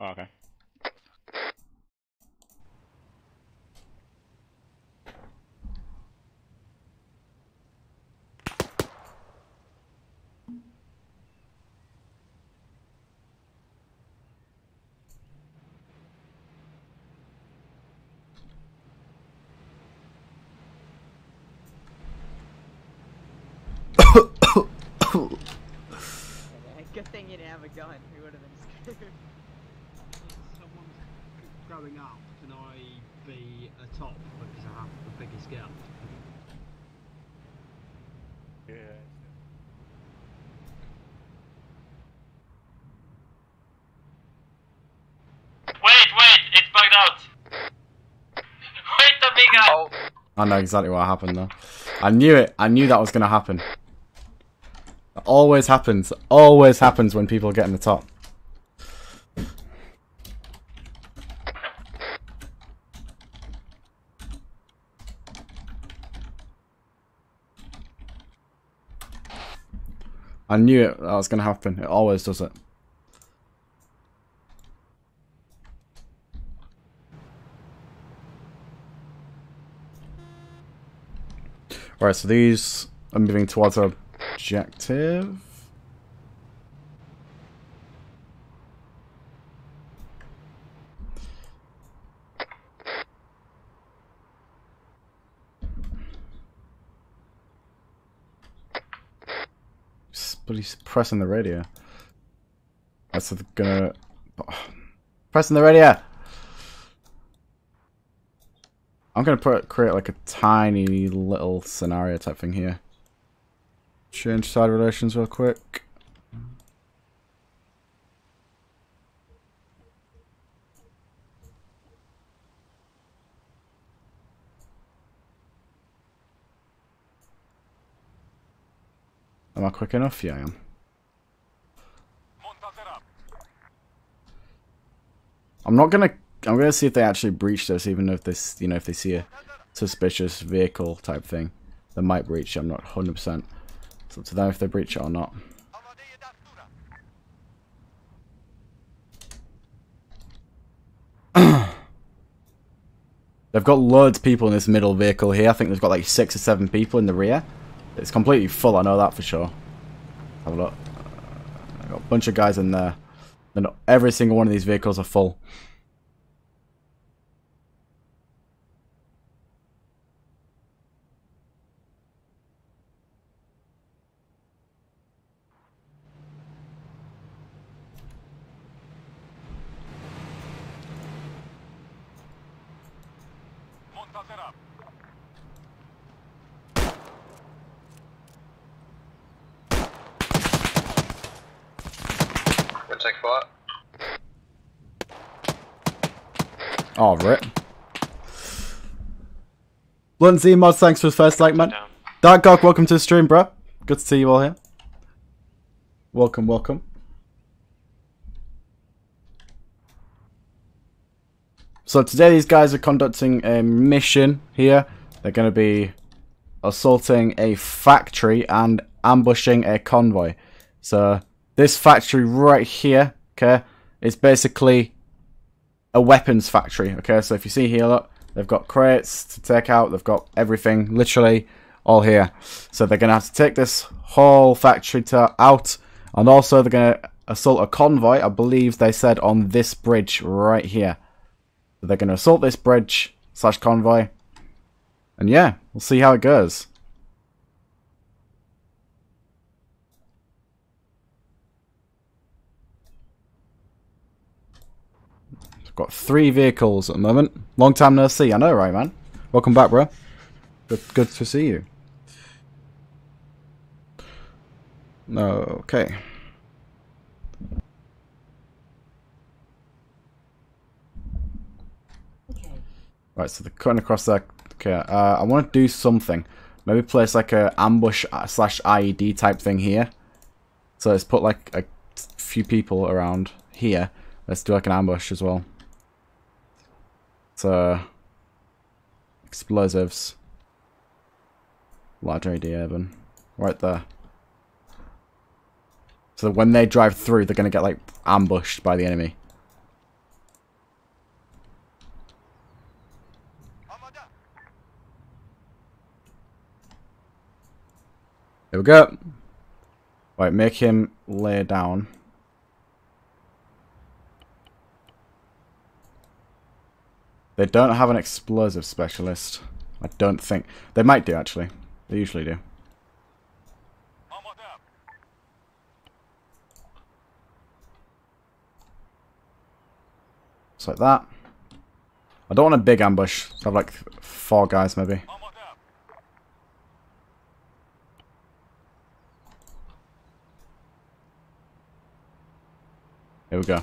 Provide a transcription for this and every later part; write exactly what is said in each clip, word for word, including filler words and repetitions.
Oh, okay. Good thing you didn't have a gun, we would have been screwed. Someone's growing up, can I be a top because I have the biggest gun? Yeah. Wait, wait, it's bugged out! Wait the big guy! Oh. I know exactly what happened though. I knew it, I knew that was going to happen. Always happens. Always happens when people get in the top. I knew it. That was going to happen. It always does it. Alright, so these are moving towards a objective. But he's pressing the radio. That's so gonna oh. pressing the radio. I'm gonna put create like a tiny little scenario type thing here. Change side relations real quick. Am I quick enough? Yeah, I am. I'm not gonna. I'm gonna see if they actually breach this, even if this, you know, if they see a suspicious vehicle type thing, they might breach. I'm not one hundred percent. It's up to them if they breach it or not. They've got loads of people in this middle vehicle here. I think they've got like six or seven people in the rear. It's completely full, I know that for sure. Have a look. I've got a bunch of guys in there. They're not, every single one of these vehicles are full. Oh, rip. London Z Mod, thanks for his first like, man. Dark Gog, welcome to the stream, bro. Good to see you all here. Welcome, welcome. So today these guys are conducting a mission here. They're going to be assaulting a factory and ambushing a convoy. So this factory right here, okay, is basically a weapons factory, okay? So if you see here, look, they've got crates to take out, they've got everything, literally all here. So they're going to have to take this whole factory to, out, and also they're going to assault a convoy, I believe they said, on this bridge right here. So they're going to assault this bridge slash convoy, and yeah, we'll see how it goes. Got three vehicles at the moment. Long time no see. I know, right, man? Welcome back, bro. Good, good to see you. Okay. Right, so they're cutting across there. Okay, uh, I want to do something. Maybe place like a ambush slash I E D type thing here. So let's put like a few people around here. Let's do like an ambush as well. So, explosives. Large A D urban. Right there. So when they drive through, they're going to get like ambushed by the enemy. Here we go. Right, make him lay down. They don't have an explosive specialist. I don't think. They might do, actually. They usually do. Just like that. I don't want a big ambush. I have like four guys, maybe. Here we go.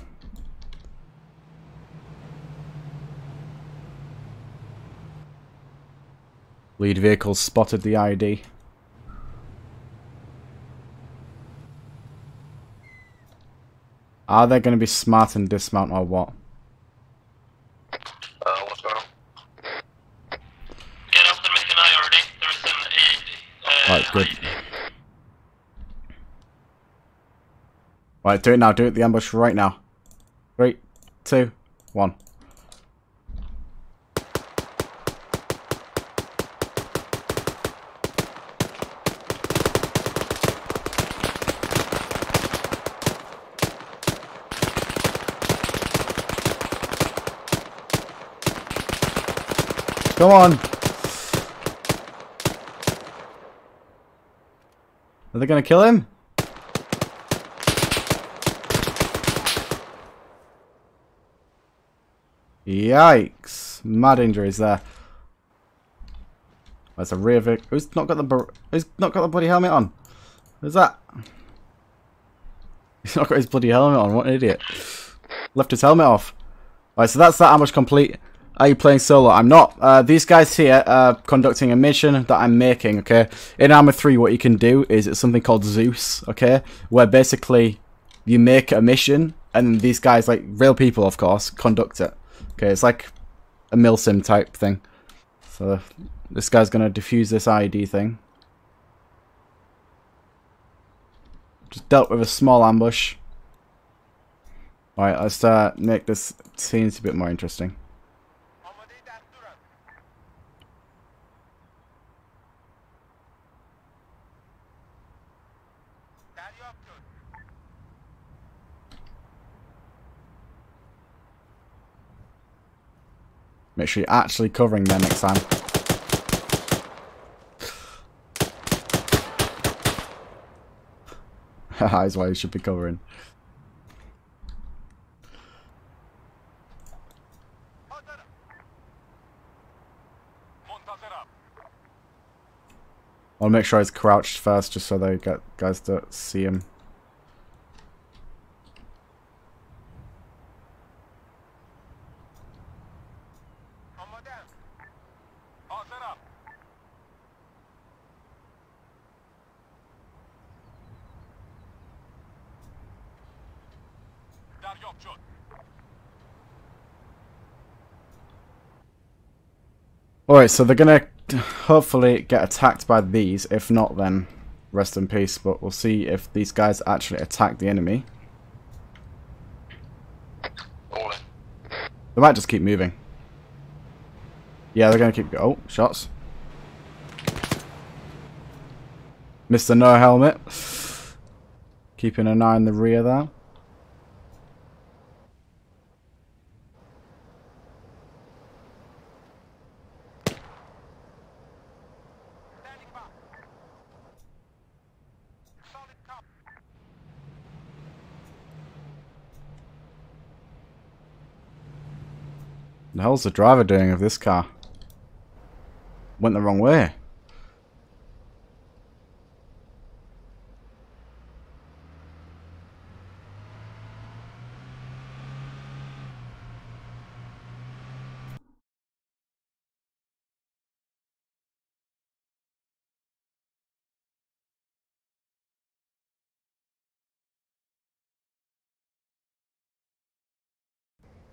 Lead vehicle spotted the I D. Are they going to be smart and dismount or what? Uh, what's going on? Yeah, that's the missing eye already. There is an A D. Uh, right, good. Right, do it now. Do it the ambush right now. Three, two, one. Come on! Are they gonna kill him? Yikes! Mad injuries there. That's a rear vehicle. Who's not got the who's not got the bloody helmet on? Who's that? He's not got his bloody helmet on. What an idiot! Left his helmet off. Alright, so that's that ambush complete. Are you playing solo? I'm not. Uh, these guys here are conducting a mission that I'm making, okay? In Arma three, what you can do is it's something called Zeus, okay? Where basically you make a mission, and these guys, like real people, of course, conduct it. Okay, it's like a milsim type thing. So this guy's going to defuse this I E D thing. Just dealt with a small ambush. Alright, let's uh, make this scene a bit more interesting. Make sure you're actually covering them next time. Haha, is why you should be covering. I'll make sure he's crouched first, just so they get guys to see him. Alright, so they're going to hopefully get attacked by these. If not, then rest in peace. But we'll see if these guys actually attack the enemy. They might just keep moving. Yeah, they're going to keep going. Oh, shots. Mister No Helmet. Keeping an eye on the rear there. The hell's the driver doing of this car? Went the wrong way.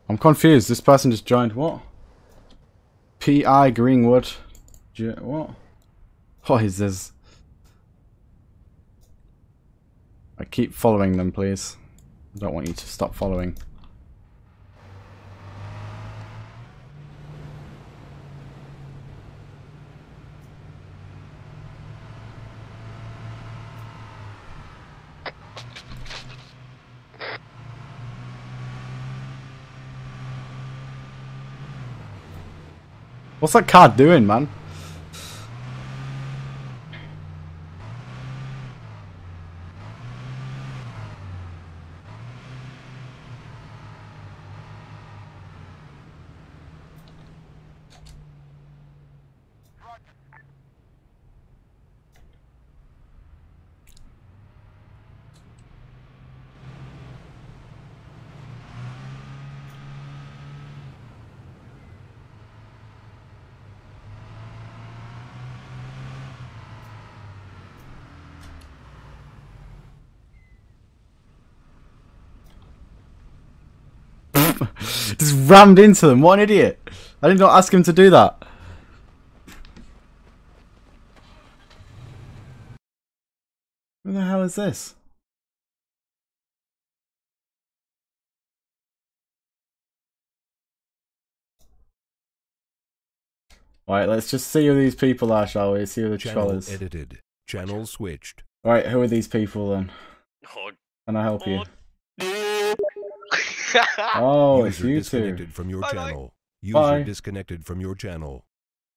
I'm confused. This person just joined what? P I Greenwood. G what? What is this? I keep following them, please. I don't want you to stop following. What's that car doing, man? Just rammed into them. What an idiot. I did not ask him to do that. Who the hell is this? Alright, let's just see who these people are, shall we? See who the trollers. Channel edited. Channel switched. Alright, who are these people then? Can I help you? Oh, it's you two. From your channel. User Bye. disconnected from your channel.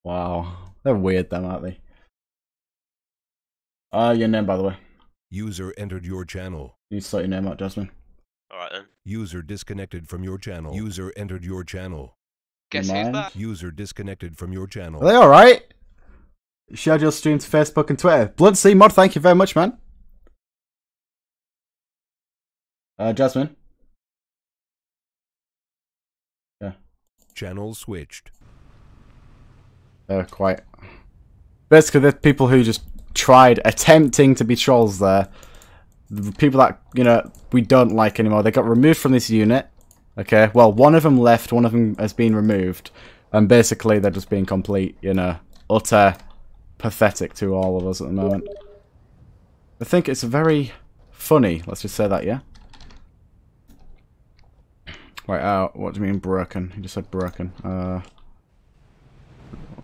Wow. They're weird then, aren't they? Ah, uh, your name, by the way. User entered your channel. You sort your name out, Jasmine. Alright then. User disconnected from your channel. User entered your channel. Guess who's that? User disconnected from your channel. Are they alright? Shared your stream to Facebook and Twitter. Blood C Mod, thank you very much, man. Uh, Jasmine. Channel switched. They're quite. Basically, there's people who just tried attempting to be trolls there. The people that, you know, we don't like anymore. They got removed from this unit. Okay, well, one of them left, one of them has been removed. And basically, they're just being complete, you know, utter pathetic to all of us at the moment. I think it's very funny. Let's just say that, yeah? Right out. Uh, what do you mean broken? You just said broken. Uh.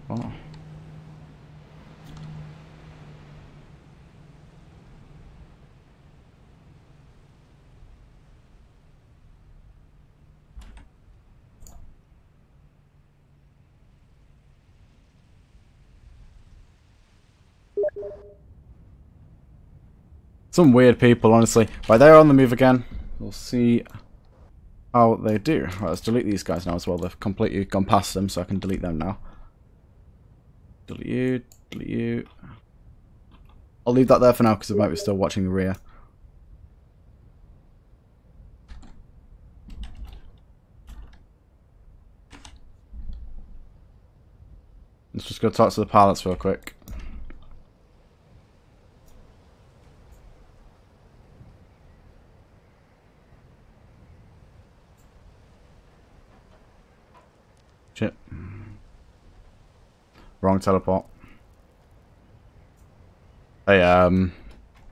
Oh. Some weird people, honestly. Right, they're on the move again. We'll see. Oh, they do. Right, let's delete these guys now as well. They've completely gone past them, so I can delete them now. Delete you, delete you. I'll leave that there for now because it might be still watching the rear. Let's just go talk to the pilots real quick. Shit. Wrong teleport. Hey, um,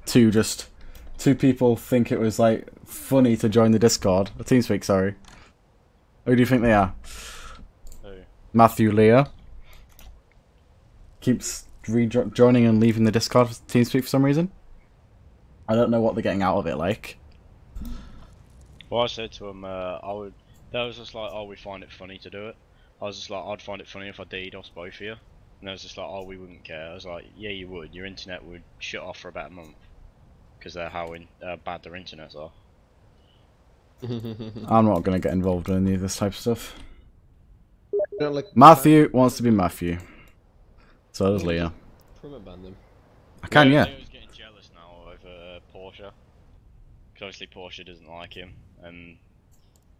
two just two people think it was like funny to join the Discord. A TeamSpeak, sorry. Who do you think they are? Hey. Matthew Lear keeps rejoining and leaving the Discord for TeamSpeak for some reason. I don't know what they're getting out of it. Like, well, I said to him, uh, I would. That was just like, oh, we find it funny to do it. I was just like, I'd find it funny if I DDoS both of you. And I was just like, oh, we wouldn't care. I was like, yeah, you would. Your internet would shut off for about a month. Because they're how in, uh, bad their internets are. I'm not going to get involved in any of this type of stuff. Like Matthew that. wants to be Matthew. So does Leah. I can, yeah. yeah. Leo's getting jealous now over uh, Porsche. Because obviously Porsche doesn't like him. And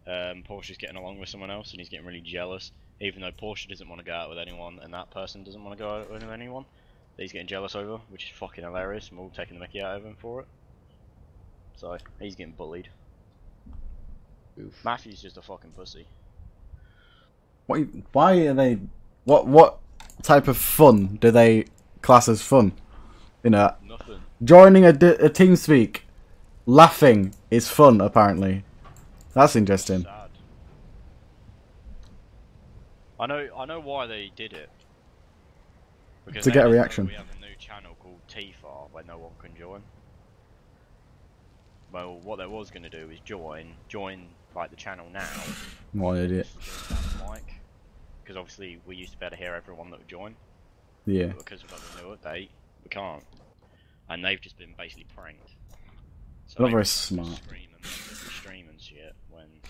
um, Porsche's getting along with someone else and he's getting really jealous. Even though Porsche doesn't want to go out with anyone, and that person doesn't want to go out with anyone, that he's getting jealous over, which is fucking hilarious, and we're all taking the mickey out of him for it. So, he's getting bullied. Oof. Matthew's just a fucking pussy. What, why are they... What what type of fun do they class as fun? You know, nothing. Joining a, a TeamSpeak, laughing is fun, apparently. That's interesting. Sad. I know, I know why they did it. Because to get a reaction. We have a new channel called T F A R where no one can join. well, what they was going to do is join, join like the channel now. What an idiot. Because obviously we used to be able to hear everyone that would join. Yeah. But because we've got the new update, we can't. And they've just been basically pranked. So not very smart. Stream and stream and shit when it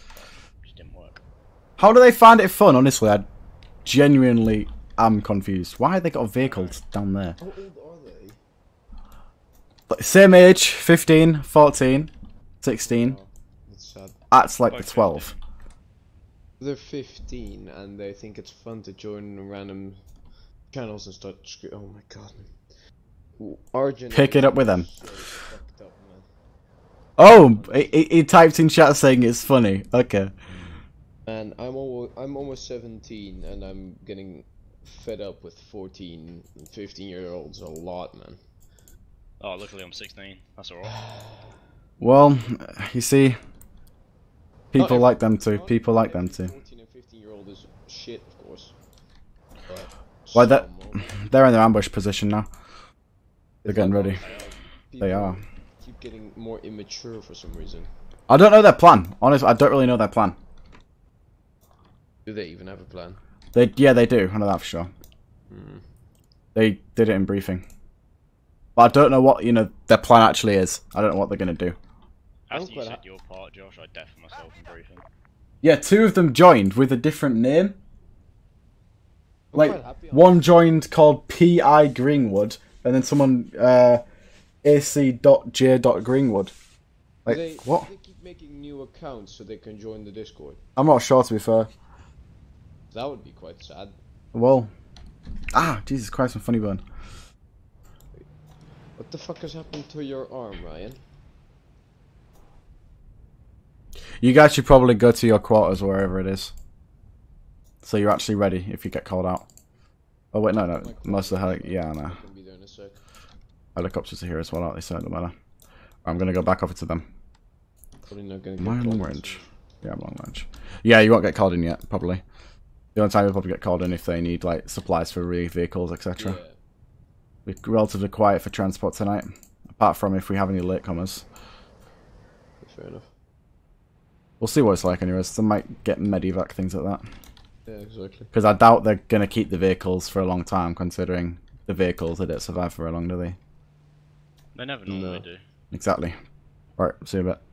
just didn't work. How do they find it fun? Honestly, I genuinely am confused. Why have they got vehicles down there? How old are they? Same age, fifteen, fourteen, sixteen. Oh, that's sad. That's like the twelve. They're fifteen and they think it's fun to join random channels and start screw- oh my god. Ooh, Argent pick it up with them. So fucked up, man. Oh, he, he typed in chat saying it's funny. Okay. Man, I'm almost, I'm almost seventeen and I'm getting fed up with fourteen, fifteen year olds a lot, man. Oh, luckily I'm sixteen. That's alright. Well, you see... People every, like them too. People like them too. fourteen and fifteen year old is shit, of course. Why that? They're in their ambush position now. They're getting ready. They are. Keep getting more immature for some reason. I don't know their plan. Honestly, I don't really know their plan. Do they even have a plan? They yeah, they do. I know that for sure. Hmm. They did it in briefing, but I don't know what you know their plan actually is. I don't know what they're gonna do. As you said your part, Josh, I deafed myself in briefing. Yeah, two of them joined with a different name. Like, one joined called P I Greenwood, and then someone, uh, A C J Greenwood. Like, they, what? They keep making new accounts so they can join the Discord. I'm not sure, to be fair. That would be quite sad. Well. Ah, Jesus Christ, my funny bone. What the fuck has happened to your arm, Ryan? You guys should probably go to your quarters, wherever it is. So you're actually ready if you get called out. Oh wait, no, no, most of the heli- yeah, no. Helicopters are here as well, aren't they? So it don't matter. I'm gonna go back over to them. Am I long range? Yeah, I'm long range. Yeah, you won't get called in yet, probably. The only time you'll probably get called in if they need, like, supplies for re vehicles, et cetera. Yeah. We're relatively quiet for transport tonight. Apart from if we have any latecomers. Fair enough. We'll see what it's like anyways, they might get medivac, things like that. Yeah, exactly. Because I doubt they're going to keep the vehicles for a long time, considering the vehicles that don't survive for very long, do they? They never normally do. Exactly. Alright, see you in a bit.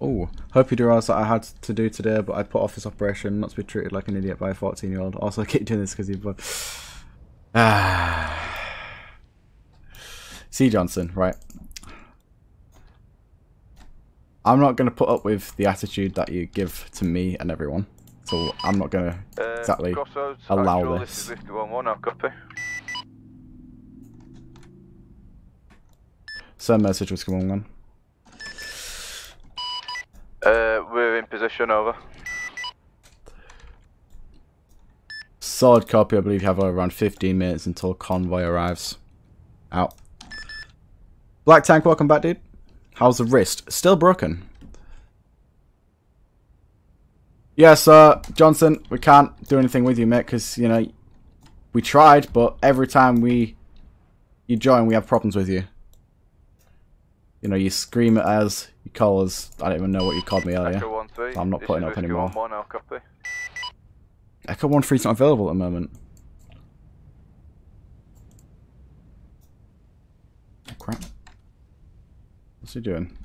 Oh, hope you do realize that I had to do today, but I put off this operation not to be treated like an idiot by a fourteen year old. Also, I keep doing this because you've... Ah. C. Johnson, right. I'm not going to put up with the attitude that you give to me and everyone, so I'm not going to exactly uh, allow this. this. Send message, Whiskey one one. Uh, we're in position, over. Solid copy, I believe you have around fifteen minutes until convoy arrives. Out. Black Tank, welcome back, dude. How's the wrist? Still broken. Yeah, sir, Johnson, we can't do anything with you, mate, because, you know, we tried, but every time we you join, we have problems with you. You know, you scream at us, you call us, I don't even know what you called me earlier. Echo one three. So I'm not putting up anymore. One, I'll copy. Echo one three's not available at the moment. Oh, crap. What's he doing?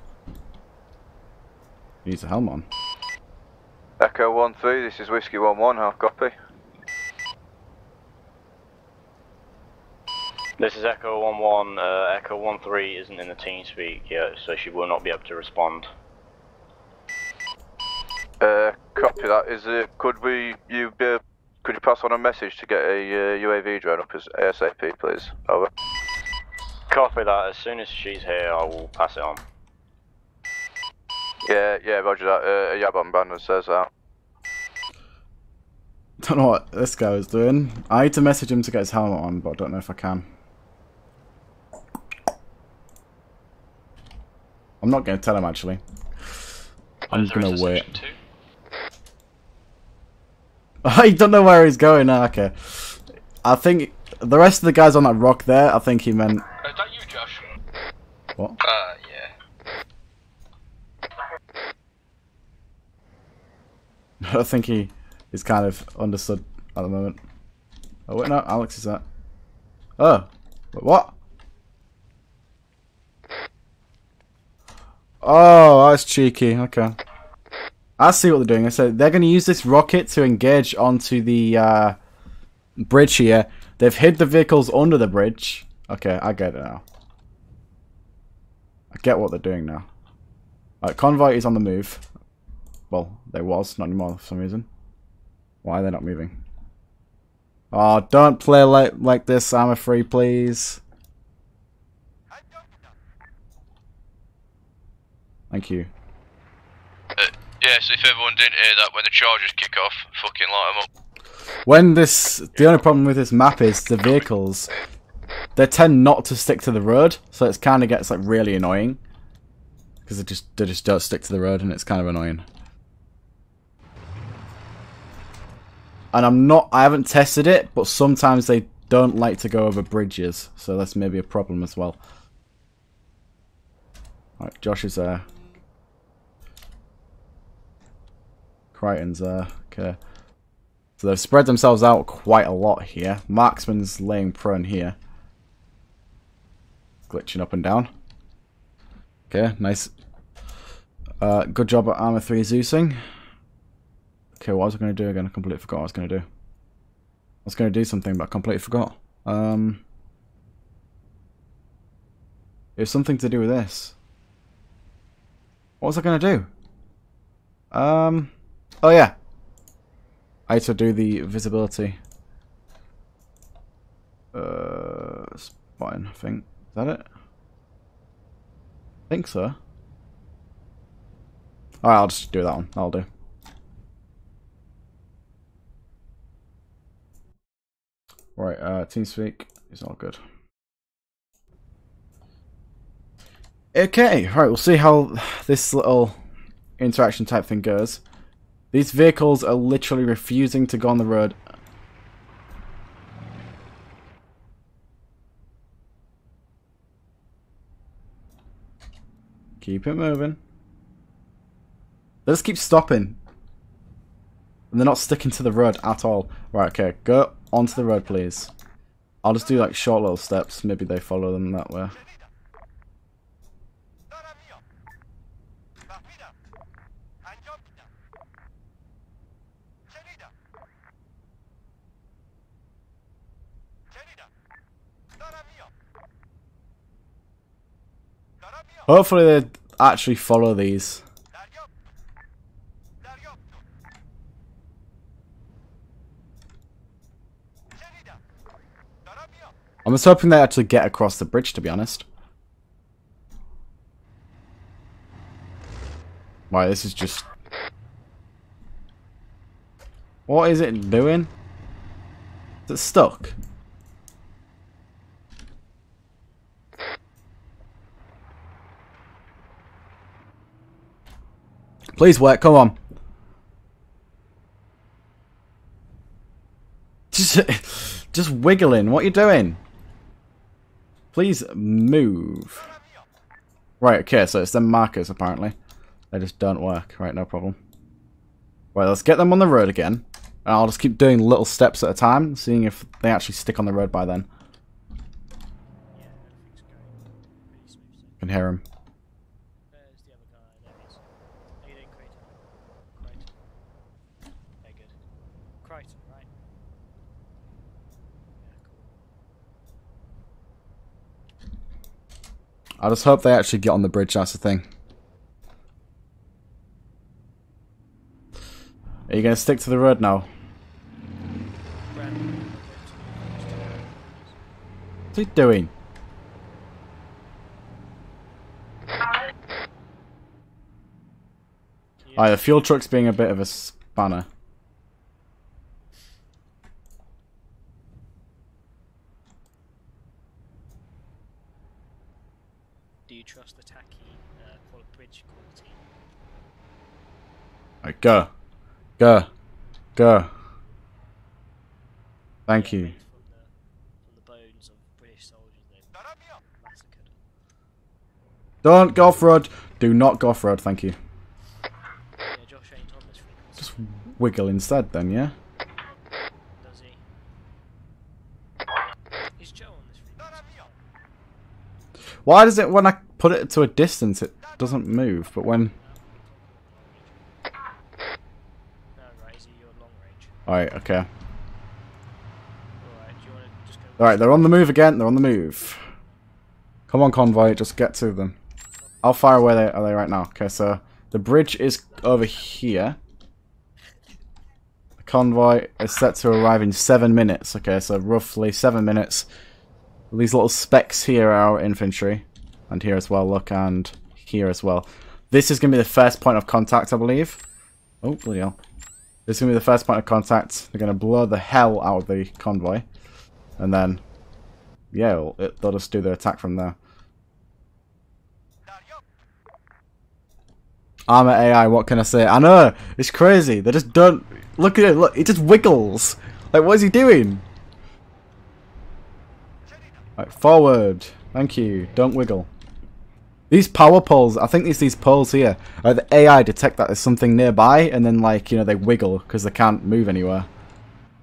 He needs a helm on. Echo one three, this is Whiskey one one, half copy. This is Echo one one. Uh, Echo one three isn't in the team speak yet, so she will not be able to respond. Uh, copy that. Is it? Could we? You uh, could you pass on a message to get a uh, U A V drone up as ASAP, please? Over. Copy that, as soon as she's here I will pass it on. Yeah, yeah, roger that, uh, yeah, Yabon Brandon says that. Don't know what this guy was doing. I need to message him to get his helmet on, but I don't know if I can. I'm not going to tell him actually. I'm going to wait. I don't know where he's going, oh, okay. I think the rest of the guys on that rock there, I think he meant... Is that you, Josh? What? Uh, yeah. I don't think he is kind of understood at the moment. Oh wait, no, Alex is that. Oh, wait, what? Oh, that's cheeky. Okay. I see what they're doing. So they're going to use this rocket to engage onto the uh, bridge here. They've hid the vehicles under the bridge. Okay, I get it now. I get what they're doing now. Right, convoy is on the move. Well, they was. Not anymore for some reason. Why are they not moving? Oh, don't play like, like this, Arma three, please. Thank you. Uh, yeah, so if everyone didn't hear that, when the charges kick off, fucking light them up. When this... The only problem with this map is the vehicles. They tend not to stick to the road, so it kind of gets like really annoying. Because they just, they just don't stick to the road and it's kind of annoying. And I'm not... I haven't tested it, but sometimes they don't like to go over bridges. So that's maybe a problem as well. Alright, Josh is there. Crichton's there. Okay. So they've spread themselves out quite a lot here. Marksman's laying prone here. Glitching up and down. Okay, nice. Uh, good job at Arma three Zeusing. Okay, what was I going to do again? I completely forgot what I was going to do. I was going to do something, but I completely forgot. Um, it was something to do with this. What was I going to do? Um, oh yeah. I had to do the visibility. Uh, spotting, I think. Is that it? I think so. Alright, I'll just do that one. That'll do. Right, uh, TeamSpeak is not good. Okay, right, we'll see how this little interaction type thing goes. These vehicles are literally refusing to go on the road. Keep it moving. They just keep stopping. And they're not sticking to the road at all. Right, okay, go onto the road, please. I'll just do like short little steps. Maybe they follow them that way. Hopefully they actually follow these. I was hoping they actually get across the bridge, to be honest. Right, this is just... What is it doing? Is it stuck? Please work, come on. Just, just wiggling, what are you doing? Please move. Right, okay, so it's them markers apparently. They just don't work. Right, no problem. Right, let's get them on the road again. And I'll just keep doing little steps at a time, seeing if they actually stick on the road by then. I can hear him. I just hope they actually get on the bridge, that's the thing. Are you going to stick to the road now? What's he doing? Alright, the fuel truck's being a bit of a spanner. Trust the tacky uh, bridge quality. Right, go, go, go. Thank yeah, you. From the, from the bones of British soldiers, they massacred. Don't go off-road. Do not go off-road, thank you. Just wiggle instead then, yeah? Does he? Is Joe on this? Why does it, when I put it to a distance, it doesn't move, but when... Alright, okay. Alright, they're on the move again, they're on the move. Come on, convoy, just get to them. How far away are they, are they right now? Okay, so the bridge is over here. The convoy is set to arrive in seven minutes. Okay, so roughly seven minutes. These little specks here are our infantry. And here as well, look, and here as well. This is going to be the first point of contact, I believe. Oh, bloody hell. This is going to be the first point of contact. They're going to blow the hell out of the convoy. And then, yeah, it, they'll just do their attack from there. Arma A I, what can I say? I know, it's crazy. They just don't... Look at it, look, it just wiggles. Like, what is he doing? Right, forward. Thank you. Don't wiggle. These power poles, I think it's these poles here. Uh, the A I detect that there's something nearby, and then, like, you know, they wiggle because they can't move anywhere.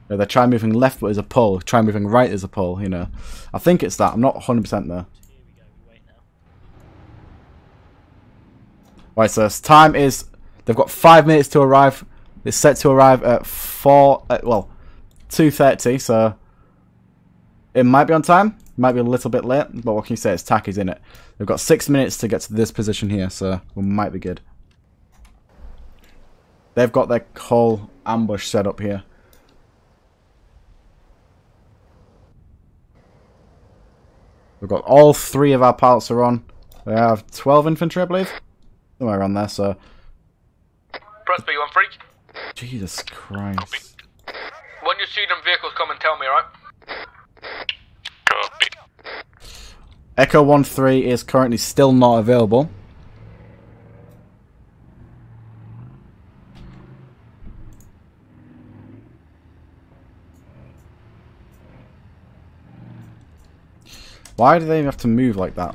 You know, they try moving left, but there's a pole. Try moving right, there's a pole, you know. I think it's that. I'm not one hundred percent there. Right, so this time is... They've got five minutes to arrive. It's set to arrive at four... Uh, well, two thirty, so... It might be on time. Might be a little bit late, but what can you say? It's tacky's in it. They've got six minutes to get to this position here, so we might be good. They've got their whole ambush set up here. We've got all three of our pilots are on. They have twelve infantry, I believe. Somewhere around there, so... Prosper, you on freak? Jesus Christ. Copy. When you see them vehicles, come and tell me, alright? Copy. Echo one three is currently still not available. Why do they even have to move like that?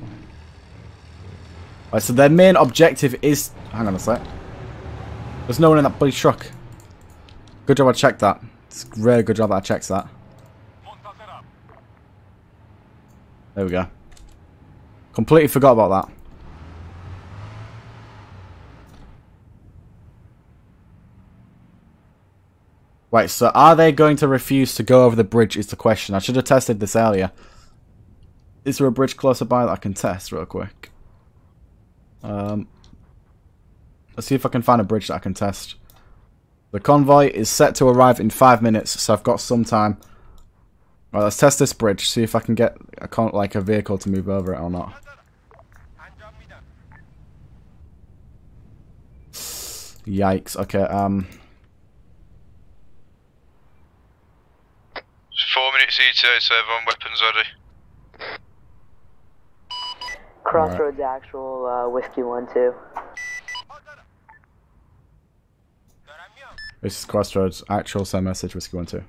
Alright, so their main objective is... Hang on a sec. There's no one in that bloody truck. Good job I checked that. It's a really good job that I checked that. There we go. Completely forgot about that. Right, so are they going to refuse to go over the bridge is the question. I should have tested this earlier. Is there a bridge closer by that I can test real quick? Um, let's see if I can find a bridge that I can test. The convoy is set to arrive in five minutes, so I've got some time. Alright, let's test this bridge, see if I can get a con like a vehicle to move over it or not. Yikes! Okay. Um. It's four minutes E T A, so everyone weapons ready. Crossroads right. Actual, uh, Whiskey one two. This is Crossroads Actual, send message, Whiskey one two.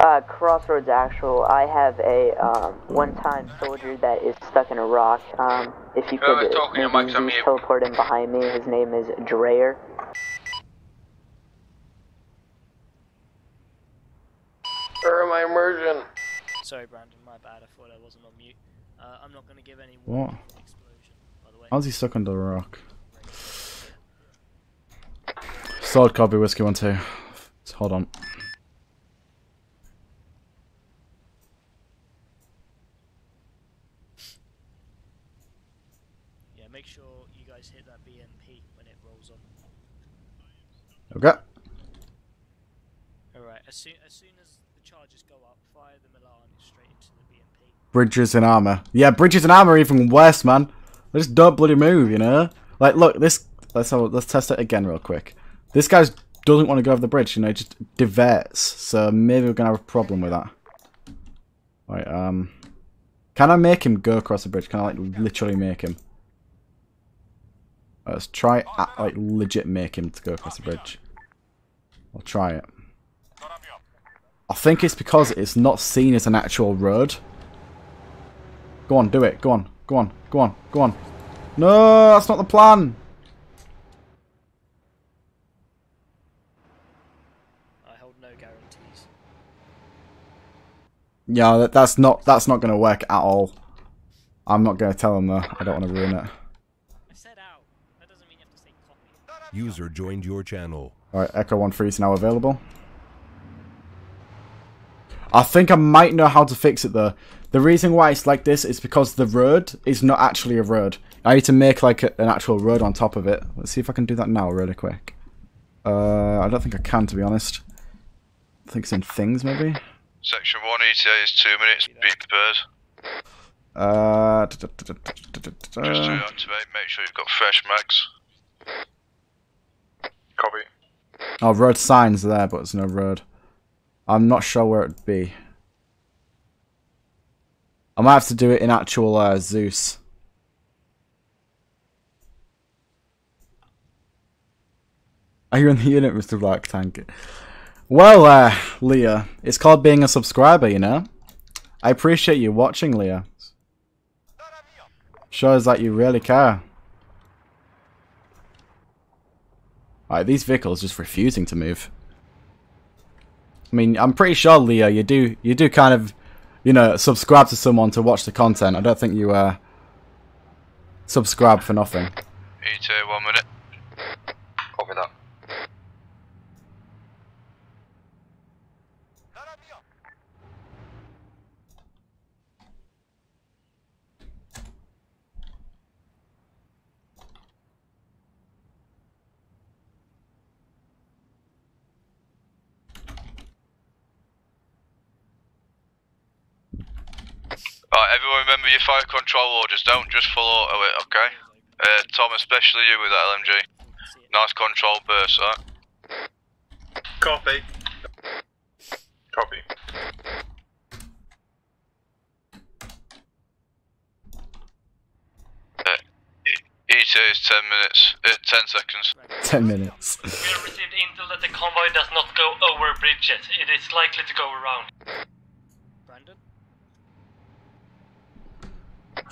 Uh, Crossroads Actual, I have a, um, one-time soldier that is stuck in a rock. Um, if you could maybe Zeus teleport him behind me, his name is Dreyer. Where am I emerging? Sorry, Brandon, my bad, I thought I wasn't on mute. Uh, I'm not going to give any what? Explosion, by the way. How's he stuck under a rock? Solid copy, Whiskey one two. Let's hold on. Yeah, make sure you guys hit that B M P when it rolls on. Okay. Alright, as soon, as soon as the charges go up, fire the Milan straight into the... Bridges and armor. Yeah, bridges and armor are even worse, man. They just don't bloody move, you know? Like, look, this... Let's have, let's test it again real quick. This guy doesn't want to go over the bridge, you know? He just diverts. So maybe we're going to have a problem with that. Alright, um... Can I make him go across the bridge? Can I, like, literally make him? Let's try... Like, legit make him to go across the bridge. I'll try it. I think it's because it's not seen as an actual road. Go on, do it. Go on. Go on, go on, go on. No, that's not the plan. I hold no guarantees. Yeah, that, that's not that's not going to work at all. I'm not going to tell them though. I don't want to ruin it. I said out. That doesn't mean you have to say copy. User joined your channel. All right, Echo one three is now available. I think I might know how to fix it though. The reason why it's like this is because the road is not actually a road. I need to make like a, an actual road on top of it. Let's see if I can do that now really quick. Uh, I don't think I can, to be honest. I think it's in things maybe. Section one E T A is two minutes. Be prepared. Uh, da, da, da, da, da, da. Just to activate, make sure you've got fresh mags. Copy. Oh, road signs there, but there's no road. I'm not sure where it'd be. I might have to do it in actual uh, Zeus. Are you in the unit, Mister Black Tank? Well, uh, Leah, it's called being a subscriber, you know? I appreciate you watching, Leah. Shows that you really care. Alright, these vehicles just refusing to move. I mean, I'm pretty sure, Leo, you do you do kind of, you know, subscribe to someone to watch the content. I don't think you uh subscribe for nothing. E T A, one minute. Copy that. Right, everyone remember your fire control orders, don't just follow auto it, okay? Uh, Tom, especially you with that L M G. Nice control burst, alright? Copy. Copy. Uh, E T is ten minutes, uh, ten seconds. ten minutes. We have received intel that the convoy does not go over bridges, it is likely to go around. Brandon?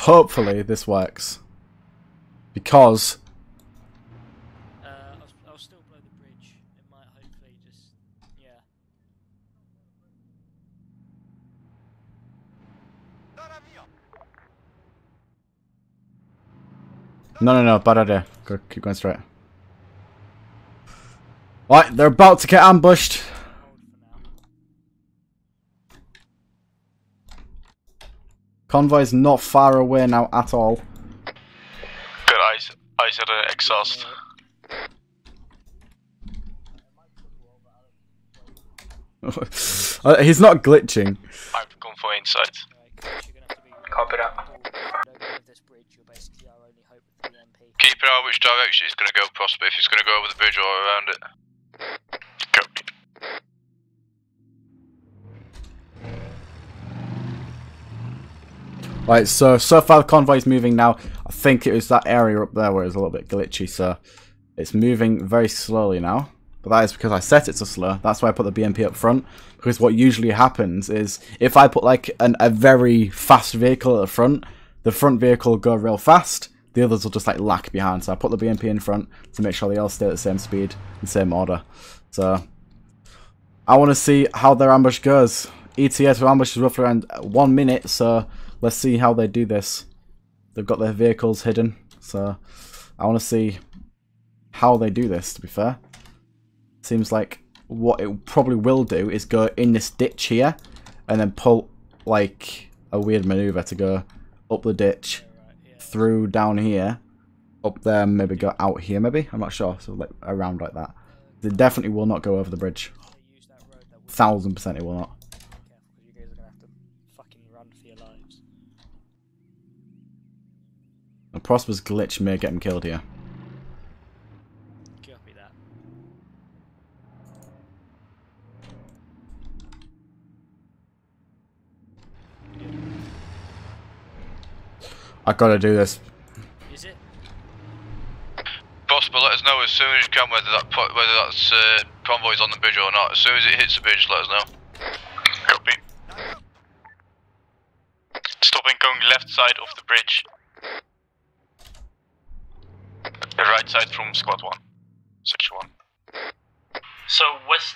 Hopefully this works, because uh, I'll, I'll still blow the bridge. It might hopefully just yeah. No, no, no, bad idea. Go, keep going straight. All right, they're about to get ambushed. Convoy's not far away now at all. Good, eyes. Eyes at an exhaust. uh, he's not glitching. I'm going for insight. Copy that. Keep an eye on which direction it's going to go, Prosper, if it's going to go over the bridge or around it. Copy. Right, so, so far the convoy's moving now. I think it was that area up there where it was a little bit glitchy, so it's moving very slowly now. But that is because I set it to slow. That's why I put the B M P up front, because what usually happens is if I put like an, a very fast vehicle at the front, the front vehicle will go real fast, the others will just like lag behind. So I put the B M P in front to make sure they all stay at the same speed and same order. So I want to see how their ambush goes. E T A to ambush is roughly around one minute, so let's see how they do this. They've got their vehicles hidden, so I want to see how they do this, to be fair. Seems like what it probably will do is go in this ditch here and then pull like a weird maneuver to go up the ditch, through down here, up there, maybe go out here maybe? I'm not sure, so like around like that. They definitely will not go over the bridge. Thousand percent it will not. And Prosper's glitch may get him killed here. Copy that. I gotta do this. Is it? Prosper, let us know as soon as you can whether that whether that's uh, convoy's on the bridge or not. As soon as it hits the bridge, let us know. Copy. Stopping going left side of the bridge. The right side from squad one, section one. So west.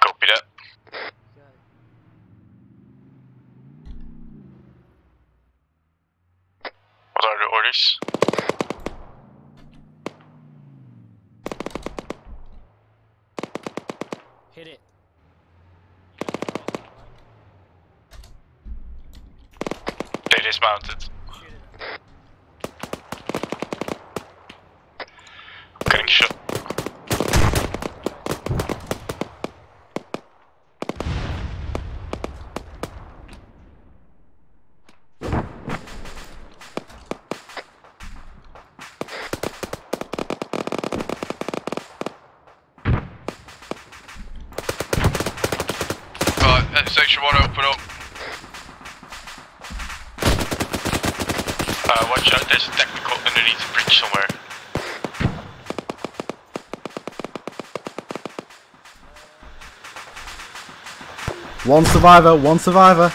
Copy that. What are the orders? Hit it. They dismounted. Getting shot. Section one, open up. Uh, watch out, there's a technical underneath the bridge somewhere. One survivor, one survivor.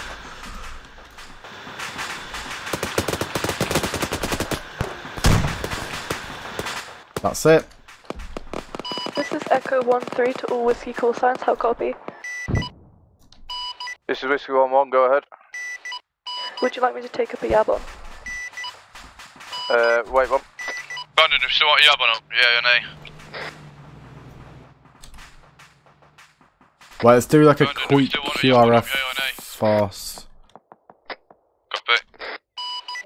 That's it. This is Echo one three to all Whiskey call signs, how copy? This is Whiskey one one, go ahead. Would you like me to take up a yab on? Uh, wait, what? Brandon, if you want a yab on up, yeah or nay? Well, let's do like a Brandon, quick Q R F fast. Copy.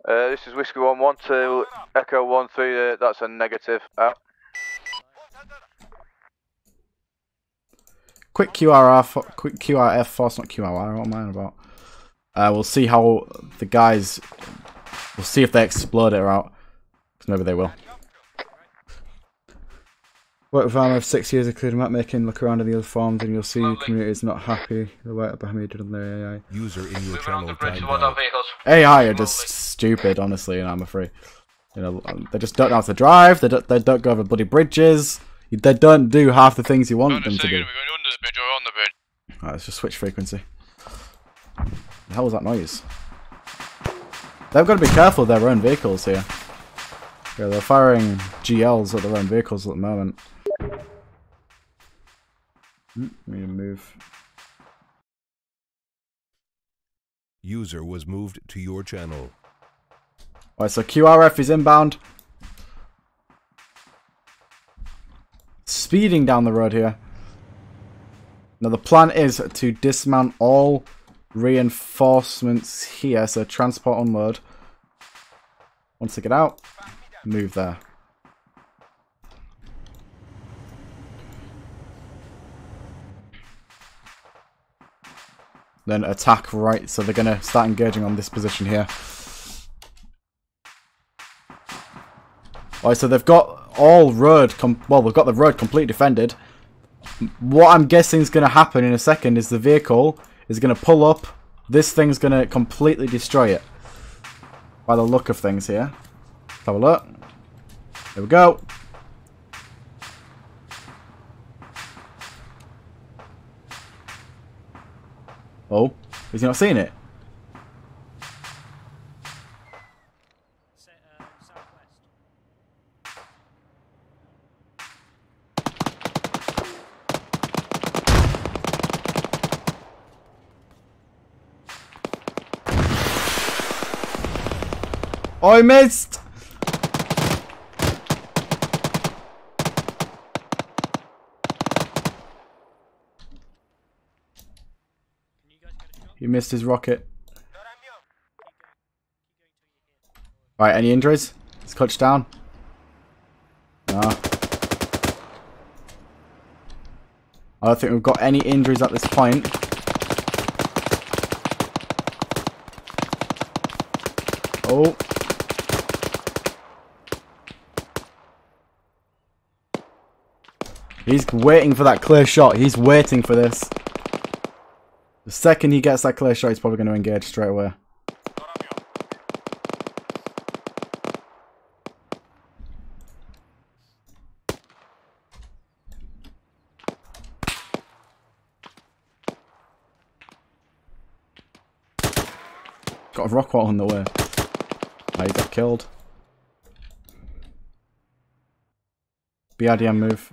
Uh, this is Whiskey one one to Echo one three, uh, that's a negative. Out. Quick Q R F, quick Q R F force, not Q R R, what am I about? Uh, we'll see how the guys, we'll see if they explode it or out, because maybe they will. Worked with Arma for six years, including map making, look around in the other forums, and you'll see your community is not happy the way behind me did on their A I. User in your channel A I are just stupid, honestly, in Arma three. You know, they just don't know how to drive, they don't, they don't go over bloody bridges. They don't do half the things you want them to do. We're going under the bridge or on the bridge. Alright, let's just switch frequency. What the hell was that noise? They've got to be careful of their own vehicles here. Yeah, they're firing G Ls at their own vehicles at the moment. We need to move. User was moved to your channel. Alright, so Q R F is inbound. Speeding down the road here. Now the plan is to dismount all reinforcements here, so transport unload. Once they get out, move there. Then attack right, so they're going to start engaging on this position here. Alright, so they've got all road, com well, they've got the road completely defended. What I'm guessing is going to happen in a second is the vehicle is going to pull up. This thing's going to completely destroy it. By the look of things here. Let's have a look. There we go. Oh, has he not seen it? Oh, I missed! He missed his rocket. Alright, any injuries? It's clutched down. Nah. I don't think we've got any injuries at this point. Oh. He's waiting for that clear shot. He's waiting for this. The second he gets that clear shot, he's probably going to engage straight away. Got a rock wall on the way. I got killed. B R D M move.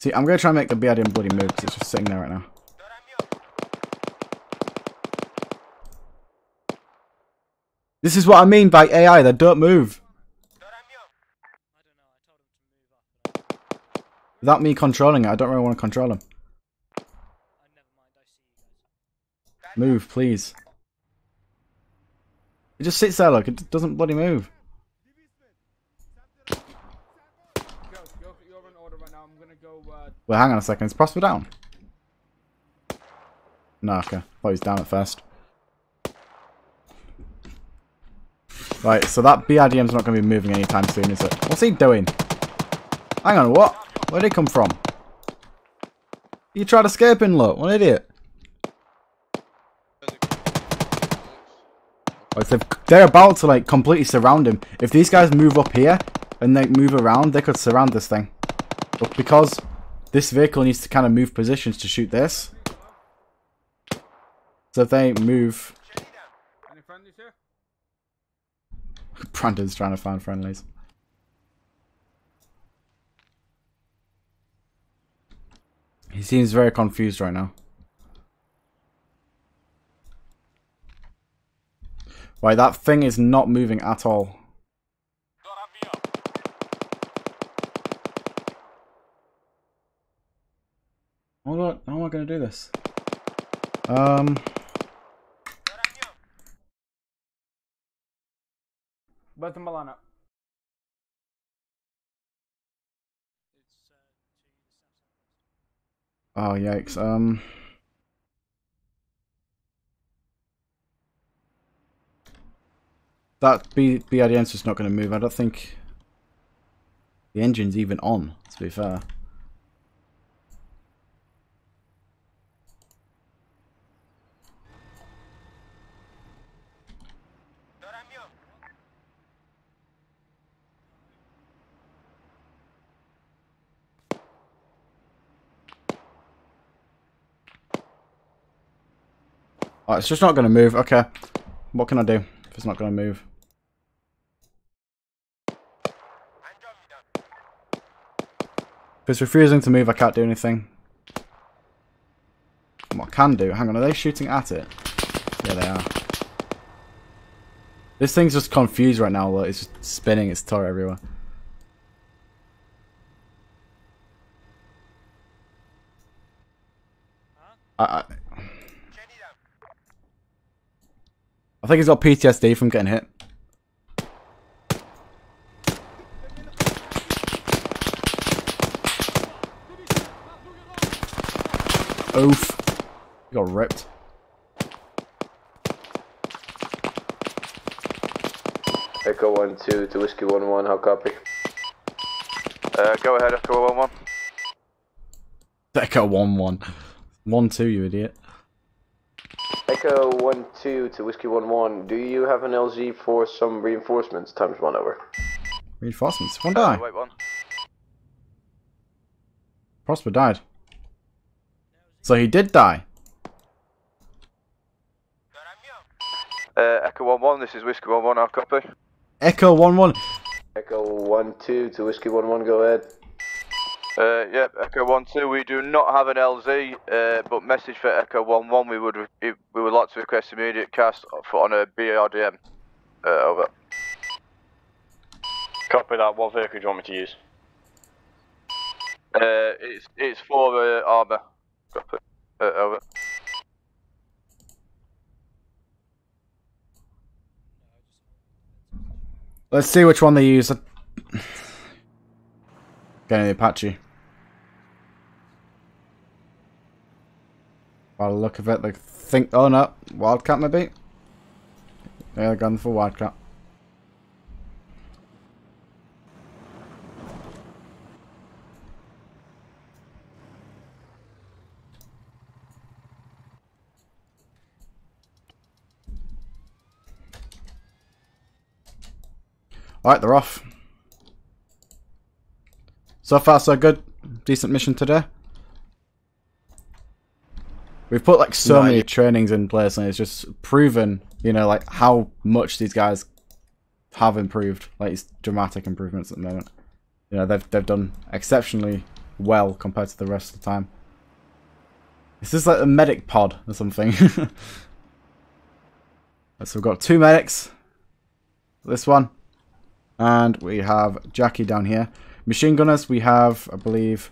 See, I'm going to try and make the B R D M bloody move because it's just sitting there right now. This is what I mean by A I, they don't move. Without me controlling it, I don't really want to control them. Move, please. It just sits there, look, it doesn't bloody move. Well, hang on a second, is Prosper down? No, okay. I thought he was down at first. Right, so that B R D M's not going to be moving anytime soon, is it? What's he doing? Hang on, what? Where did he come from? You tried escaping, look. What an idiot. Like, they're about to, like, completely surround him. If these guys move up here and they move around, they could surround this thing. But because this vehicle needs to kind of move positions to shoot this. So if they move... Brandon's trying to find friendlies. He seems very confused right now. Right, that thing is not moving at all. Hold on, how am I going to do this? Um... But the Milan up. Oh yikes! Um, that B R D M's just not going to move. I don't think the engine's even on. To be fair. Oh, it's just not going to move. Okay. What can I do if it's not going to move? If it's refusing to move, I can't do anything. What I can do... Hang on, are they shooting at it? Yeah, they are. This thing's just confused right now. Look, it's just spinning its turret everywhere. I... I I think he's got P T S D from getting hit. Oof. He got ripped. Echo one two to Whiskey one one, how copy? Uh, go ahead, Echo one one. Echo one one. one two, you idiot. Echo one two to Whiskey one one, do you have an L Z for some reinforcements times one over? Reinforcements? One die. Uh, wait, one. Prosper died. So he did die. Uh, Echo one one, this is Whiskey one one, I'll copy. Echo one one. Echo one two to Whiskey one one, go ahead. Uh, yep, Echo one two, we do not have an L Z, uh, but message for Echo one one, we would we would like to request immediate cast for, on a B R D M. Uh, over. Copy that, what vehicle do you want me to use? Uh, it's, it's for uh, Arma. Copy. Uh, over. Let's see which one they use. Getting the Apache. By the look of it, they think... Oh no, Wildcat maybe? Yeah, they're going for Wildcat. Alright, they're off. So far so good. Decent mission today. We've put like so many trainings in place, and it's just proven, you know, like how much these guys have improved. Like it's dramatic improvements at the moment. You know, they've they've done exceptionally well compared to the rest of the time. Is this like a medic pod or something? So we've got two medics. This one, and we have Jackie down here. Machine gunners, we have, I believe,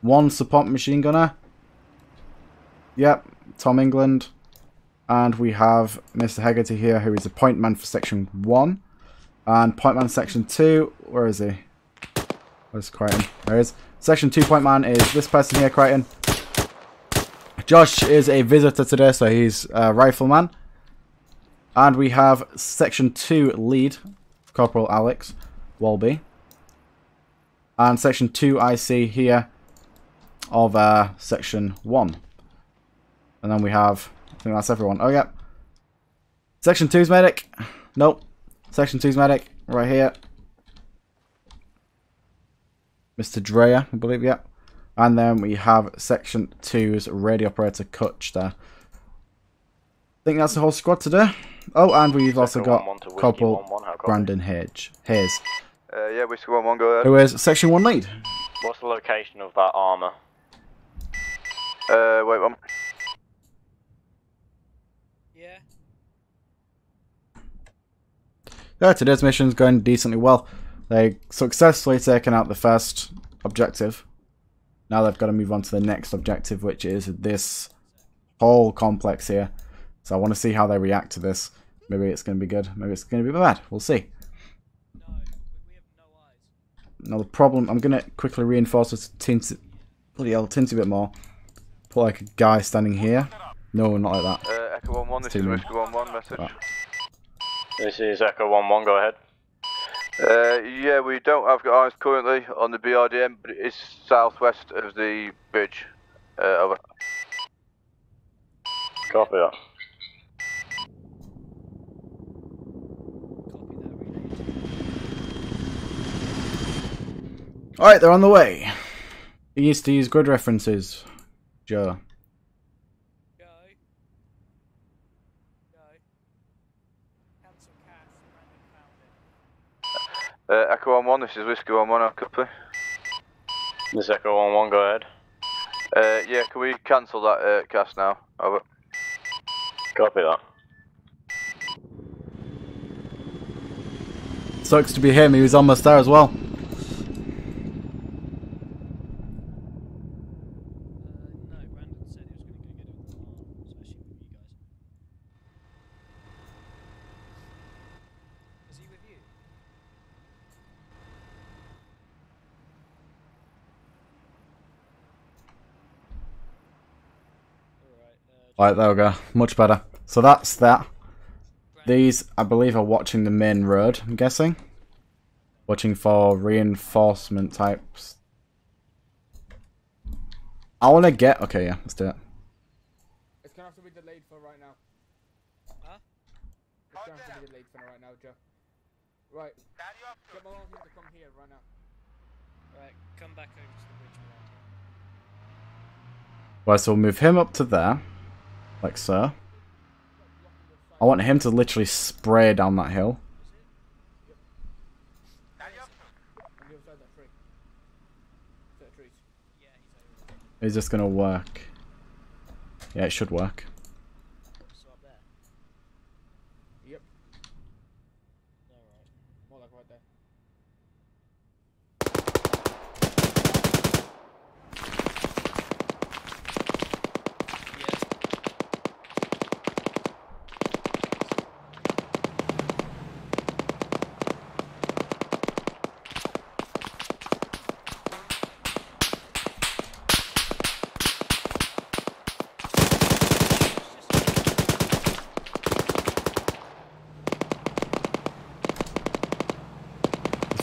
one support machine gunner. Yep, Tom England. And we have Mister Hegarty here, who is a point man for section one. And point man section two, where is he? Where's Crichton? There he is. Section two point man is this person here, Crichton. Josh is a visitor today, so he's a rifleman. And we have section two lead, Corporal Alex Walby. And section two I C here of uh, section one. And then we have, I think that's everyone. Oh, yeah. Section two's medic. Nope. Section two's medic right here. Mister Dreyer, I believe, yeah. And then we have section two's radio operator, Kutch, there. I think that's the whole squad today. Oh, and we've also got Corporal Brandon Hayes. Hayes. Uh, yeah, Whiskey one one, go ahead. Who is section one lead. What's the location of that armor? Uh, wait one. Yeah. Yeah, today's mission's going decently well. They successfully taken out the first objective. Now they've got to move on to the next objective, which is this whole complex here. So I want to see how they react to this. Maybe it's going to be good. Maybe it's going to be bad. We'll see. Now the problem, I'm going to quickly reinforce this tint, bloody hell, tint a bit more. Put like a guy standing here. No, not like that. Uh, Echo one one, this is Whiskey one one, message. Right. This is Echo one one, go ahead. Uh, yeah, we don't have eyes currently on the B R D M, but it is southwest of the bridge. Uh, over. Copy that. Alright, they're on the way. He used to use grid references, Joe. Joe. Joe. Uh, Echo one one, this is Whiskey one one, I'll copy. This is Echo one one, go ahead. Uh, yeah, can we cancel that uh, cast now? Over. Copy that. Sucks to be him, he was almost there as well. Right, there we go. Much better. So that's that. These, I believe, are watching the main road, I'm guessing. Watching for reinforcement types. I want to get... Okay, yeah, let's do it. It's going to have to be delayed for right now. Huh? It's going to have to be delayed for right now, Joe. Right. Get my own people to come here right now. Right, come back over to the bridge. Right, so we'll move him up to there. Like so. I want him to literally spray down that hill. Is this gonna work? Yeah, it should work.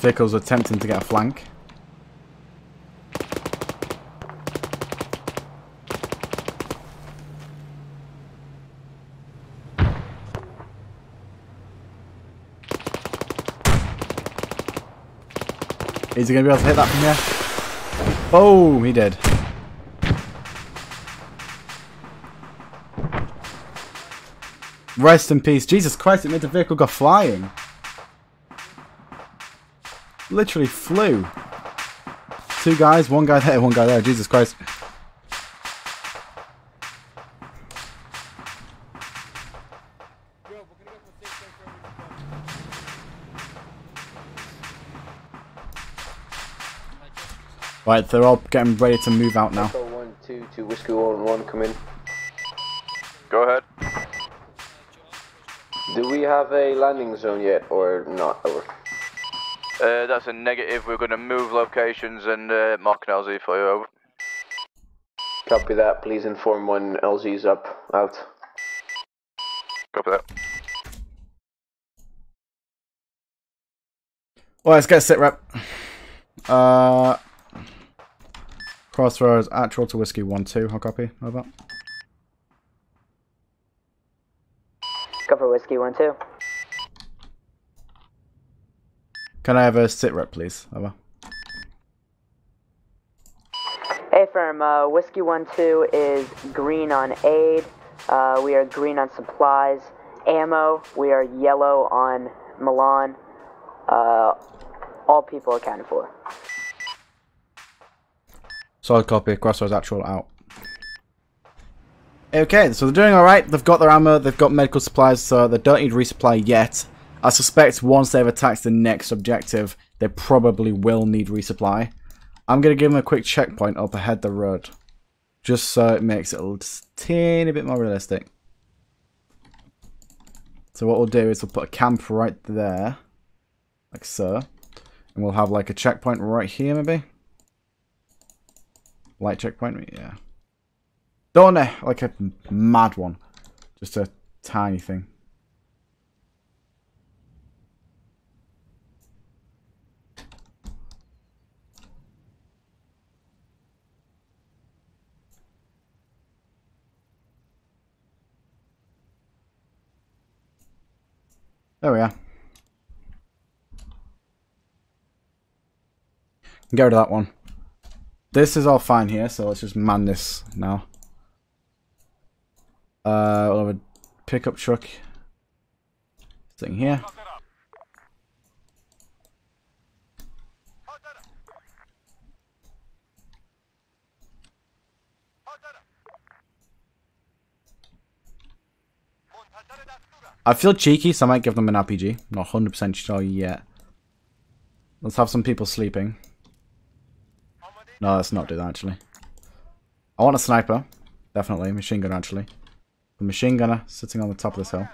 Vehicles attempting to get a flank. Is he going to be able to hit that from here? Boom! He did. Rest in peace. Jesus Christ, it made the vehicle go flying. Literally flew. Two guys, one guy there, one guy there. Jesus Christ. Right, they're all getting ready to move out now. One, two, two, Whiskey, one, one, come in. Go ahead. Do we have a landing zone yet, or not? Over. Uh, that's a negative. We're going to move locations and uh, mark an L Z for you. Over. Copy that. Please inform when L Z's up. Out. Copy that. Well, let's get a sit rep. Uh. Crossroads, actual to Whiskey one two, I'll copy, over. Cover Whiskey one two. Can I have a sit rep, please, over. A-firm, uh, Whiskey one two is green on aid, uh, we are green on supplies, ammo, we are yellow on Milan, uh, all people accounted for. Solid copy, Crossroads actual out. Okay, so they're doing alright, they've got their ammo, they've got medical supplies, so they don't need resupply yet. I suspect once they've attacked the next objective, they probably will need resupply. I'm going to give them a quick checkpoint up ahead the road. Just so it makes it a teeny bit more realistic. So what we'll do is we'll put a camp right there. Like so. And we'll have like a checkpoint right here maybe. Light checkpoint, yeah. Don't know, like a mad one. Just a tiny thing. There we are. Get rid of that one. This is all fine here, so let's just man this now. Uh, we'll have a pickup truck thing here. I feel cheeky, so I might give them an R P G. I'm not one hundred percent sure yet. Let's have some people sleeping. No, let's not do that, actually. I want a sniper. Definitely. Machine gunner, actually. The machine gunner sitting on the top of this hill.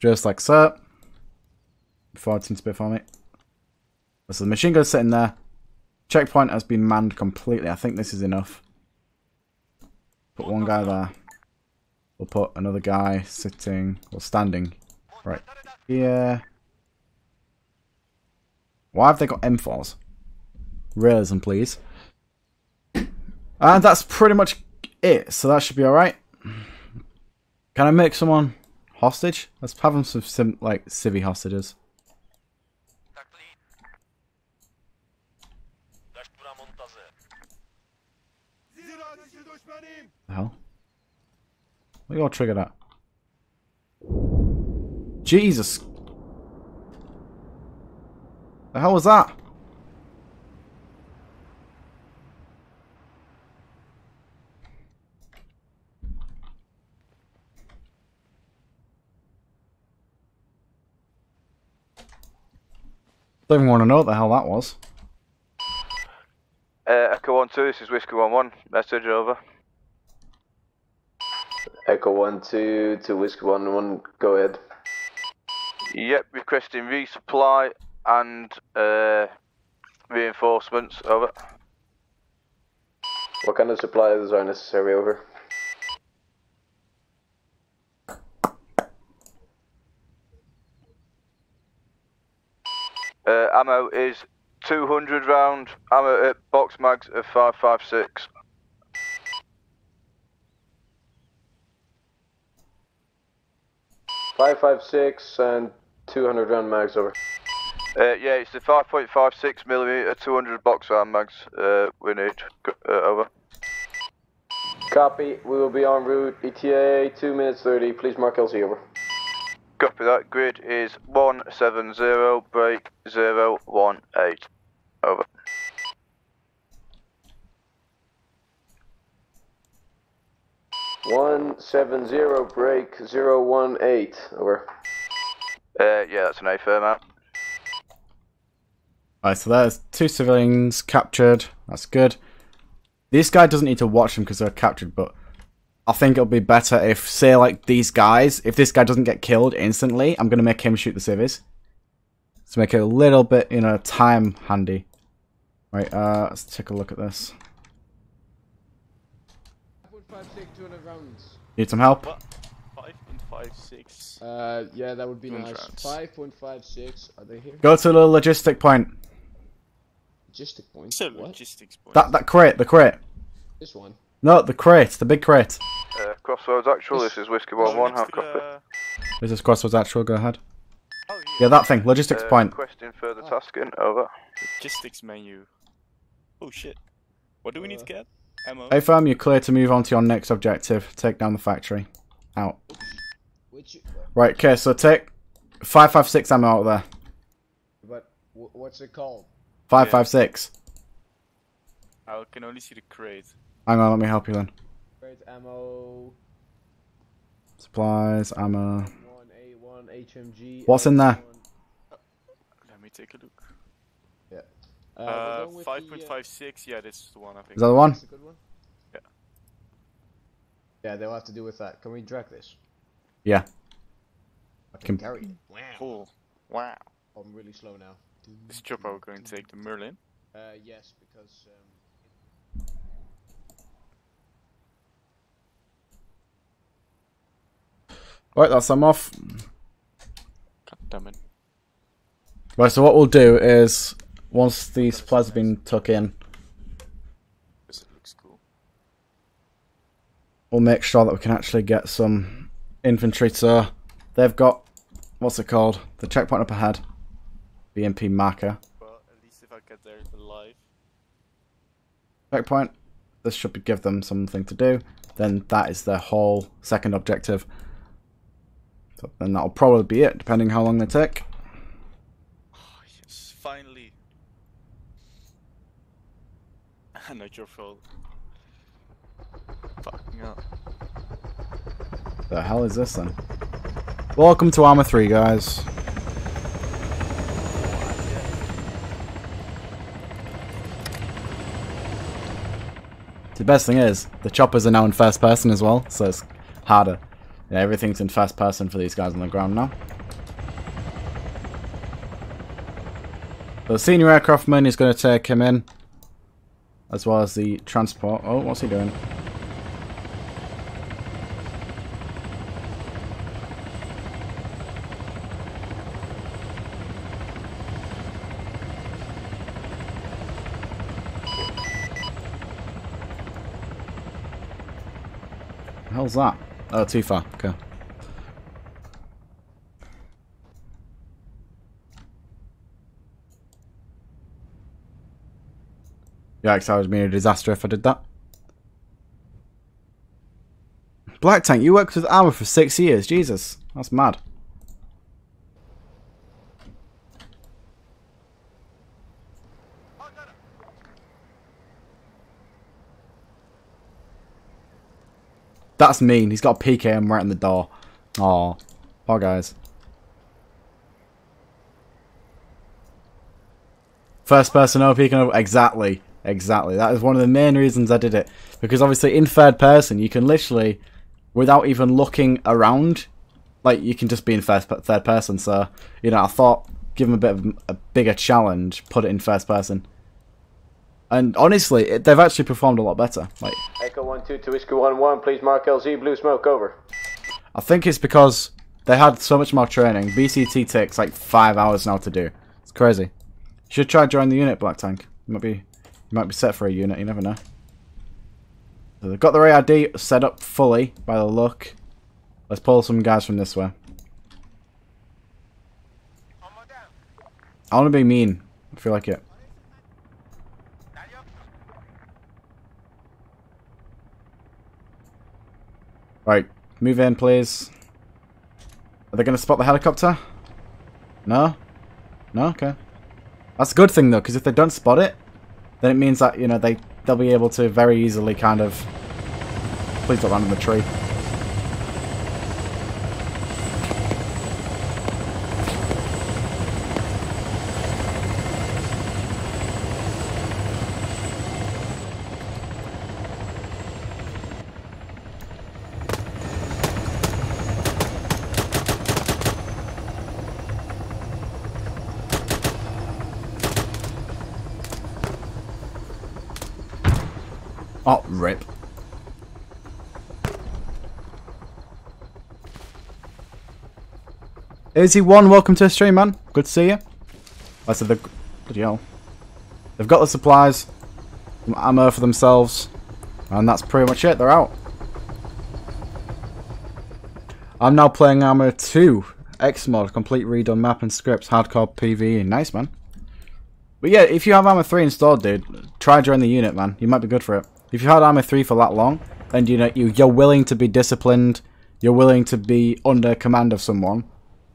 Just like so. fourteen spit for me. So the machine gunner's sitting there. Checkpoint has been manned completely. I think this is enough. Put one guy there. We'll put another guy sitting, or standing, right here. Why have they got M fours? Realism, please. And that's pretty much it, so that should be alright. Can I make someone hostage? Let's have them some, sim like, civvy hostages. The hell? What are you all triggered at? Jesus! The hell was that? Don't even want to know what the hell that was. Uh, Echo one two, this is Whiskey one one. Message over. Echo one two to Whiskey one one. Go ahead. Yep, requesting resupply. And uh, reinforcements, over. What kind of supplies are necessary, over? Uh, ammo is two hundred round, ammo uh, box mags of five five six. five five six and two hundred round mags, over. Uh, yeah, it's the five point five six millimeter two hundred box round mags uh, we need. Uh, over. Copy. We will be en route. E T A two minutes thirty. Please mark L Z over. Copy that. Grid is one seven zero, break zero one eight. Over. one seven zero, break zero one eight. Over. Uh, yeah, that's an A firm out. Alright, so there's two civilians captured. That's good. This guy doesn't need to watch them because they're captured, but I think it'll be better if, say, like these guys, if this guy doesn't get killed instantly, I'm going to make him shoot the civvies. To make it a little bit, you know, time handy. Right, uh, let's take a look at this. Need some help? five point five six. Uh, yeah, that would be nice. five point five six, are they here? Go to the logistic point. Logistic point? So logistics point. That, that crate, the crate. This one? No, the crate, the big crate. Uh, Crossroads Actual, this, this is Whiskey one one, half copy. Uh... This is Crossroads Actual, go ahead. Oh, yeah. yeah, that thing, logistics uh, point. Requesting further oh. tasking, over. Logistics menu. Oh shit. What do we uh, need to get? Ammo. Hey fam, you're clear to move on to your next objective. Take down the factory. Out. Which... Right, okay, so take five five six ammo out there. But, what's it called? five five six. Yeah. I can only see the crate. Hang on, let me help you then. Crate ammo. Supplies, ammo. one A one, H M G. What's in there? Uh, let me take a look. Yeah. Uh, five point five six, uh... yeah, this is the one I think. Is that the one? That's a good one? Yeah. Yeah, they'll have to do with that. Can we drag this? Yeah. I can, can... carry it. Wow. Cool. Wow. I'm really slow now. Is Chopper going to take the Merlin? Uh, yes, because... Um... Right, that's I'm off. God damn it. Right, so what we'll do is, once the supplies have been tucked in, because it looks cool, we'll make sure that we can actually get some infantry. So they've got, what's it called? The checkpoint up ahead. B M P marker. Well, at least if I get there alive. Checkpoint. This should give them something to do. Then that is their whole second objective. So then that'll probably be it, depending how long they take. Oh, yes, finally. Not your fault. Fucking up. The hell is this then? Welcome to Arma three, guys. The best thing is, the choppers are now in first person as well, so it's harder. And everything's in first person for these guys on the ground now. The senior aircraftman is going to take him in, as well as the transport. Oh, what's he doing? Hell's that? Oh, too far. Okay. Yikes! I would be a disaster if I did that. Black Tank, you worked with Arma for six years. Jesus, that's mad. That's mean. He's got a P K M right in the door. Aw. Poor guys. First person over, he can over. Exactly. Exactly. That is one of the main reasons I did it. Because obviously in third person, you can literally, without even looking around, like you can just be in first, third person. So, you know, I thought, give him a bit of a bigger challenge, put it in first person. And honestly, it, they've actually performed a lot better. Like, Echo one two to Whiskey one one, please mark L Z, blue smoke, over. I think it's because they had so much more training. B C T takes like five hours now to do. It's crazy. You should try join the unit, Black Tank. You might be, you might be set for a unit, you never know. So they've got their A R D set up fully, by the look. Let's pull some guys from this way. I want to be mean. I feel like it. Right, move in, please. Are they going to spot the helicopter? No? No? Okay. That's a good thing, though, because if they don't spot it, then it means that, you know, they, they'll be able to very easily kind of... Please don't land on the tree. Oh, rip. Izzy one, welcome to the stream, man. Good to see you. I said the bloody hell. They've got the supplies, some ammo for themselves, and that's pretty much it. They're out. I'm now playing Arma two. X mod, complete redone map and scripts, hardcore P V E. Nice, man. But yeah, if you have Arma three installed, dude, try join the unit, man. You might be good for it. If you had Arma three for that long, and you know you you're willing to be disciplined, you're willing to be under command of someone,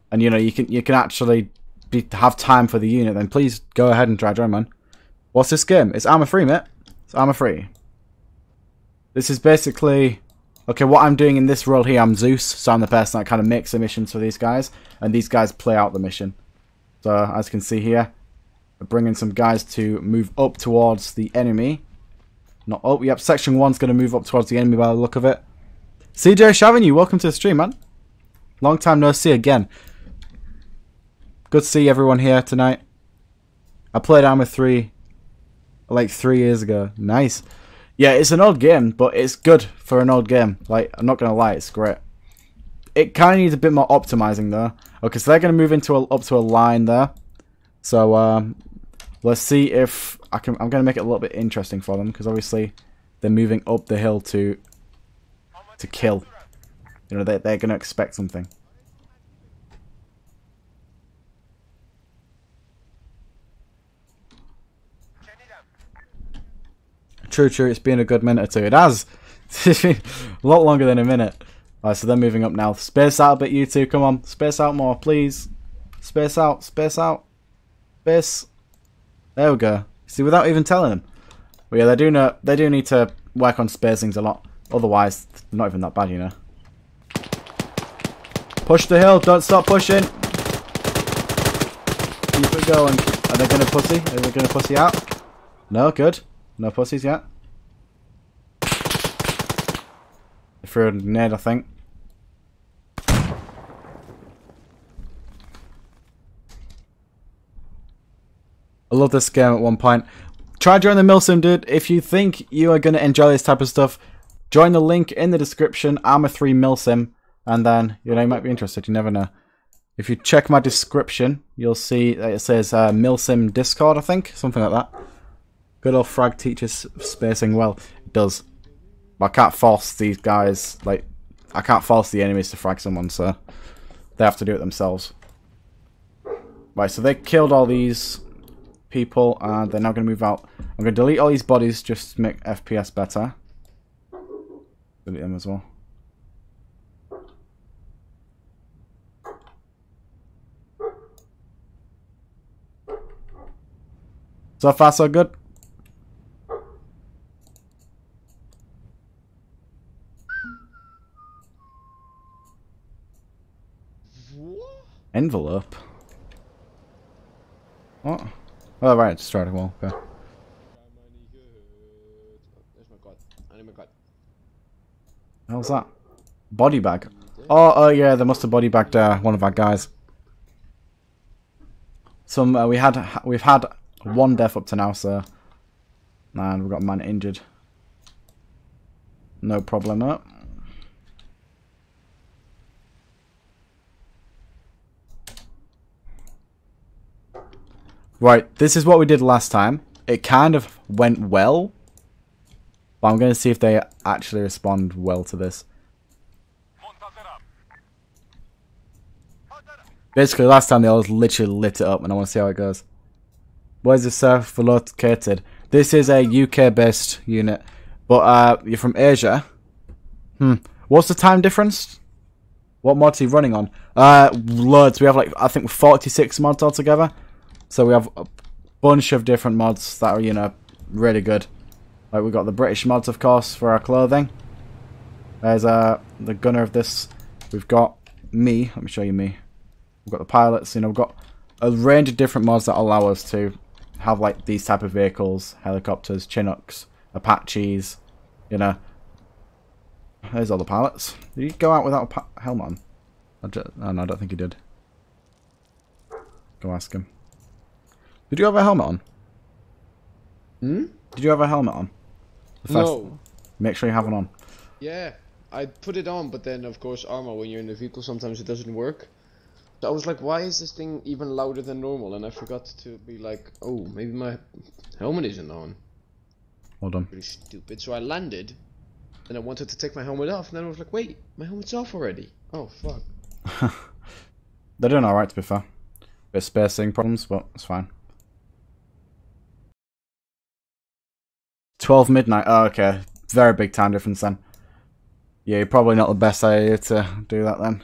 and you know you can you can actually be, have time for the unit, then please go ahead and try join, man. What's this game? It's Arma three, mate. It's Arma three. This is basically okay. What I'm doing in this role here, I'm Zeus, so I'm the person that kind of makes the missions for these guys, and these guys play out the mission. So as you can see here, we're bringing some guys to move up towards the enemy. Not, oh, yep, section one's going to move up towards the enemy by the look of it. C J Chavigny, welcome to the stream, man. Long time no see again. Good to see everyone here tonight. I played Arma three like three years ago. Nice. Yeah, it's an old game, but it's good for an old game. Like, I'm not going to lie, it's great. It kind of needs a bit more optimizing, though. Okay, so they're going to move into a, up to a line there. So, um... let's see if I can. I'm going to make it a little bit interesting for them because obviously they're moving up the hill to to kill. You know, they they're going to expect something. True, true. It's been a good minute or two. It has. It's been a lot longer than a minute. All right, so they're moving up now. Space out a bit, you two. Come on, space out more, please. Space out, space out, space. There we go. See, without even telling them. But yeah, they do know they do need to work on spacings a lot. Otherwise, they're not even that bad, you know. Push the hill. Don't stop pushing. Keep it going. Are they going to pussy? Are they going to pussy out? No, good. No pussies yet. They threw a grenade, I think. I love this game at one point. Try join the Milsim, dude. If you think you are going to enjoy this type of stuff, join the link in the description, Arma three Milsim, and then, you know, you might be interested. You never know. If you check my description, you'll see that it says uh, Milsim Discord, I think. Something like that. Good old frag teaches spacing well. It does. I can't force these guys, like, I can't force the enemies to frag someone, so they have to do it themselves. Right, so they killed all these... people, and they're now going to move out. I'm going to delete all these bodies just to make F P S better. Delete them as well. So far, so good. Envelope? What? Oh, right, just started a wall. Okay. How's that? Body bag. Oh, oh yeah, there must have body bagged uh, one of our guys. Some uh, we had we've had one death up to now, so man, we've got a man injured. No problem. Up. Right, this is what we did last time. It kind of went well, but I'm going to see if they actually respond well to this. Basically, last time they all literally lit it up, and I want to see how it goes. Where's the server located? This is a U K-based unit, but uh, you're from Asia. Hmm. What's the time difference? What mods are you running on? Uh, loads. We have like, I think forty-six mods altogether. So we have a bunch of different mods that are, you know, really good. Like we've got the British mods, of course, for our clothing. There's uh, the gunner of this. We've got me. Let me show you me. We've got the pilots. You know, we've got a range of different mods that allow us to have like these type of vehicles, helicopters, Chinooks, Apaches, you know. There's all the pilots. Did he go out without a helmet on? I just, oh, no, I don't think he did. Go ask him. Did you have a helmet on? Hmm? Did you have a helmet on? The first, no. Make sure you have one on. Yeah, I put it on, but then of course Arma, when you're in the vehicle, sometimes it doesn't work. So I was like, why is this thing even louder than normal? And I forgot to be like, oh, maybe my helmet isn't on. Hold on. Pretty stupid. So I landed, and I wanted to take my helmet off, and then I was like, wait, my helmet's off already. Oh, fuck. They're doing alright, to be fair. Bit of spacing problems, but it's fine. twelve midnight. Oh, okay. Very big time difference then. Yeah, you're probably not the best idea to do that then.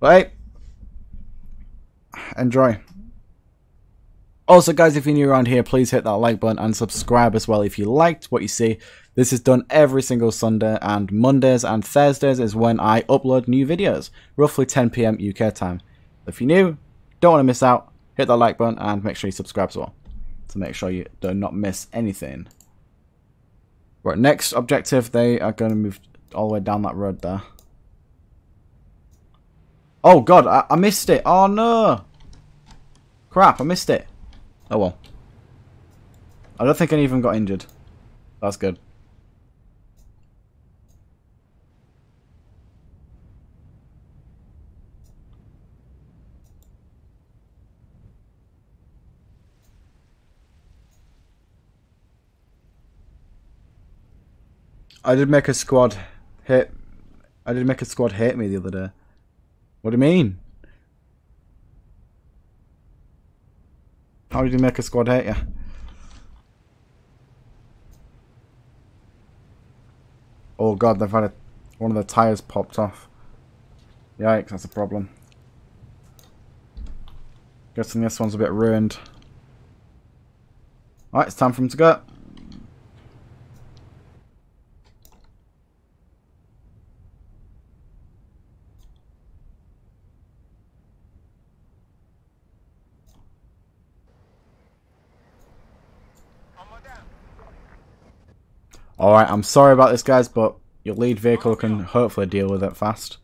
But hey, enjoy. Also, guys, if you're new around here, please hit that like button and subscribe as well if you liked what you see. This is done every single Sunday, and Mondays and Thursdays is when I upload new videos, roughly ten p m U K time. If you're new, don't want to miss out, hit that like button and make sure you subscribe as well to make sure you do not miss anything. Right, next objective, they are going to move all the way down that road there. Oh god, I, I missed it. Oh no. Crap, I missed it. Oh well. I don't think any of them got injured. That's good. I did make a squad hit. I did make a squad hit me the other day. What do you mean? How did you make a squad hit you? Oh god, they've had a, one of the tires popped off. Yikes, that's a problem. Guessing this one's a bit ruined. Alright, it's time for them to go. Alright, I'm sorry about this, guys, but your lead vehicle can hopefully deal with it fast.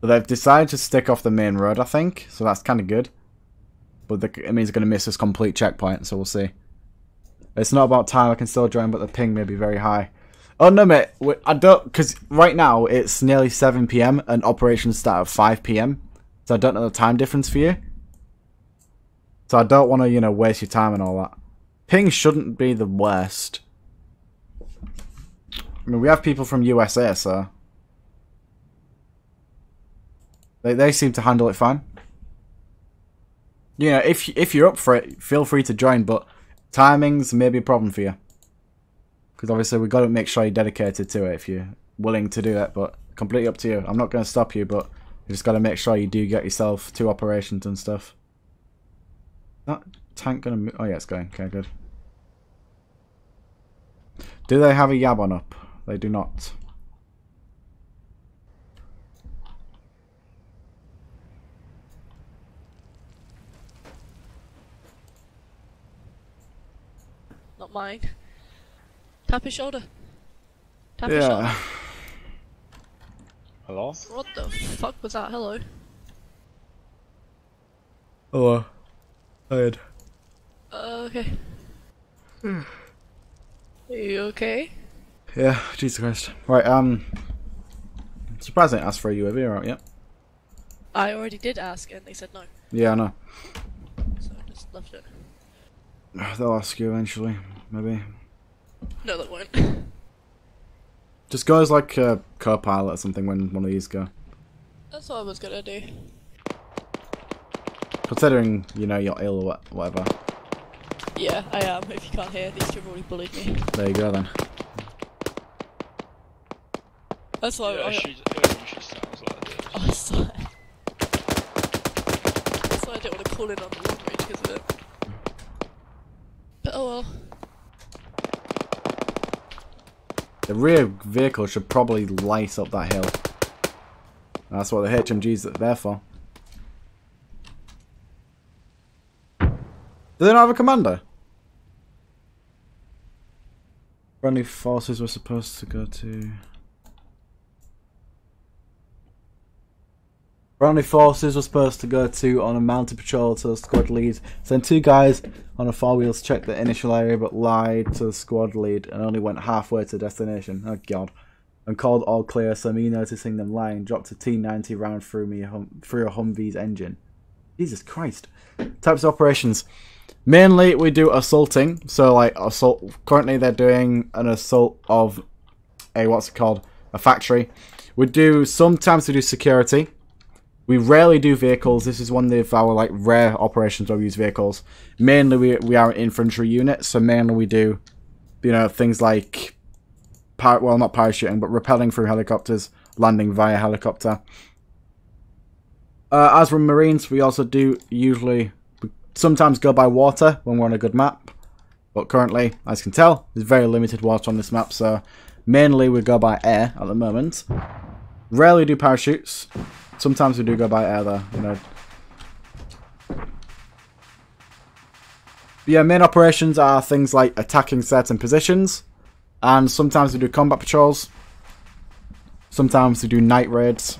But they've decided to stick off the main road, I think, so that's kind of good. But the, it means they're going to miss this complete checkpoint, so we'll see. It's not about time, I can still join, but the ping may be very high. Oh, no, mate, I don't, because right now it's nearly seven p m and operations start at five p m, so I don't know the time difference for you. So I don't want to, you know, waste your time and all that. Ping shouldn't be the worst. I mean, we have people from U S A, so... They, they seem to handle it fine. You know, if, if you're up for it, feel free to join, but timings may be a problem for you. Because obviously we've got to make sure you're dedicated to it if you're willing to do it, but completely up to you. I'm not going to stop you, but you just got to make sure you do get yourself two operations and stuff. That tank going to move? Oh yeah, it's going. Okay, good. Do they have a yab on up? They do not. Not mine. Tap his shoulder. Tap yeah. his shoulder. Hello? What the fuck was that? Hello? Hello. Tired. Uh, okay. Are you okay? Yeah, Jesus Christ. Right, um... I'm surprised they asked for a U A V route, yeah? I already did ask and they said no. Yeah, I know. So I just left it. They'll ask you eventually, maybe. No, they won't. Just go as like a co-pilot or something when one of these go. That's what I was gonna do. Considering, you know, you're ill or whatever. Yeah, I am. If you can't hear, these two have already bullied me. There you go then. That's like. Yeah, I, she, I, she sounds like this. Oh, I swear. I swear I don't want to call in on the long range because of it. But oh well. The rear vehicle should probably light up that hill. That's what the H M Gs are there for. Do they not have a commander? Friendly forces were supposed to go to... Friendly forces were supposed to go to on a mounted patrol to the squad lead. Sent two guys on a four wheels to check the initial area but lied to the squad lead and only went halfway to destination. Oh god. And called all clear, so me noticing them lying dropped a T ninety round through me hum through a Humvee's engine. Jesus Christ. Types of operations. Mainly we do assaulting, so like assault, currently they're doing an assault of a, what's it called, a factory. We do, sometimes we do security. We rarely do vehicles. This is one of our like rare operations where we use vehicles. Mainly we, we are an infantry unit, so mainly we do, you know, things like, par well not parachuting, but rappelling through helicopters, landing via helicopter. Uh, as for Marines, we also do usually... sometimes go by water when we're on a good map, but currently, as you can tell, there's very limited water on this map, so mainly we go by air at the moment. Rarely do parachutes. Sometimes we do go by air though, you know. But yeah, main operations are things like attacking certain positions, and sometimes we do combat patrols. Sometimes we do night raids.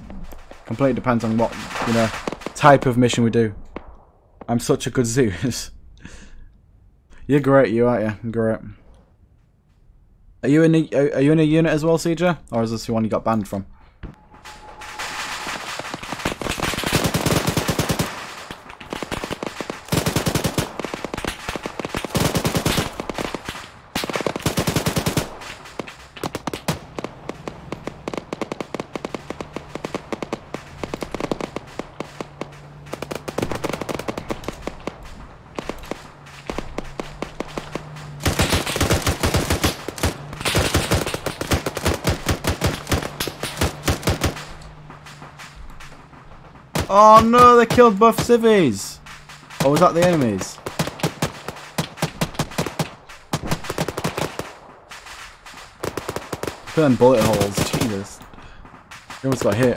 Completely depends on what, you know, type of mission we do. I'm such a good Zeus. You're great, you aren't you? I'm great. Are you in a are, are you in a unit as well, C J? Or is this the one you got banned from? Oh no, they killed both civvies! Or was that the enemies? Filling bullet holes, Jesus. They almost got hit.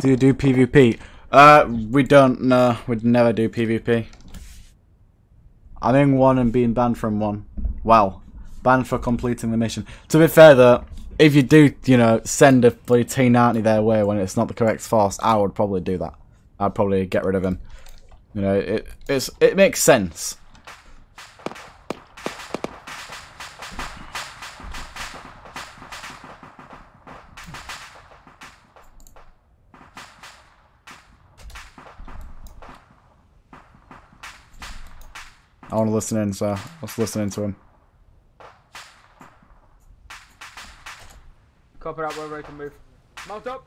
Do you do PvP? Uh, we don't, no. We'd never do PvP. I'm in one and being banned from one. Wow. Banned for completing the mission. To be fair though, if you do, you know, send a bloody T ninety their way when it's not the correct force, I would probably do that. I'd probably get rid of him. You know, it it's, it makes sense. I want to listen in, so let's listen in to him. Copy that, we're ready to move. Mount up!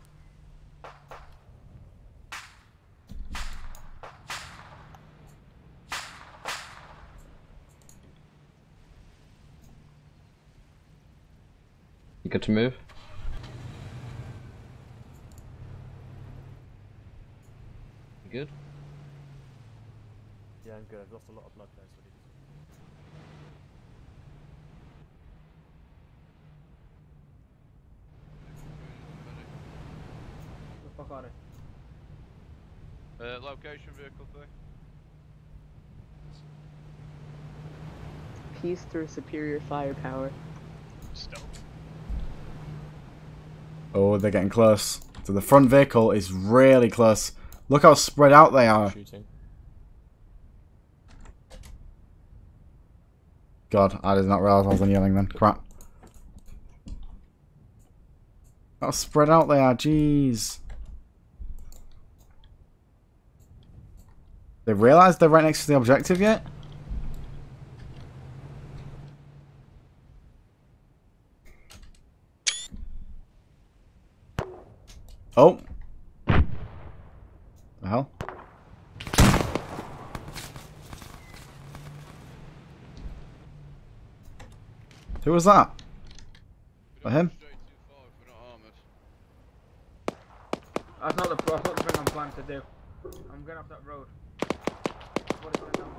You good to move? You good? Yeah, I'm good. I've lost a lot of blood there. What the fuck are they? Uh, location vehicle thing. Peace through superior firepower. Stealth. Oh, they're getting close. So the front vehicle is really close. Look how spread out they are. Shooting. God, I did not realise I was on yelling then. Crap. How spread out they are, jeez. They realised they're right next to the objective yet? Oh. Who was that? Not him? That's not, the, that's not the thing I'm planning to do. I'm going up that road. What is that number?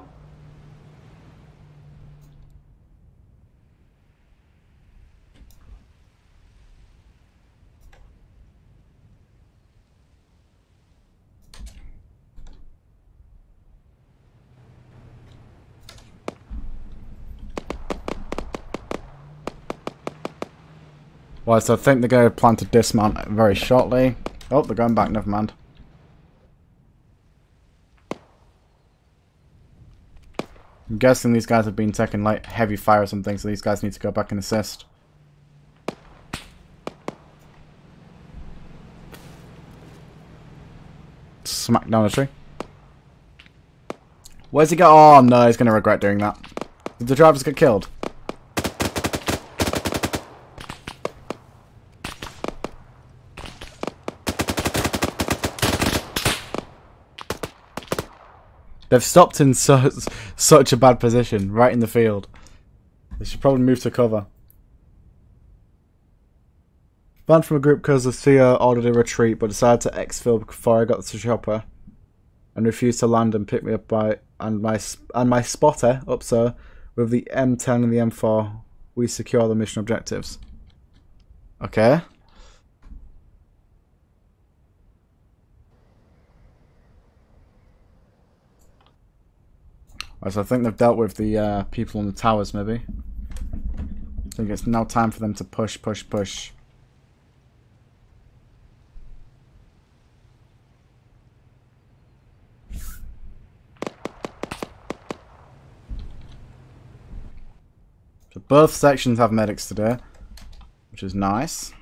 Well, so I think they're going to plan to dismount very shortly. Oh, they're going back, never mind. I'm guessing these guys have been taking like heavy fire or something, so these guys need to go back and assist. Smack down the tree. Where's he go? Oh no, he's going to regret doing that. Did the drivers get killed? They've stopped in such, such a bad position, right in the field. They should probably move to cover. Banned from a group because the C O ordered a retreat, but decided to exfil before I got to chopper, and refused to land and pick me up by and my and my spotter up so with the M ten and the M four. We secure the mission objectives. Okay. Right, so I think they've dealt with the uh, people on the towers, maybe. I think it's now time for them to push, push, push. So both sections have medics today, which is nice.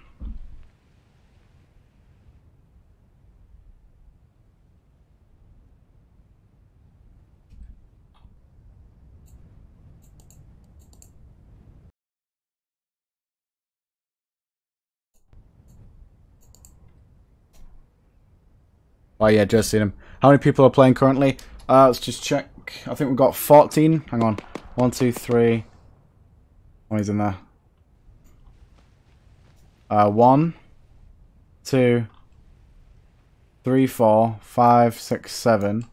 Oh yeah, just seen him. How many people are playing currently? Uh, let's just check. I think we've got fourteen. Hang on. One, two, three. Oh, he's in there. Uh, one, two, three, four, five, six, seven,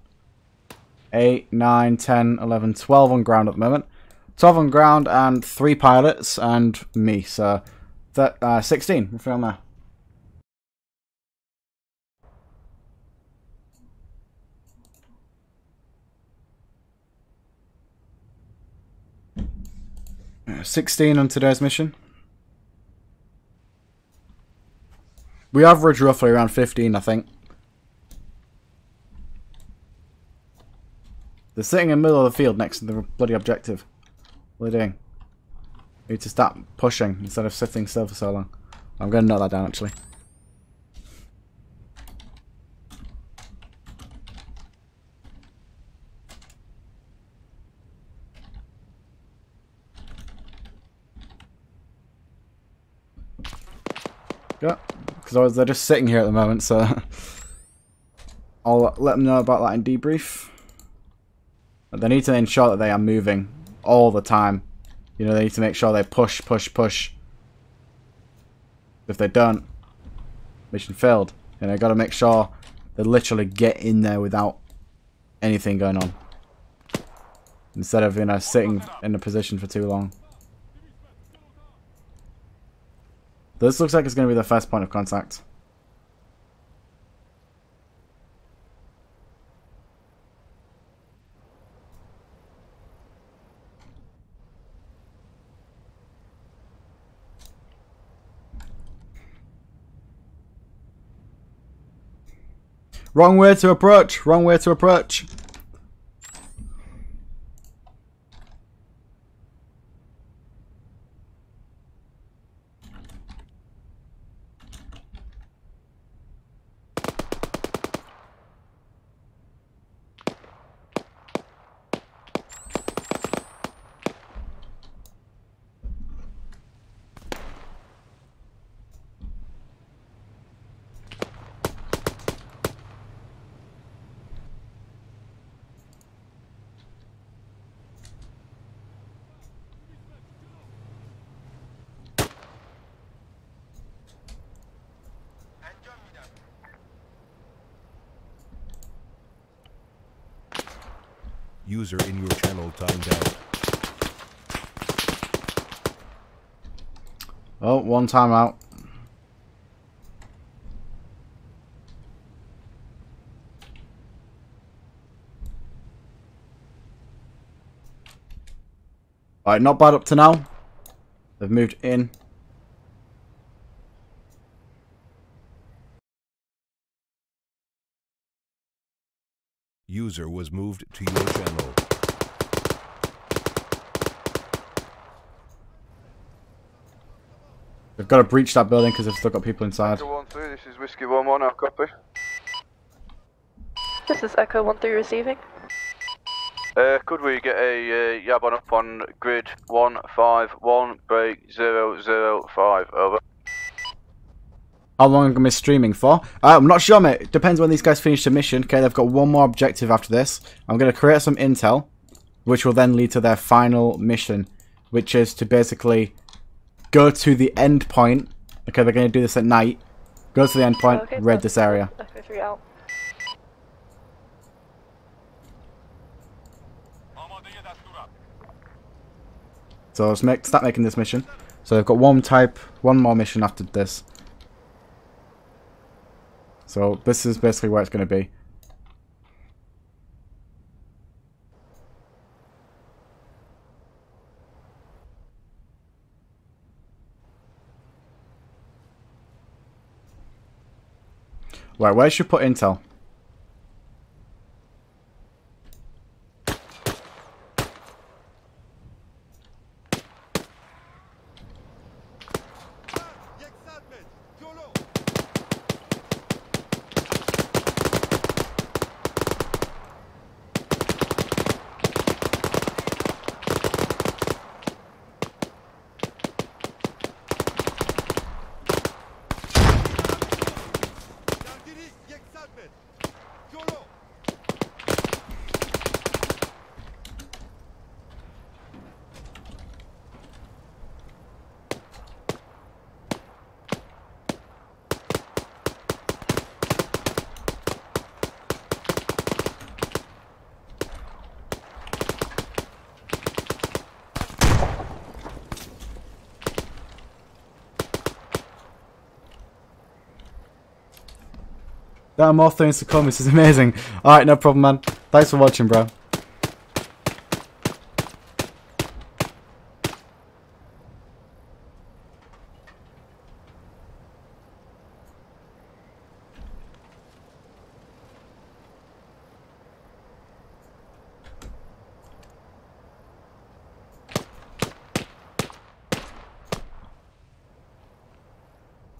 eight, nine, ten, eleven, twelve on ground at the moment. Twelve on ground and three pilots and me. So that uh, sixteen. We're on there. sixteen on today's mission. We average roughly around fifteen, I think. They're sitting in the middle of the field next to the bloody objective. What are they doing? We need to start pushing instead of sitting still for so long. I'm going to note that down, actually. Because they're just sitting here at the moment, so I'll let them know about that in debrief. But they need to ensure that they are moving all the time. You know, they need to make sure they push, push, push. If they don't, mission failed. And they've got to make sure they literally get in there without anything going on. Instead of, you know, sitting in a position for too long. This looks like it's going to be the first point of contact. Wrong way to approach! Wrong way to approach! User in your channel timed out. Oh, one time out. Alright, not bad up to now. They've moved in. User was moved to your channel. They've got to breach that building because they've still got people inside. Echo one three, this is Whiskey one one. I'll copy. This is Echo one three receiving. Uh, could we get a uh, yab on up on grid one five one break zero zero five over? How long am I streaming for? Uh, I'm not sure, mate. It depends when these guys finish the mission. Okay, they've got one more objective after this. I'm going to create some intel, which will then lead to their final mission, which is to basically go to the end point. Okay, they're going to do this at night. Go to the end point, okay, raid this area. F three out. So let's make, start making this mission. So they've got one type, one more mission after this. So this is basically where it's going to be. Right, where should we put intel? There are more things to come, this is amazing. Alright, no problem, man. Thanks for watching, bro.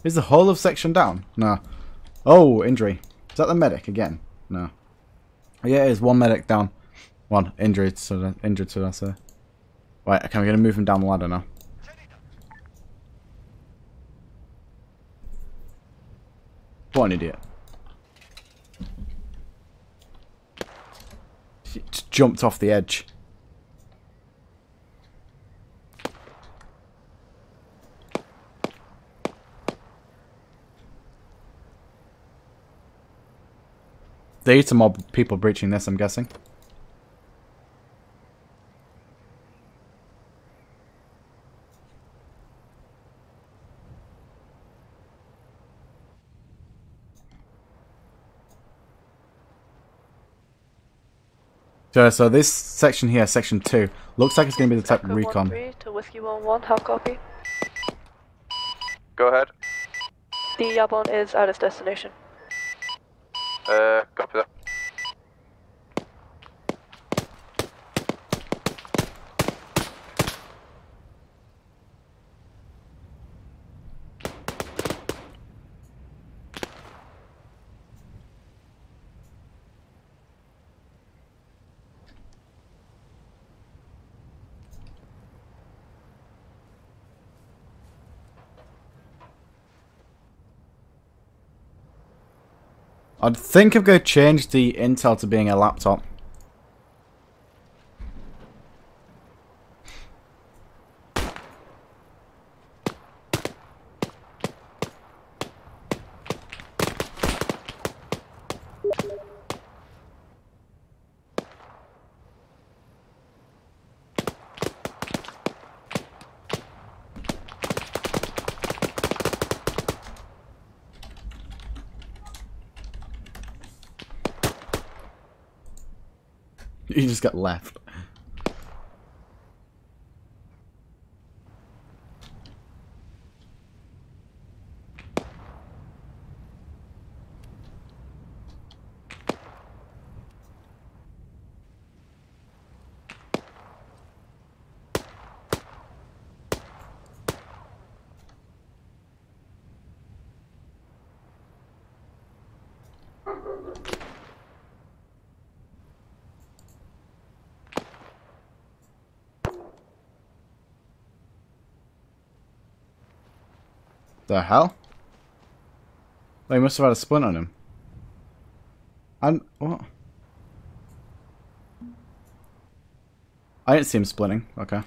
Is the whole of section down? No. Oh, injury. Is that the medic again? No. Yeah, it is. One medic down. One. Injured. So sort of, injured, so that's a... Right, okay, I'm going to move him down the ladder now. What an idiot. He just jumped off the edge. They need some more people breaching this, I'm guessing. So, so this section here, section two, looks like it's going to be the type of recon. Echo one three to Whiskey one one, how copy? Go ahead. The Yabon is at its destination. Uh, copy that. I think I'm going to change the intel to being a laptop. He just got left. The hell? They must have had a splint on him. And what? I didn't see him splinting. Okay.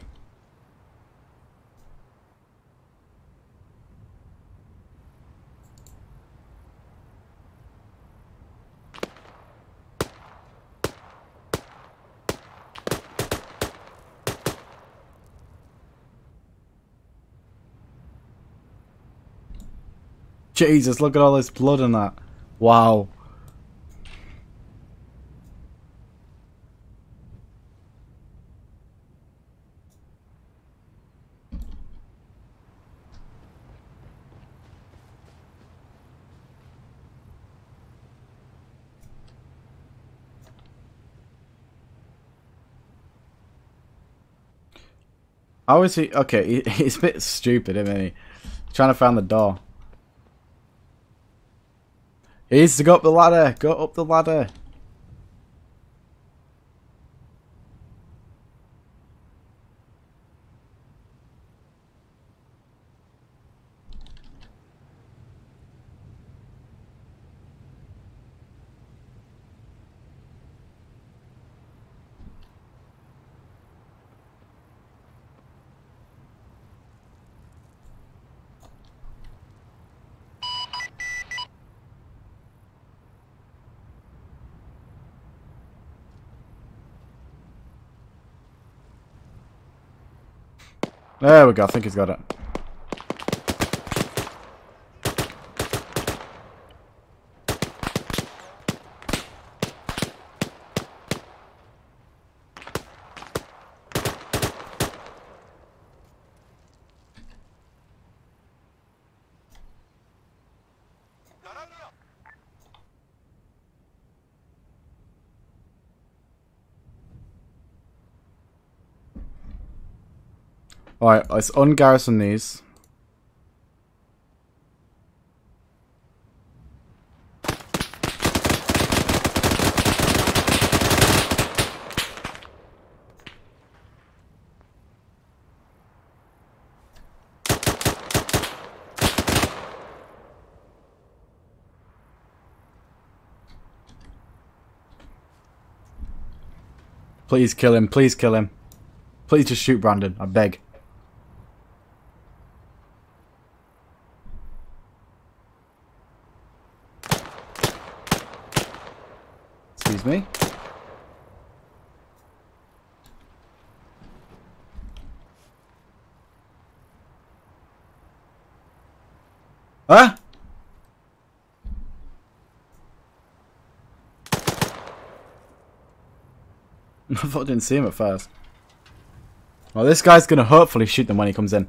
Jesus, look at all this blood and that. Wow. How is he? Okay, he, he's a bit stupid, isn't he? Trying to find the door. He needs to go up the ladder. Go up the ladder. There we go, I think he's got it. Alright, let's ungarrison these. Please kill him, please kill him. Please just shoot Brandon, I beg. Me. Huh? I thought I didn't see him at first. Well, this guy's gonna hopefully shoot them when he comes in.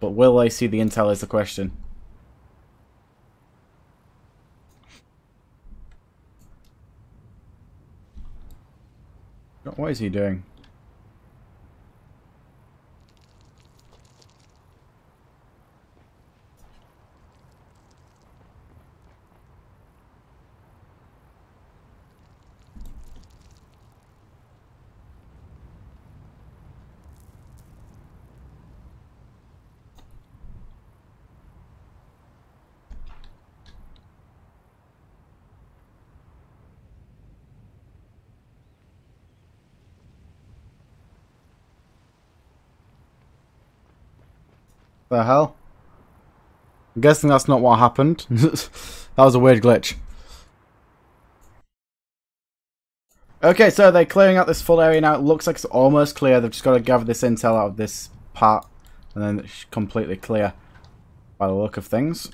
But will they see the intel is the question. What is he doing? The hell? I'm guessing that's not what happened. That was a weird glitch. Okay, so they're clearing out this full area now. It looks like it's almost clear. They've just got to gather this intel out of this part, and then it's completely clear by the look of things.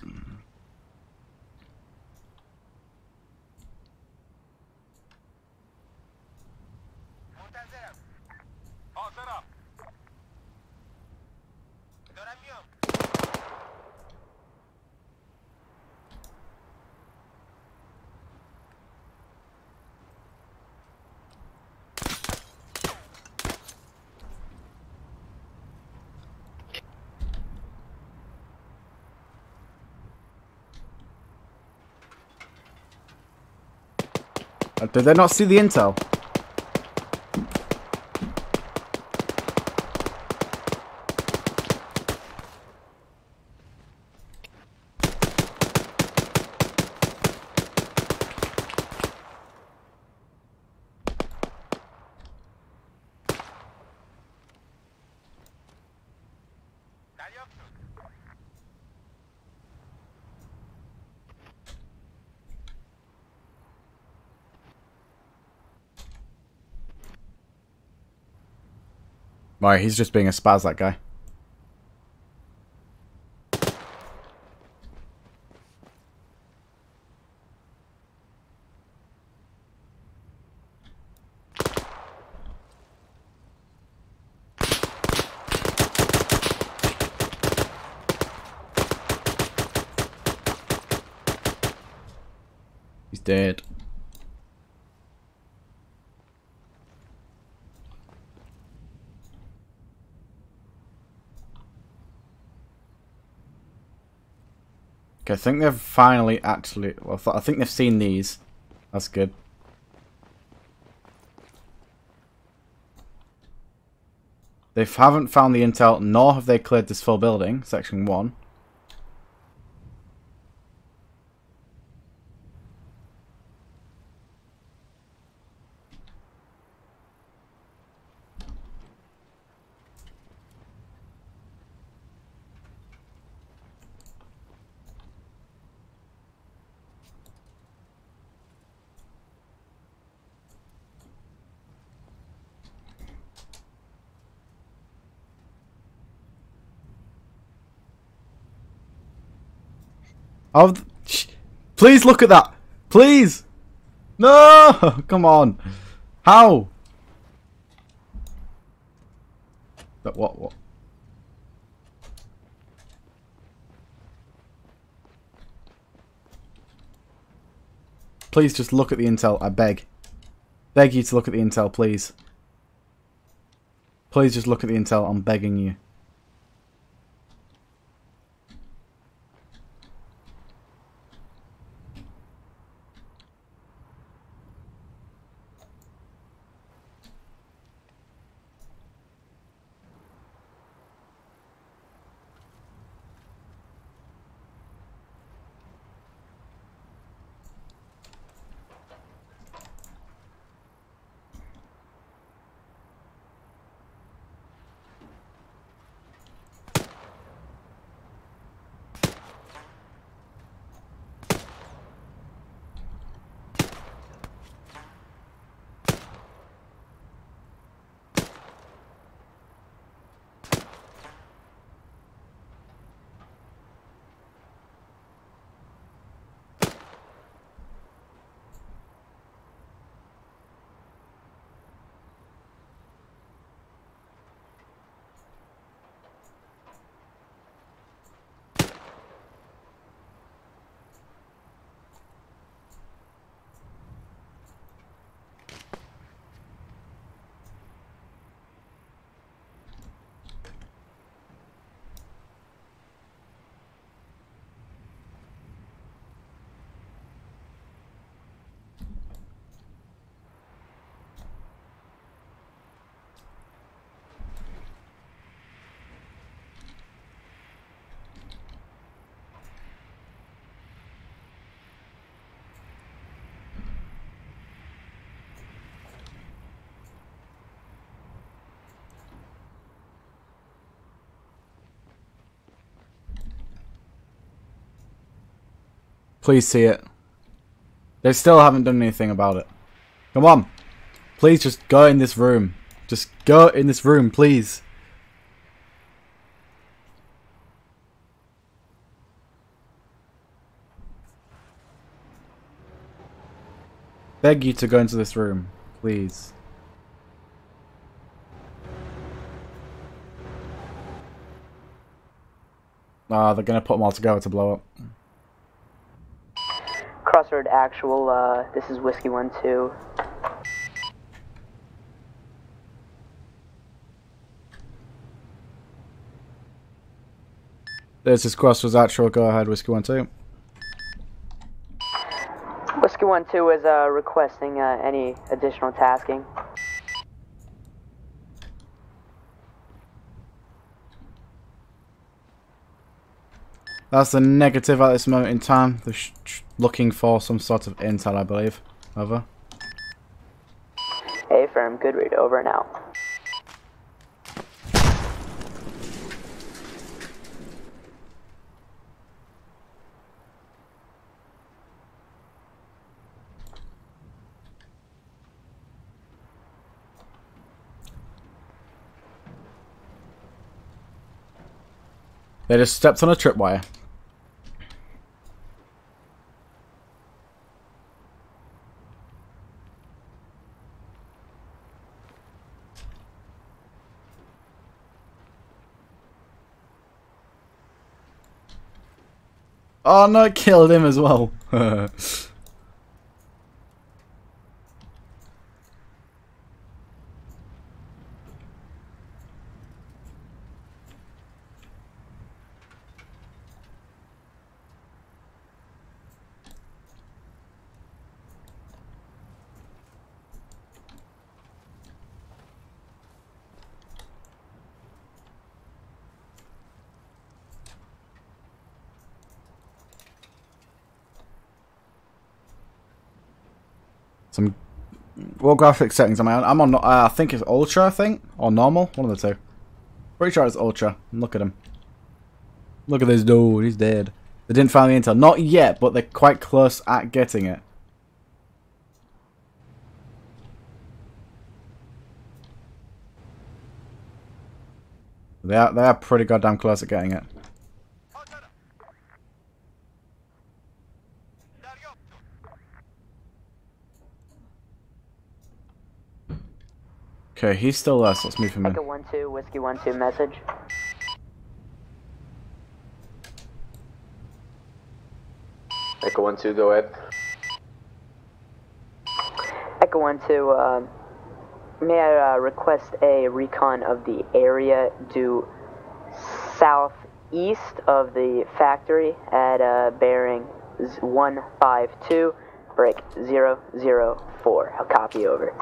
Did they not see the intel? Right, he's just being a spaz, that guy. He's dead. Okay, I think they've finally actually... Well, I think they've seen these. That's good. They haven't found the intel, nor have they cleared this full building, section one. Oh, please look at that! Please! No! Come on! How? But what? What? Please just look at the intel, I beg. Beg you to look at the intel, please. Please just look at the intel, I'm begging you. Please see it. They still haven't done anything about it. Come on. Please just go in this room. Just go in this room, please. Beg you to go into this room, please. Ah, they're gonna put them all together to blow up. Crossroad actual, uh, this is Whiskey one two. This is Crossroads actual, go ahead, Whiskey one two. Whiskey two one two is uh, requesting uh, any additional tasking. That's the negative at this moment in time. They're sh sh looking for some sort of intel, I believe. Over. Hey, firm. Good read. Over and out. They just stepped on a tripwire. Oh no, it killed him as well. Some well graphic settings am I on? I'm on. Uh, I think it's ultra. I think or normal. One of the two. Pretty sure it's ultra. Look at him. Look at this dude. He's dead. They didn't find the intel. Not yet, but they're quite close at getting it. They are. They are pretty goddamn close at getting it. Okay, he's still there, so let's move him in. Echo one two, Whiskey one two, message. Echo one two, go ahead. Echo one two, uh, may I uh, request a recon of the area due southeast of the factory at uh, bearing one five two, break zero zero four. I'll copy over.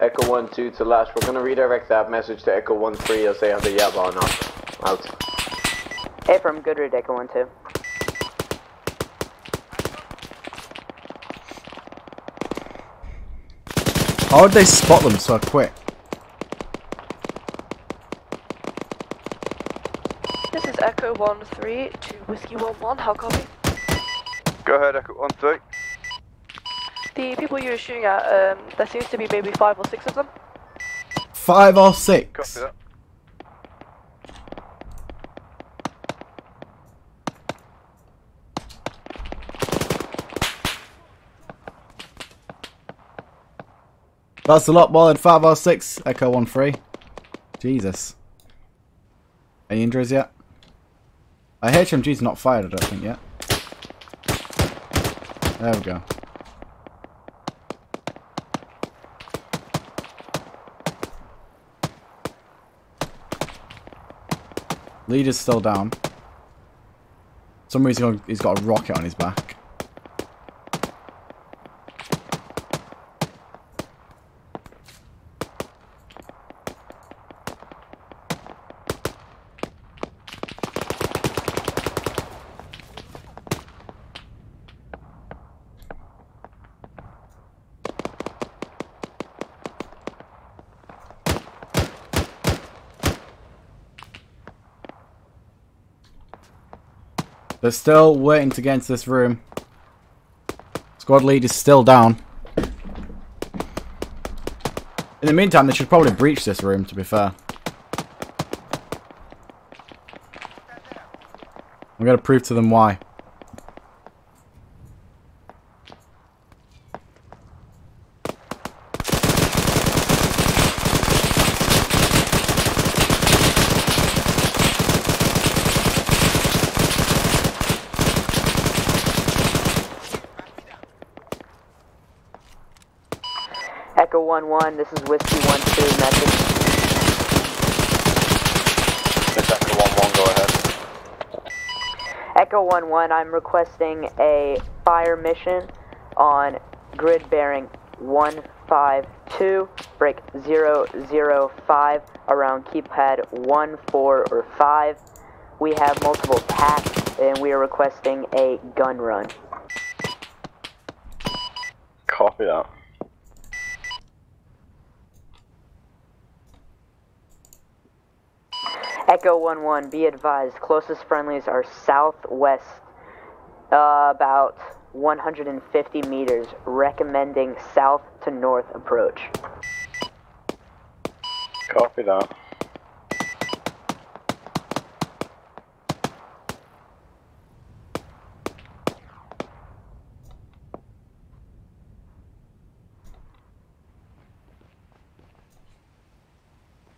Echo one two to Lash. We're gonna redirect that message to Echo one three as they have the Yabba or not. Out. Hey, from Goodread, Echo one two. How would they spot them so quick? This is Echo one three to Whiskey one one. How copy? Go ahead, Echo one three. The people you were shooting at, um, there seems to be maybe five or six of them. Five or six? Copy that. That's a lot more than five or six, Echo one three. Jesus. Any injuries yet? Uh, H M G's not fired, I don't think, yet. There we go. Lead is still down. For some reason he's got a rocket on his back. They're still waiting to get into this room. Squad lead is still down. In the meantime, they should probably breach this room, to be fair. I'm going to prove to them why. one one, this is Whiskey one two, message. It's Echo one one, go ahead. Echo one one, I'm requesting a fire mission on grid bearing one five two, break zero zero five, around keypad one four or five. We have multiple attacks, and we are requesting a gun run. Copy that. Echo one one, be advised, closest friendlies are southwest, uh, about one hundred fifty meters, recommending south to north approach. Copy that.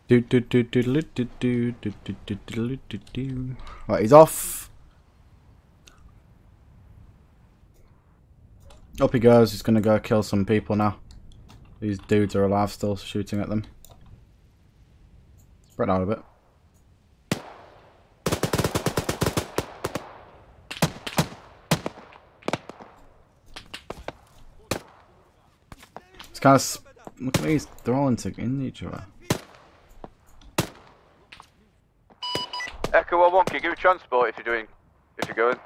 Do do do do do do do do do do do do. Right, he's off. Up he goes. He's gonna go kill some people now. These dudes are alive still, shooting at them. Spread out a bit. It's kind of look at these. They're all into in each other. Echo one one, can you give me transport if you're doing, if you're going?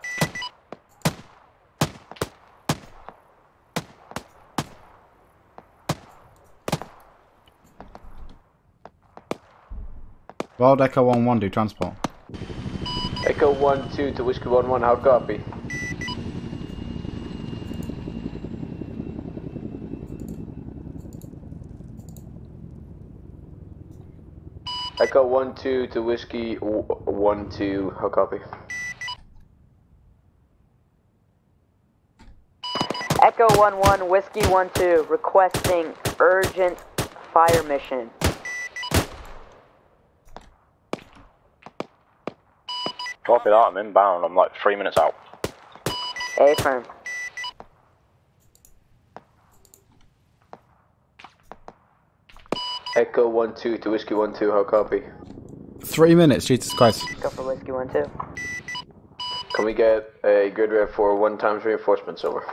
Wild Echo one one, do transport. Echo one two to Whiskey one one, how copy? Echo one two to Whiskey one two, how copy? Echo one one, Whiskey one two, requesting urgent fire mission. Copy that, I'm inbound, I'm like three minutes out. A firm. Echo one two to Whiskey one two, how copy? Three minutes, Jesus Christ. Go for Whiskey one two. Can we get a grid rev for one times reinforcements over?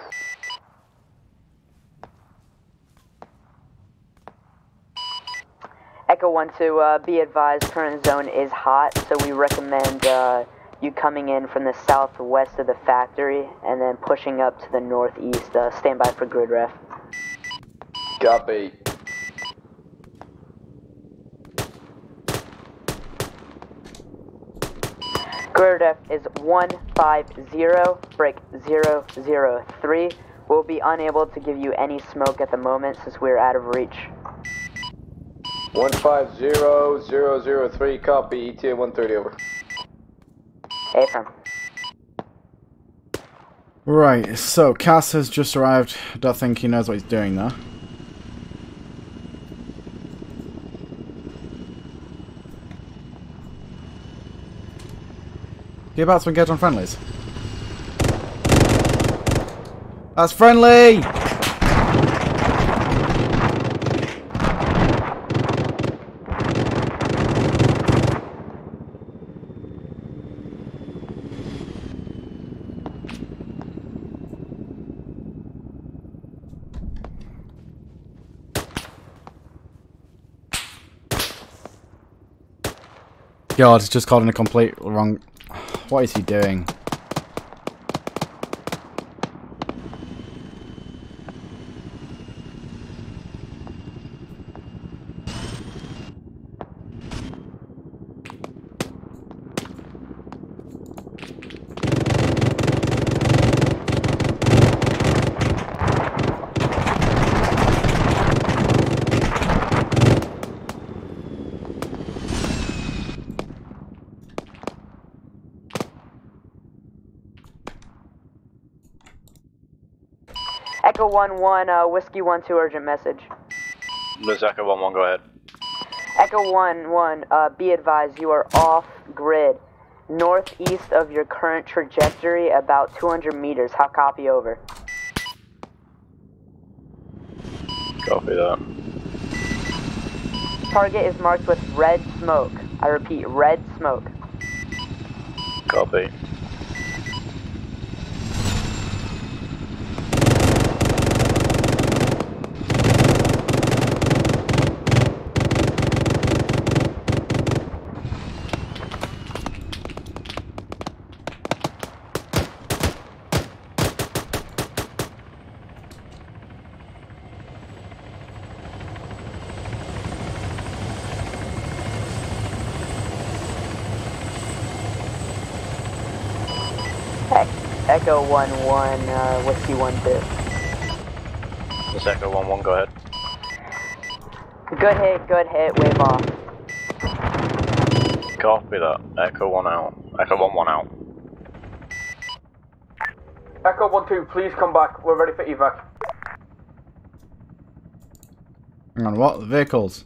Echo one two, uh, be advised, current zone is hot, so we recommend uh, you coming in from the southwest of the factory and then pushing up to the northeast. Uh, stand by for grid ref. Copy. Grid ref is one five zero, break zero zero three. We'll be unable to give you any smoke at the moment since we're out of reach. one five zero zero zero three, copy, E T A one thirty, over. Affirm. Right, so Cass has just arrived. I don't think he knows what he's doing though. You're about to engage on friendlies. That's friendly! God, it's just called in a complete wrong. What is he doing? One one, uh, Whiskey one two, urgent message. Liz Echo one one, go ahead. Echo one one, uh, be advised, you are off grid, northeast of your current trajectory, about two hundred meters. How copy, over? Copy that. target is marked with red smoke. I repeat, red smoke. Copy. Echo one one, uh, Whiskey one two. It's Echo one one. Go ahead. Good hit, good hit. Wave off. Copy that. Echo one out. Echo one one out. Echo one two, please come back. We're ready for evac. Hang on, what? The vehicles.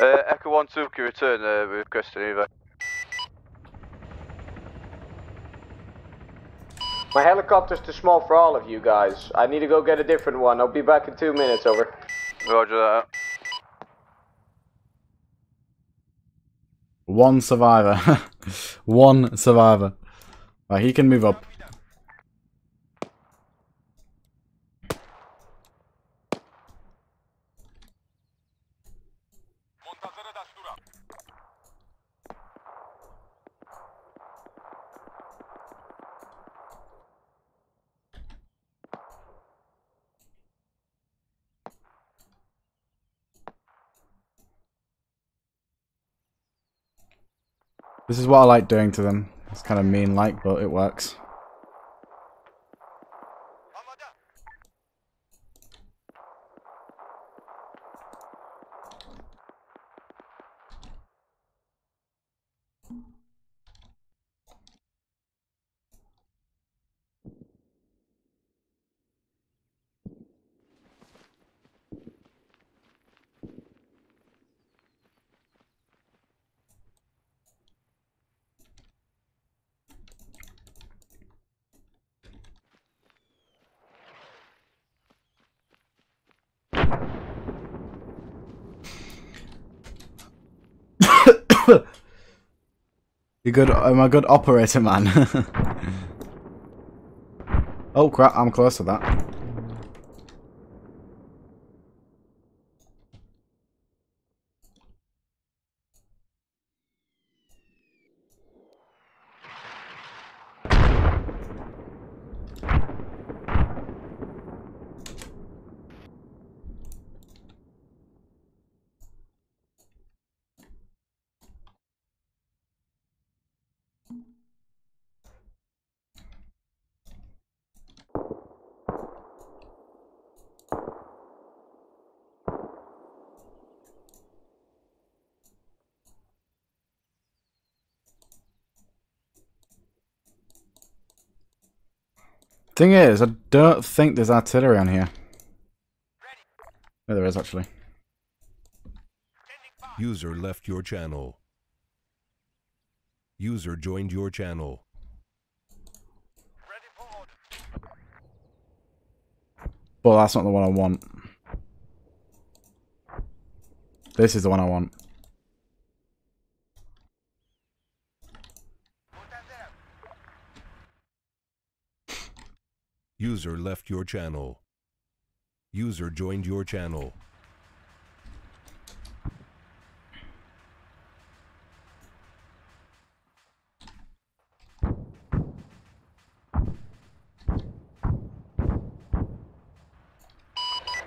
Uh, Echo one two, can return. Uh, we request an evac. My helicopter's too small for all of you guys. I need to go get a different one. I'll be back in two minutes. Over. Roger that. One survivor. One survivor. Right, he can move up. This is what I like doing to them. It's kind of mean-like, but it works. You good? I'm a good operator, man. Oh crap! I'm close to that. Thing is, I don't think there's artillery on here. No, there is actually. User left your channel. User joined your channel. Well, that's not the one I want. This is the one I want. User left your channel. User joined your channel.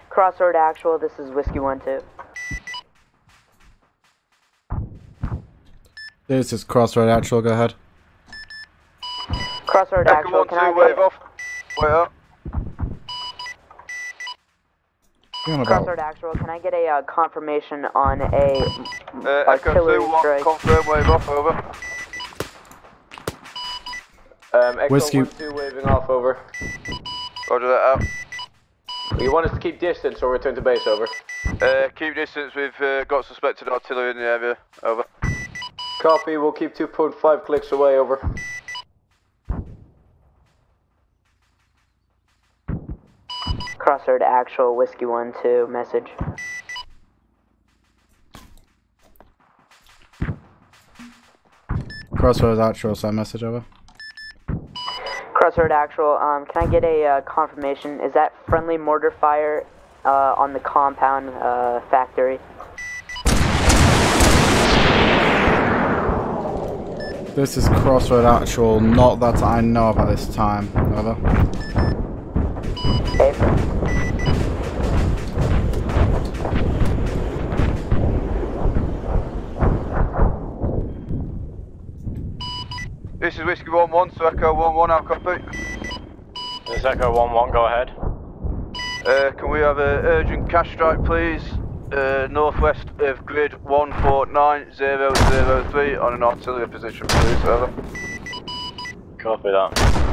Crossroad actual, this is Whiskey one two. This is Crossroad actual, go ahead. Crossroad actual, can I wave off? Well, Crossroad actual, can I get a uh, confirmation on a uh, artillery two, strike? Confirm wave off, over. Um, Echo Whiskey. One, two, waving off, over. Roger that out. You want us to keep distance or return to base, over? Uh, keep distance, we've uh, got suspected artillery in the area, over. Copy, we'll keep two point five clicks away, over. Crossroad actual Whiskey one two, message. Crossroads actual, so message over. Crossroad actual, um, can I get a uh, confirmation? Is that friendly mortar fire uh, on the compound uh, factory? This is Crossroad actual, not that I know of at this time, over. This is Whiskey one one, so Echo one one, I'll copy. This is Echo one one, go ahead. Uh, can we have an urgent cash strike, please? Uh, northwest of grid one four nine zero zero three on an artillery position, please, over. Copy that.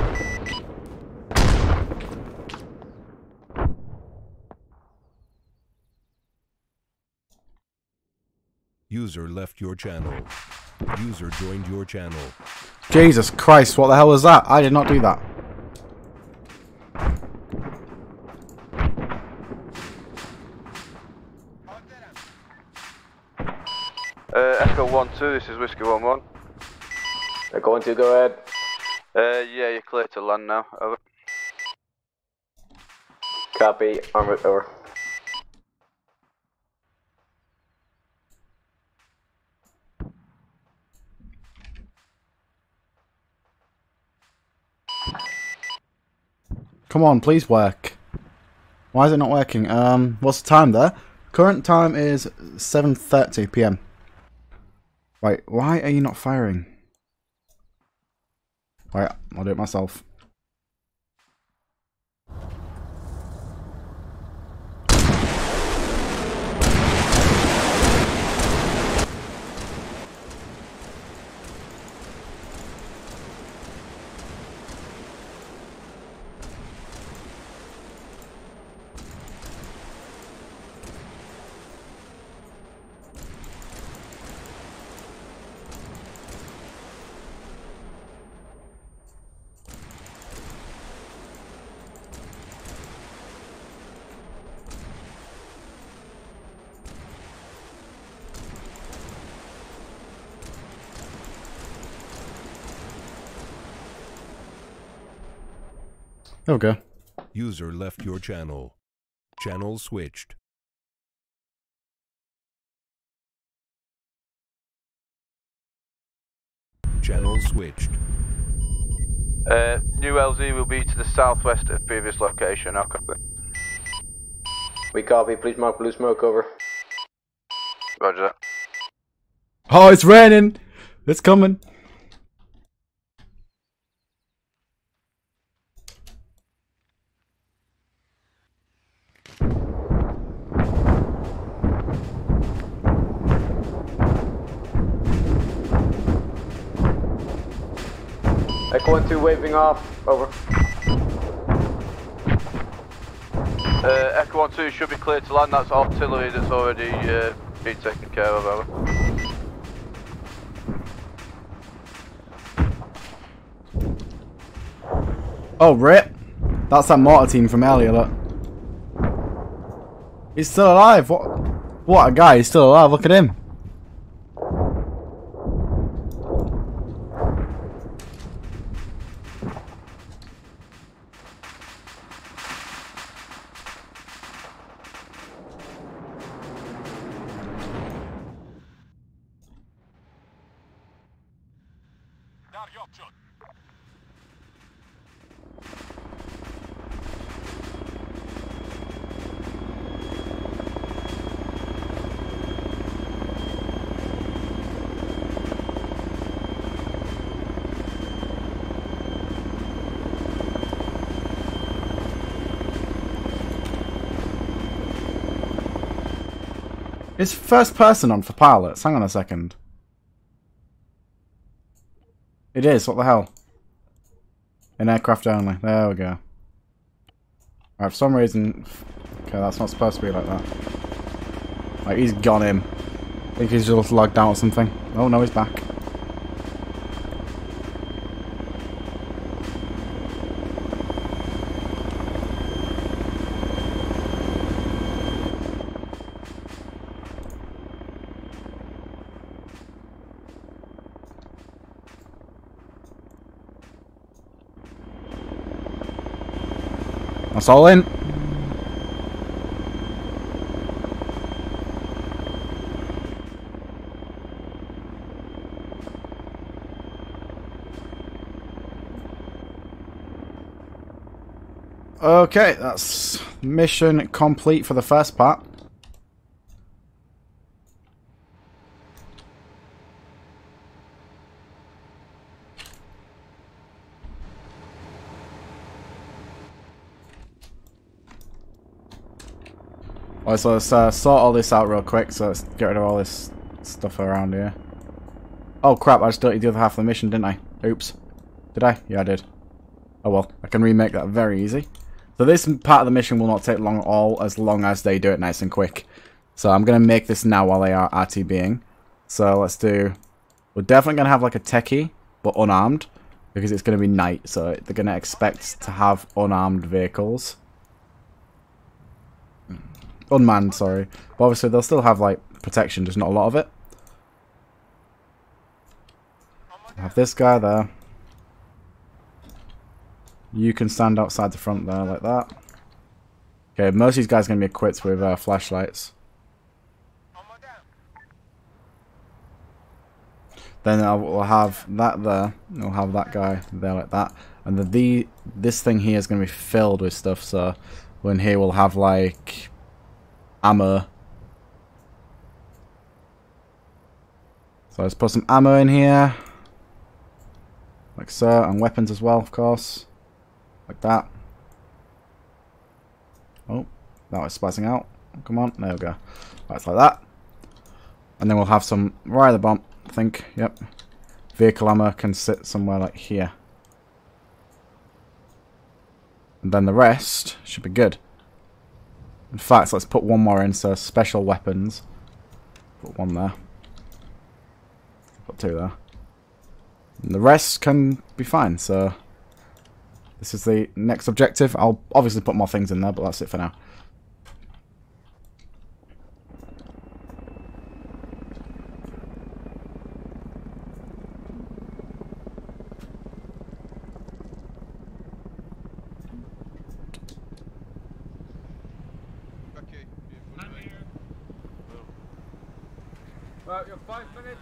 User left your channel. User joined your channel. Jesus Christ, what the hell was that? I did not do that. Uh, Echo one two, this is Whiskey one one. Echo one two, go ahead. Uh, yeah, you're clear to land now, over. Copy, arm it, over. Come on, please work. Why is it not working? Um, what's the time there? Current time is seven thirty p m Wait, why are you not firing? Wait, I'll do it myself. There we go. User left your channel. Channel switched. Channel switched. Uh, new L Z will be to the southwest of previous location. I'll copy. We copy. Please mark blue smoke, over. Roger that. Oh, it's raining! It's coming! Echo one two waving off, over. Uh, Echo one two should be cleared to land, that's artillery that's already uh, been taken care of, over. Oh, rip! That's that mortar team from earlier, look. He's still alive, what, what a guy, he's still alive, look at him. It's first person on for pilots, hang on a second. It is, what the hell? In aircraft only, there we go. Alright, for some reason... Okay, that's not supposed to be like that. Like, he's gone in. I think he's just logged out or something. Oh no, he's back. That's all in. Okay, that's mission complete for the first part. Alright, so let's uh, sort all this out real quick, so let's get rid of all this stuff around here. Oh crap, I just did the other half of the mission, didn't I? Oops. Did I? Yeah, I did. Oh well, I can remake that very easy. So this part of the mission will not take long at all, as long as they do it nice and quick. So I'm going to make this now while they are R T Bing. So let's do... We're definitely going to have like a techie, but unarmed. Because it's going to be night, so they're going to expect to have unarmed vehicles. Unmanned, sorry. But obviously they'll still have like protection, just not a lot of it. I have this guy there. You can stand outside the front there, like that. Okay, most of these guys are going to be equipped with uh, flashlights. Then I'll, we'll have that there. We'll have that guy there, like that. And the, the this thing here is going to be filled with stuff, so... When here we'll have, like... ammo. So let's put some ammo in here. Like so, and weapons as well, of course. Like that. Oh, that was spicing out. Come on, there we go. That's like that. And then we'll have some right at the bottom, I think. Yep. Vehicle armor can sit somewhere like here. And then the rest should be good. In fact, let's put one more in, so special weapons. Put one there. Put two there. And the rest can be fine, so... This is the next objective. I'll obviously put more things in there, but that's it for now. Okay. I'm here. Well, you're five minutes.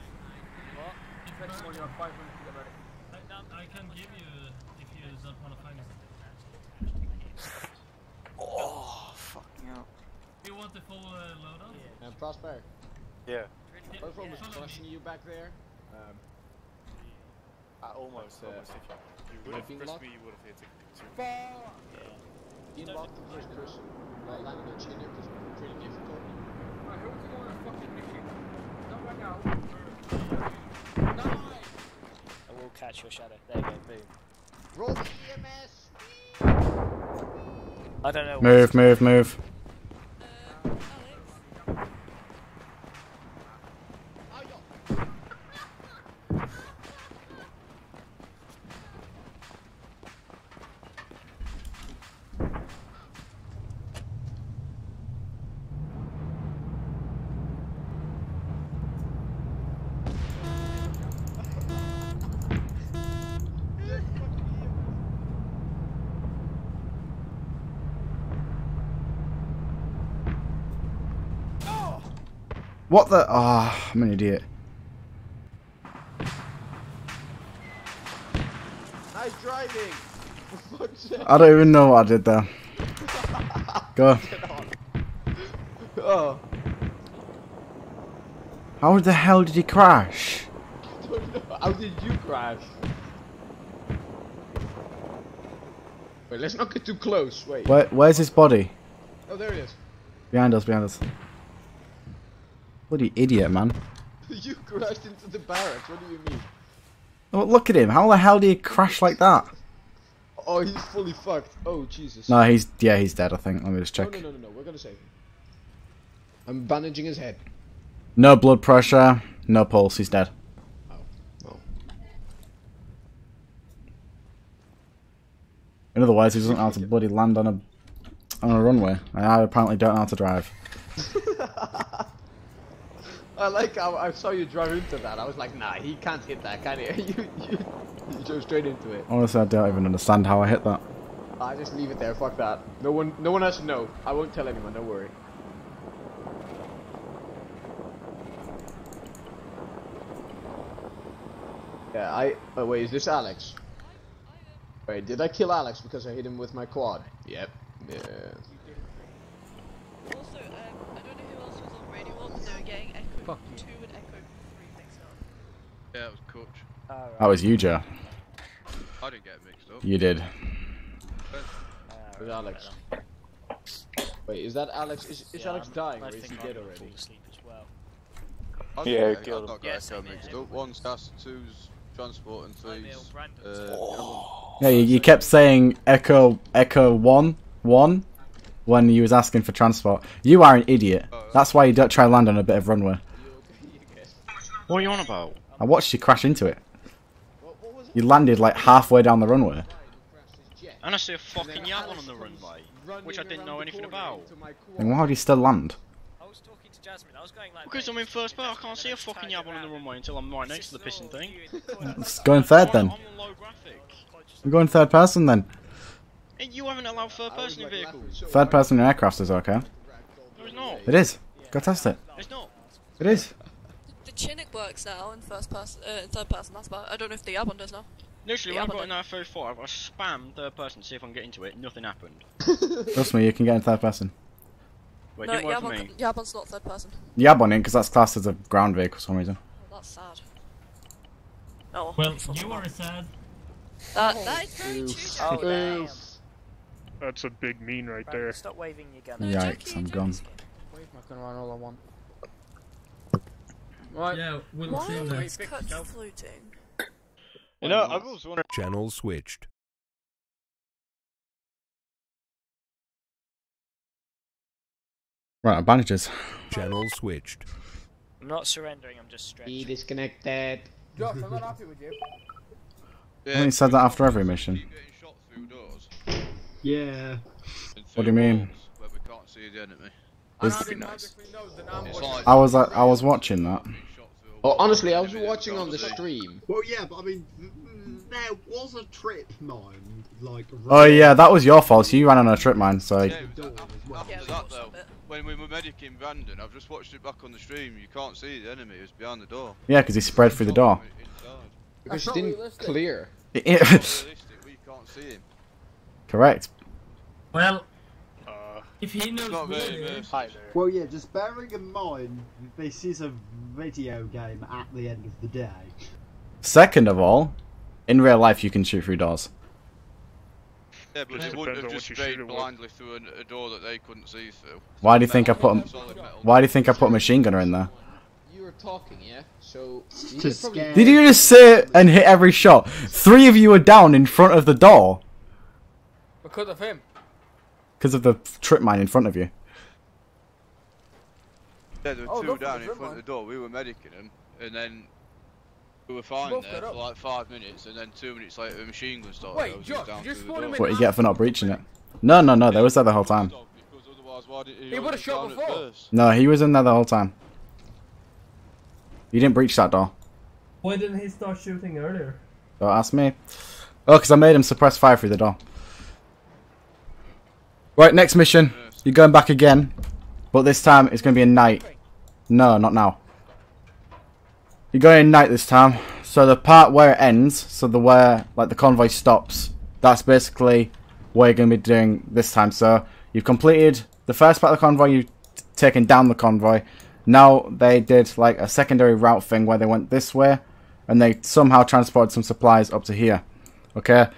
What? Next one, you're five minutes to get ready. I can give you... Oh, fucking hell. You want the full uh, loadout? Yeah. And Prosper? Yeah. The first one was crushing you back there. Um, I almost, uh, almost hit you. You would have pressed me, you would have hit it. Being locked in first person, like landing on Chinook is pretty difficult. Alright, who wants to go on a fucking mission? Not right now. No! I will catch your shadow. There you go, boom. Roll the E M S! I don't know. Move, move, move. Uh, Alex. What the? Ah, oh, I'm an idiot. Nice driving. For fuck's sake. I don't even know what I did there. Go. Oh. How the hell did he crash? I don't know. How did you crash? Wait, let's not get too close. Wait. Where, where's his body? Oh, there it is. Behind us. Behind us. Bloody idiot, man. You crashed into the barracks, what do you mean? Oh, look at him, how the hell did he crash like that? Oh, he's fully fucked. Oh, Jesus. No, he's, yeah, he's dead, I think. Let me just check. No, no, no, no, no. We're gonna save him. I'm bandaging his head. No blood pressure, no pulse, he's dead. Oh, oh. In other words, he doesn't know how to bloody land on a, on a runway. I apparently don't know how to drive. I like how I saw you drive into that. I was like, nah, he can't hit that, can he? you, you, you drove straight into it. Honestly, I don't even understand how I hit that. I just leave it there, fuck that. No one no one has to know. I won't tell anyone, don't worry. Yeah, I oh wait, is this Alex? Wait, did I kill Alex because I hit him with my quad? Yep. Yeah. Also, um, I don't know who else was on radio one, but they were getting Echo two and Echo three mixed up. Yeah, it was Coach. Oh, right. That was you, Joe. I didn't get mixed up. You did. It was Alex. Wait, is that Alex? Is, is yeah, Alex I'm, dying or is he dead already? Asleep as well. I yeah, I killed him. Yeah, Echo mixed up. One's gas, two's transport, and three's. Uh, oh. Yeah, you, you kept saying Echo, Echo one, one, when you was asking for transport. You are an idiot. That's why you don't try land on a bit of runway. What are you on about? I watched you crash into it. You landed like halfway down the runway. And I see a fucking yaman on the runway, which I didn't know anything about. Then why would you still land? I was talking to Jasmine. I was going like because I'm in first bow. I can't see a fucking yaman on the runway until I'm right next to the pissing thing. Let's go in third then. We're going third person then. You haven't allowed third person in vehicles. Third person in aircraft is okay. No, it's not. It is. Go test it. It's not. It is. The Chinook works now in first person, uh, in third person. That's about. I don't know if the Yabon does now. Literally, when I got an I thirty-five, I spammed third person to see if I can get into it. Nothing happened. Trust me, you can get in third person. Wait, no, Yabon, Yabon's not third person. Yabon in because that's classed as a ground vehicle for some reason. Well, that's sad. Oh. Well, you are sad. That, oh, that is very true. That's a big mean right Brandon, there. Stop waving your gun. No, yikes, I'm gone. Wave my gun around all I want. Right. Yeah, we'll why are these cuts floating? You know, I've always wondered. Channel switched. Right, bandages. Channel switched. I'm not surrendering, I'm just stretching. He disconnected. Josh, I'm not happy with you. Yeah, I only said that after every mission. Keep getting shot through doors. Yeah. What do you mean? Where we can't see the enemy. Nice. I was like, I was watching that. Oh, honestly, I was watching on the stream. Well, yeah, but I mean, there was a trip mine, like. Oh yeah, that was your fault. So you ran on a trip mine, so. Yeah, after that though, when we were medicing Brandon, I've just watched it back on the stream. You can't see the enemy; it was behind the door. Yeah, because he spread through the door. Because it didn't clear. We can't see him. Correct. Well. If he knows not really, well, yeah, just bearing in mind this is a video game at the end of the day. Second of all, in real life you can shoot through doors. Yeah, but they wouldn't have just strayed blindly through a, a door that they couldn't see through. Why do you think I put? Why do you think I put a machine gunner in there? You were talking, yeah. So did you just sit and hit every shot? Three of you were down in front of the door. Because of him. Because of the trip mine in front of you. Yeah, there were oh, two down in front mine. of the door. We were medicing them, and then we were fine there for like five minutes, and then two minutes later the machine gun started. Wait, Josh, down you door. What you get for not breaching it? No, no, no. Yeah, they was there the whole time. He, he would have shot before. No, he was in there the whole time. You didn't breach that door. Why didn't he start shooting earlier? Don't ask me. Oh, because I made him suppress fire through the door. Right, next mission. You're going back again, but this time it's going to be a night. No, not now. You're going in night this time. So the part where it ends, so the where like the convoy stops, that's basically what you're going to be doing this time. So you've completed the first part of the convoy. You've taken down the convoy. Now they did like a secondary route thing where they went this way, and they somehow transported some supplies up to here. Okay.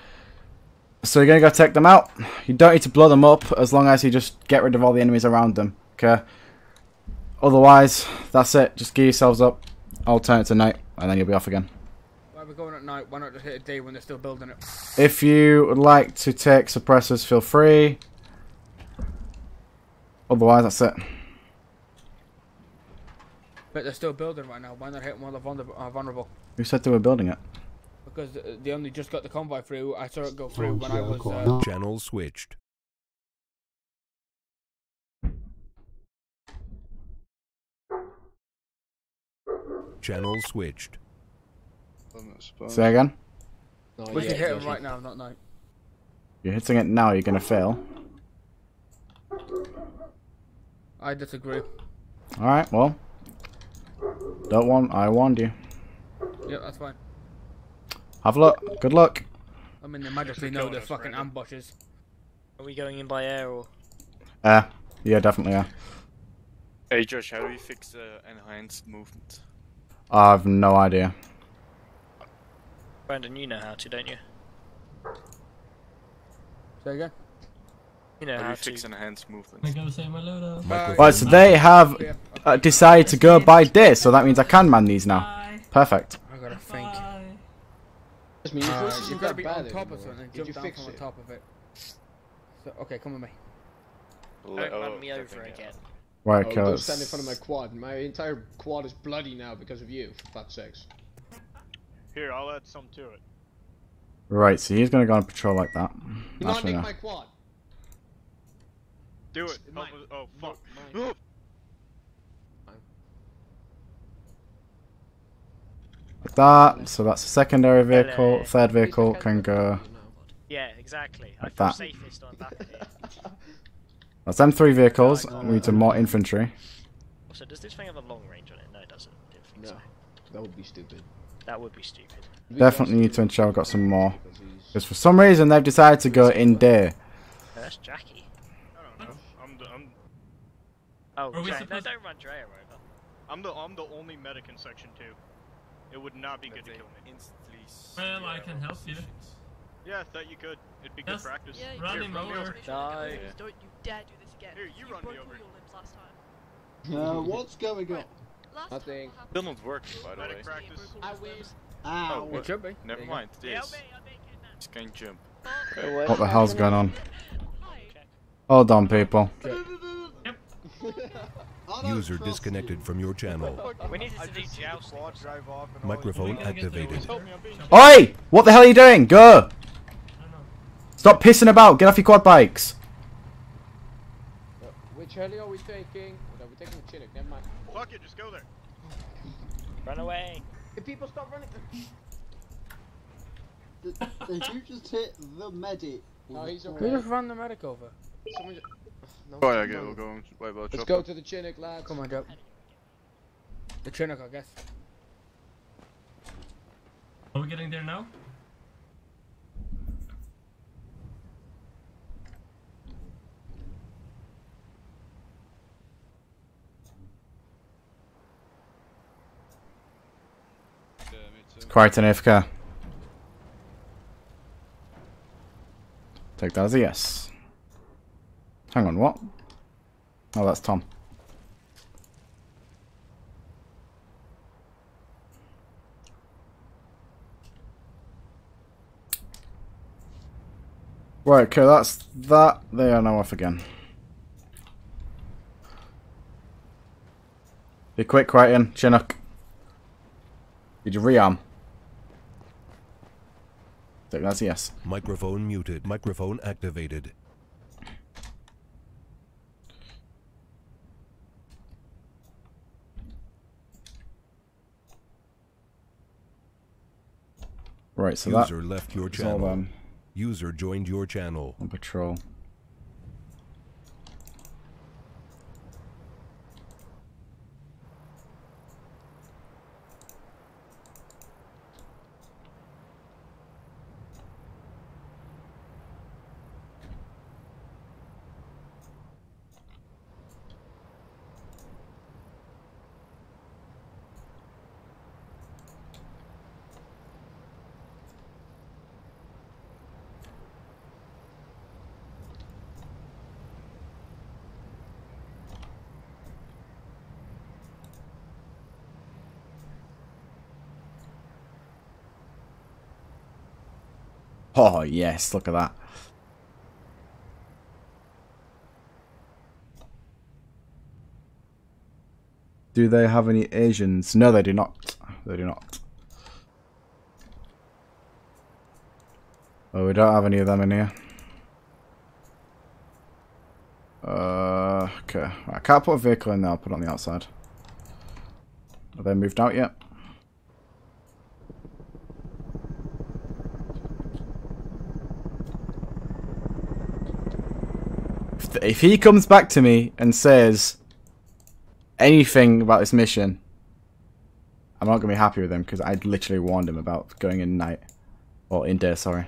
So you're going to go take them out. You don't need to blow them up as long as you just get rid of all the enemies around them. Okay? Otherwise, that's it. Just gear yourselves up. I'll turn it to night and then you'll be off again. Why are we going at night? Why not just hit a day when they're still building it? If you would like to take suppressors, feel free. Otherwise, that's it. But they're still building right now. Why not hit them while they're vulnerable? Who said they were building it? Because they only just got the convoy through. I saw it go through when I was. Uh... Channel switched. Channel switched. Say again. No, we yeah, can hit him right now, not night. You're hitting it now, you're gonna fail. I disagree. Alright, well. Don't want, I warned you. Yeah, that's fine. Have a look. Good luck. I mean, they magically know they're fucking right ambushes. Are we going in by air or? Uh, yeah, definitely are. Hey Josh, how do you fix uh, enhanced movement? I've no idea. Brandon, you know how to, don't you? Say again? You know how, how you to fix enhanced movement. I go say my loadout. Right, well, so they have uh, decided to go by this, so that means I can man these now. Bye. Perfect. I gotta think. Just me, you uh, you've got to be on top of something and jump down from the top of it. So, okay, come with me. Don't run me over again. Right, oh, don't stand in front of my quad. My entire quad is bloody now because of you, for fuck's sakes. Here, I'll add some to it. Right, so he's gonna go on patrol like that. Do not nick my quad. Do it. Mine. Oh, fuck. Mine. Like that, so that's the secondary vehicle. Hello. Third vehicle can go. Yeah, exactly. Like that. Safest on that. That's M three vehicles, we need some more infantry. Also, does this thing have a long range on it? No, it doesn't. I don't think no. So. That would be stupid. That would be stupid. Definitely need to ensure I've got some more. Because for some reason they've decided to go in there. That's Jackie. I don't know. I'm the... I'm... Oh, Jay, no, don't run Dreyer over. I'm the, I'm the only medic in section two. It would not be good to kill me. Well, I can help you. Yeah, I thought you could. It'd be good yes. practice. Yeah, run him over. Die. Don't you dare do this again. Here, you, you run me over. Last time. Uh, what's going on? Nothing. Still not working, by the way. I win. Ow. Oh, it should be. Never mind. It is. Just going to jump. Okay. What the hell's going on? Hold on, people. User disconnected from your channel. We need to do joust. Microphone activated. Oi! What the hell are you doing? Go! Stop pissing about. Get off your quad bikes. Which heli are we taking? No, we're taking the Chinook. Never mind. Fuck it, just go there. Run away. If people stop running. Did you just hit the medic? No, he's okay. Who just ran the medic over? Someone just... No, oh, yeah, okay, we'll go on. Wait, we'll Let's go it. to the Chinook, lads. Come on, Joe. The Chinook, I guess. Are we getting there now? It's quite an A F K. Take that as a yes. Hang on, what? Oh, that's Tom. Right, okay, that's that. They are now off again. Be quick, right in, Chinook. Did you rearm? Take that as a yes. Microphone muted. Microphone activated. Right, so user that left your channel. All user joined your channel. On patrol. Oh yes, look at that. Do they have any Asians? No, they do not. They do not. Oh, we don't have any of them in here. Uh, okay. I can't put a vehicle in there, I'll put it on the outside. Have they moved out yet? if if he comes back to me and says anything about this mission, I'm not gonna be happy with him because I literally warned him about going in night or in day. Sorry.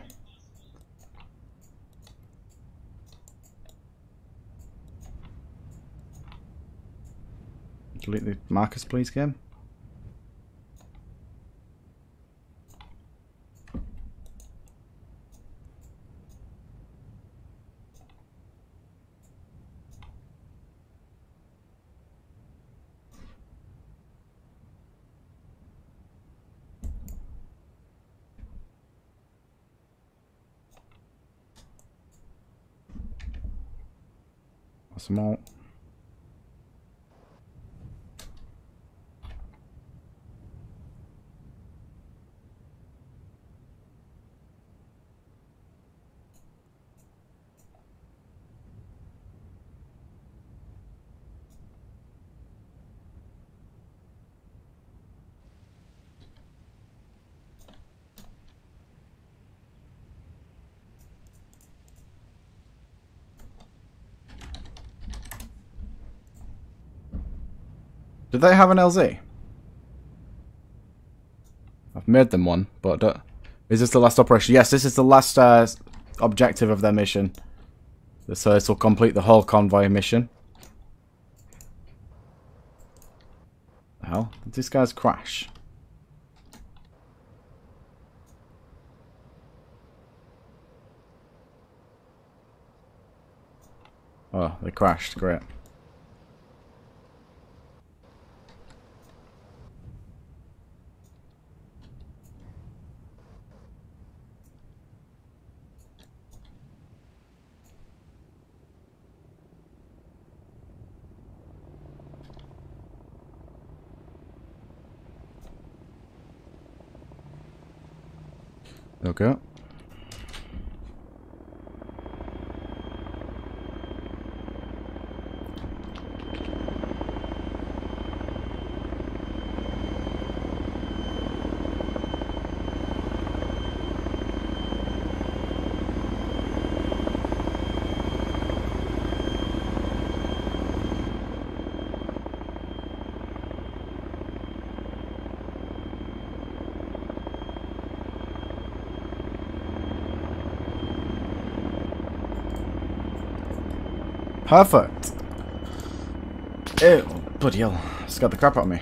Delete the markers, please, game. Some more. Do they have an L Z? I've made them one, but uh, is this the last operation? Yes, this is the last uh, objective of their mission. So this will complete the whole convoy mission. What the hell? Did these guys crash? Oh, they crashed. Great. Okay. Perfect. Ew, bloody hell. Scared the crap out of me.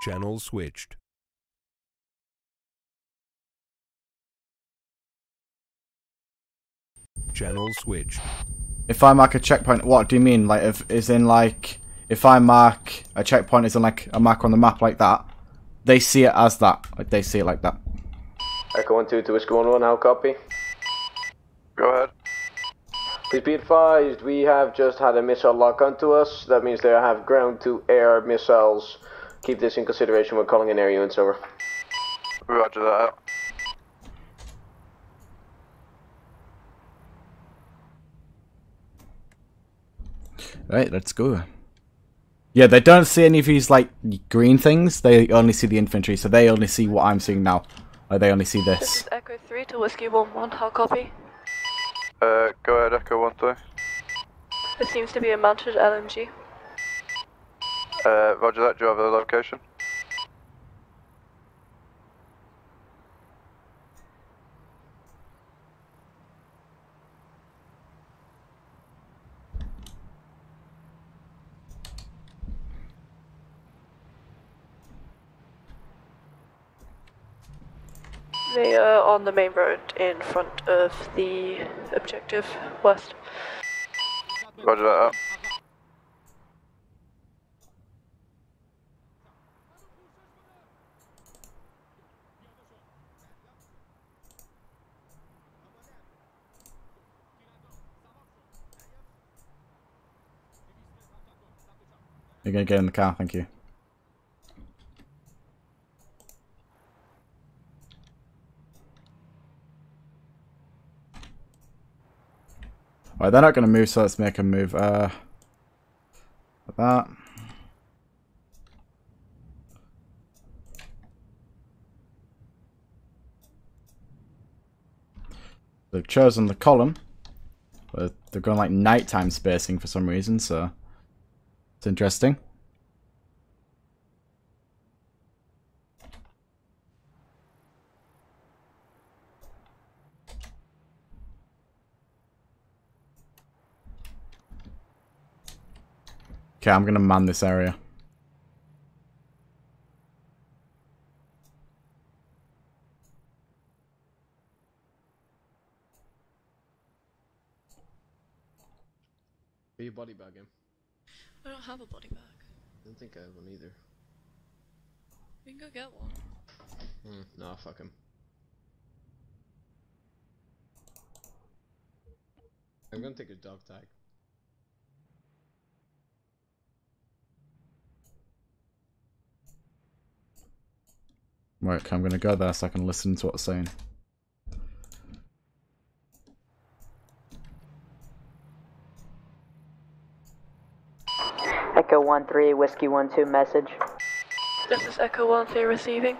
Channel switched. Channel switched. If I mark a checkpoint, what do you mean? Like, if is in like, if I mark a checkpoint, is in like a mark on the map like that? They see it as that. Like they see it like that. Echo one two to Whiskey one one. How copy? Go ahead. Please be advised, we have just had a missile lock onto us. That means they have ground to air missiles. Keep this in consideration when calling in air units, over. Roger that. Right, let's go. Yeah, they don't see any of these, like, green things. They only see the infantry, so they only see what I'm seeing now. Or they only see this. This is Echo three to Whiskey one one, how copy? Uh, go ahead, Echo one two. It seems to be a mounted L M G. Uh, roger that, do you have the location? They are on the main road in front of the objective, west. Roger that up. You're going to get in the car, thank you. Alright, they're not going to move, so let's make them move. Uh, like that. They've chosen the column, but they're going like nighttime spacing for some reason, so... It's interesting. Okay, I'm gonna man this area. Are you body bagging? I don't have a body bag. I don't think I have one either. We can go get one. Mm, nah, fuck him. I'm gonna take a dog tag. Right, okay, I'm gonna go there so I can listen to what it's saying. Echo one three, Whiskey one two, message. This is Echo one three receiving.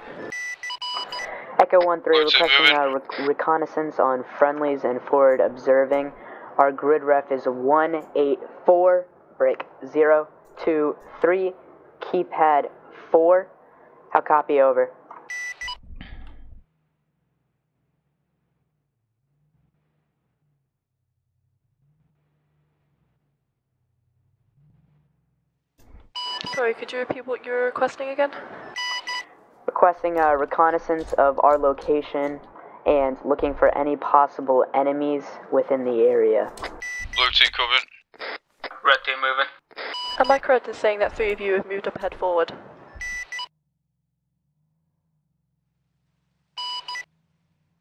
Echo one three requesting uh, re reconnaissance on friendlies and forward observing. Our grid ref is one eight four, break zero two three, keypad four. I'll copy over. Sorry, could you repeat what you're requesting again? Requesting a reconnaissance of our location and looking for any possible enemies within the area. Blue team coming. Red team moving. Am I correct in saying that three of you have moved up head forward?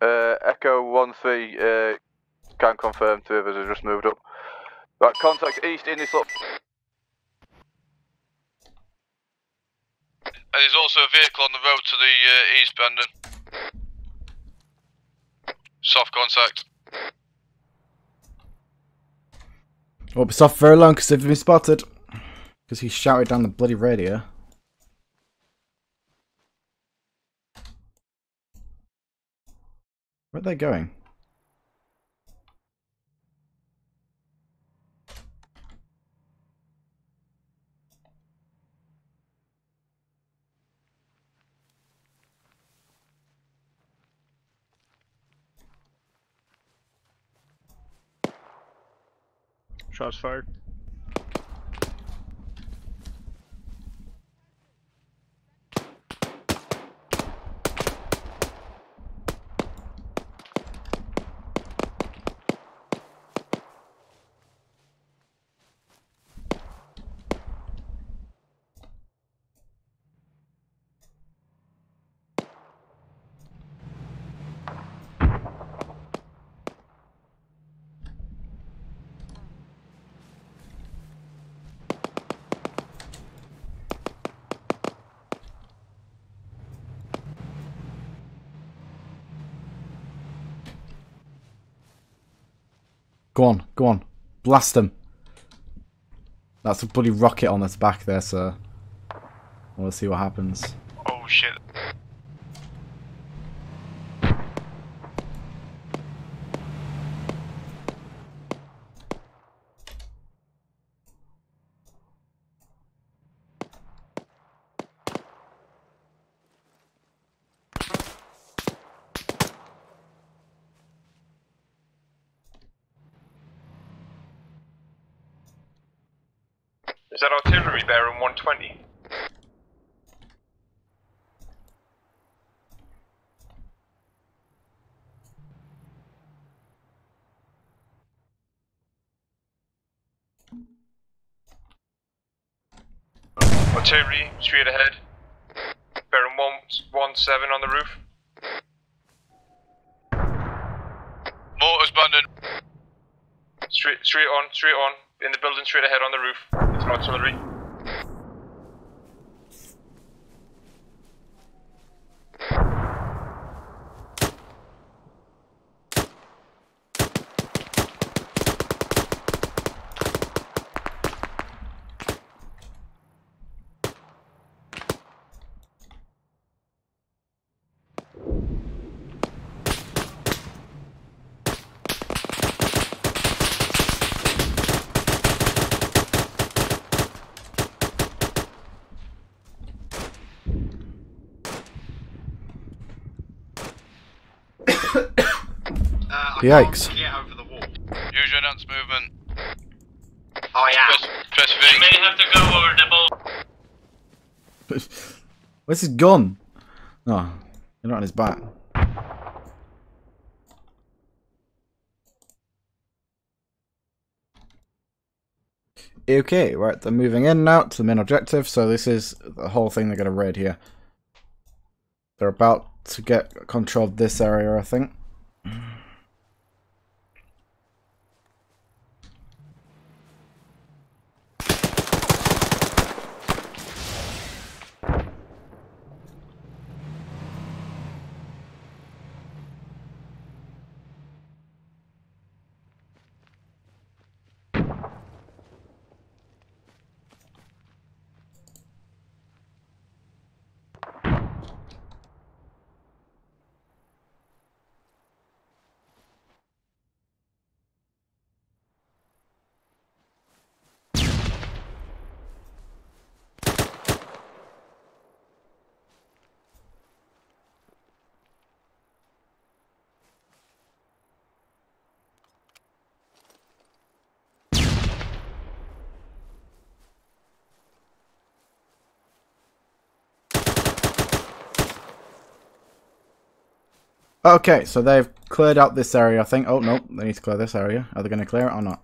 Uh, Echo one three, uh, can confirm two of us have just moved up. Right, contact east in this up. And there's also a vehicle on the road to the uh, east, Brandon. Soft contact. Won't be soft for very long because they've been spotted. Because he shouted down the bloody radio. Where are they going? Shots fired. Go on, go on. Blast him. That's a bloody rocket on its back there, so... We'll see what happens. Oh, shit. Is that artillery there in one twenty? Artillery, straight ahead. Bearing one seventeen on the roof. Mortars, Brandon. Straight, straight on, straight on. In the building, straight ahead on the roof. It's an artillery. Yikes. Get over the wall. Use your nuts movement. Oh yeah. Press, press V. You may have to go over the ball. Where's his gun? No, you're not on his back. Okay, right, they're moving in now to the main objective, so this is the whole thing they're going to raid here. They're about to get control of this area, I think. Okay, so they've cleared out this area, I think. Oh, no, they need to clear this area. Are they going to clear it or not?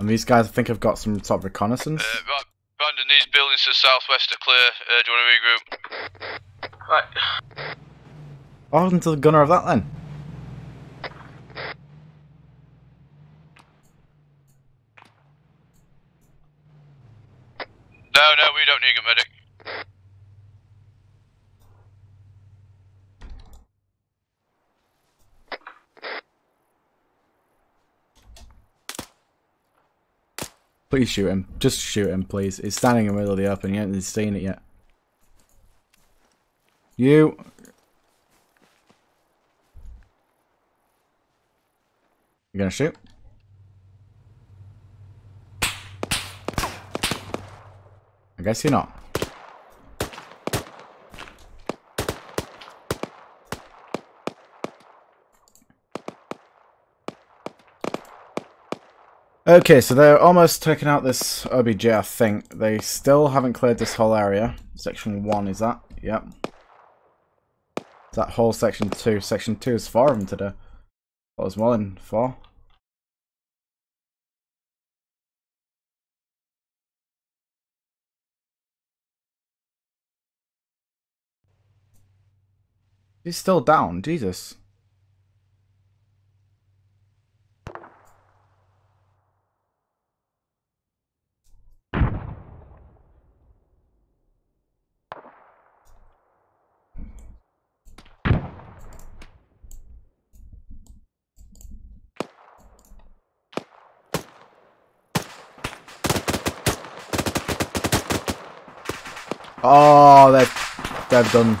And these guys, I think, have got some sort of reconnaissance. Uh, right, Brandon, these buildings to the southwest are clear. Uh, do you want to regroup? Right. What happened to the gunner of that, then? No, no, we don't need a medic. Please shoot him. Just shoot him, please. He's standing in the middle of the open. You haven't seen it yet. You. You're gonna shoot? I guess you're not. Okay, so they're almost taking out this O B J, I think. They still haven't cleared this whole area. Section one is that? Yep. That whole section two. Section two is four of them today. That was more than four. He's still down, Jesus. Oh, they've, they've done.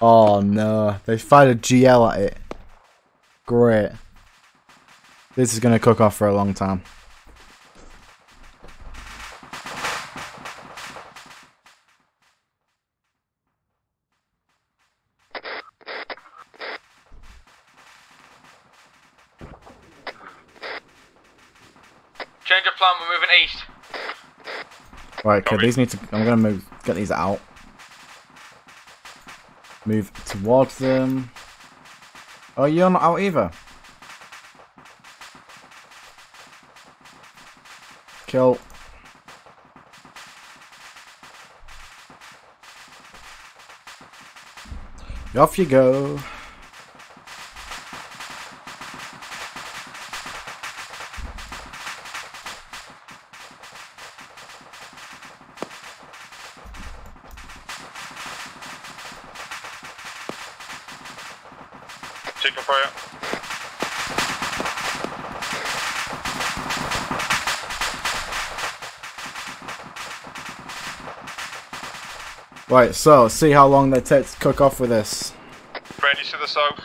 Oh no, they fired a G L at it. Great. This is going to cook off for a long time. Change of plan, we're moving east. Right, okay, these need to. I'm gonna move. Get these out. Move towards them. Oh, you're not out either. Kill. Off you go. Taking fire. Right, so see how long that takes to cook off with this. Brandy's to the south.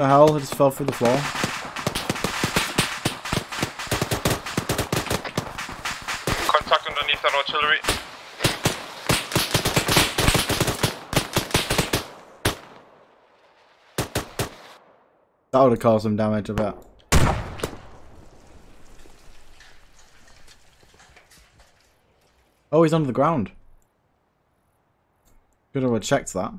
The hell, it just fell through the floor. Contact underneath that artillery. That would have caused some damage, I bet. Oh, he's under the ground. Could have checked that.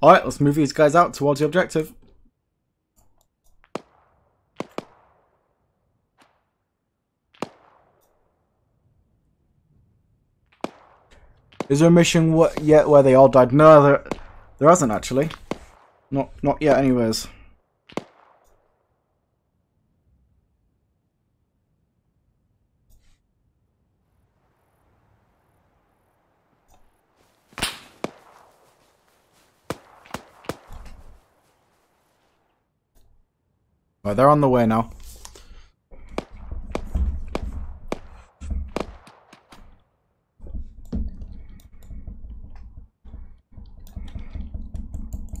Alright, let's move these guys out towards the objective. Is there a mission what yet where they all died? No, there, there hasn't actually. Not, not yet anyways. Right, they're on the way now.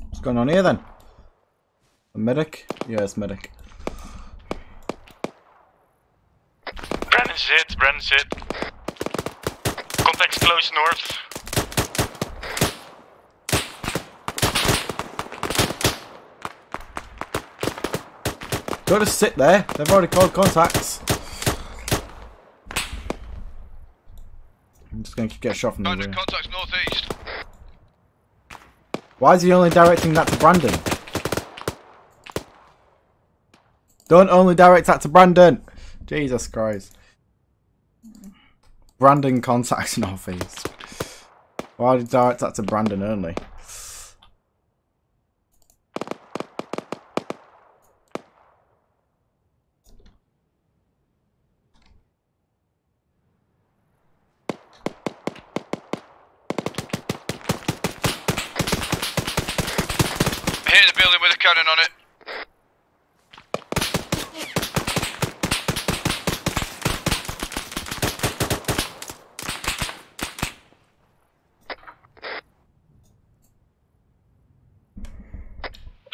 What's going on here then? A medic? Yeah, it's medic. Brandon's hit, Brandon's hit. Contact's close north. Gotta sit there, they've already called contacts. I'm just gonna get a shot from the rear. Contacts northeast. Why is he only directing that to Brandon? Don't only direct that to Brandon! Jesus Christ. Brandon contacts northeast. Why did he direct that to Brandon only? On it.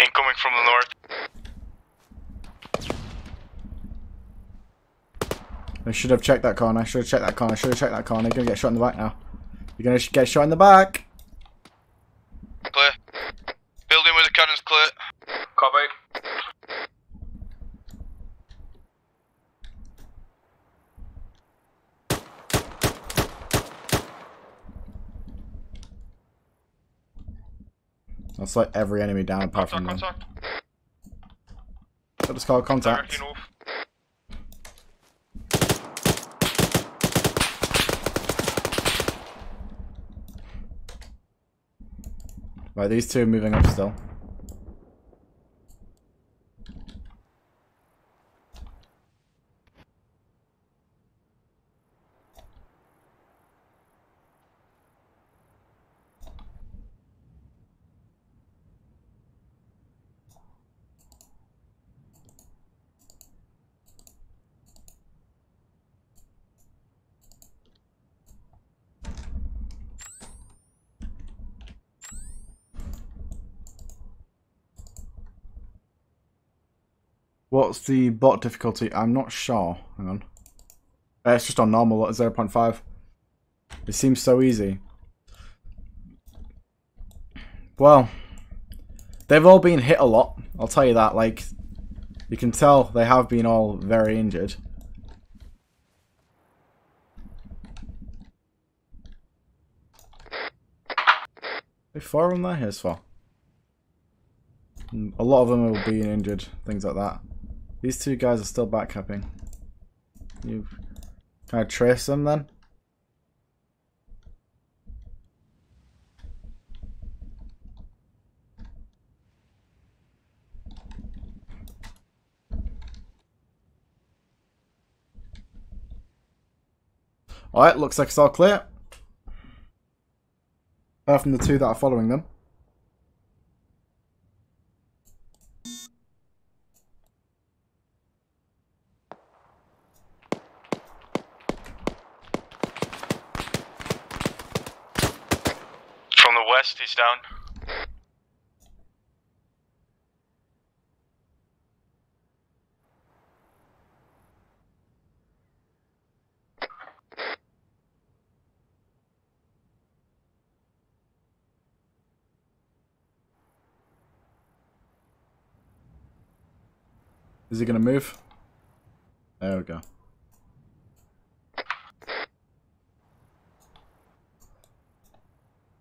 Incoming from the north. I should have checked that corner. I should have checked that corner. I should have checked that corner. You're gonna get shot in the back now. You're gonna get shot in the back. Clear. Building with the cannons clear. Copy. That's like every enemy down apart from them. Contact. Let's call contact. Right, these two are moving up still. What's the bot difficulty? I'm not sure. Hang on. Uh, it's just on normal at zero point five. It seems so easy. Well, they've all been hit a lot, I'll tell you that. Like, you can tell they have been all very injured. There's four of them there, here's four. A lot of them will be injured, things like that. These two guys are still backcapping. You kind of trace them then? Alright, looks like it's all clear. Apart from the two that are following them. From the west, he's down. Is he going to move? There we go.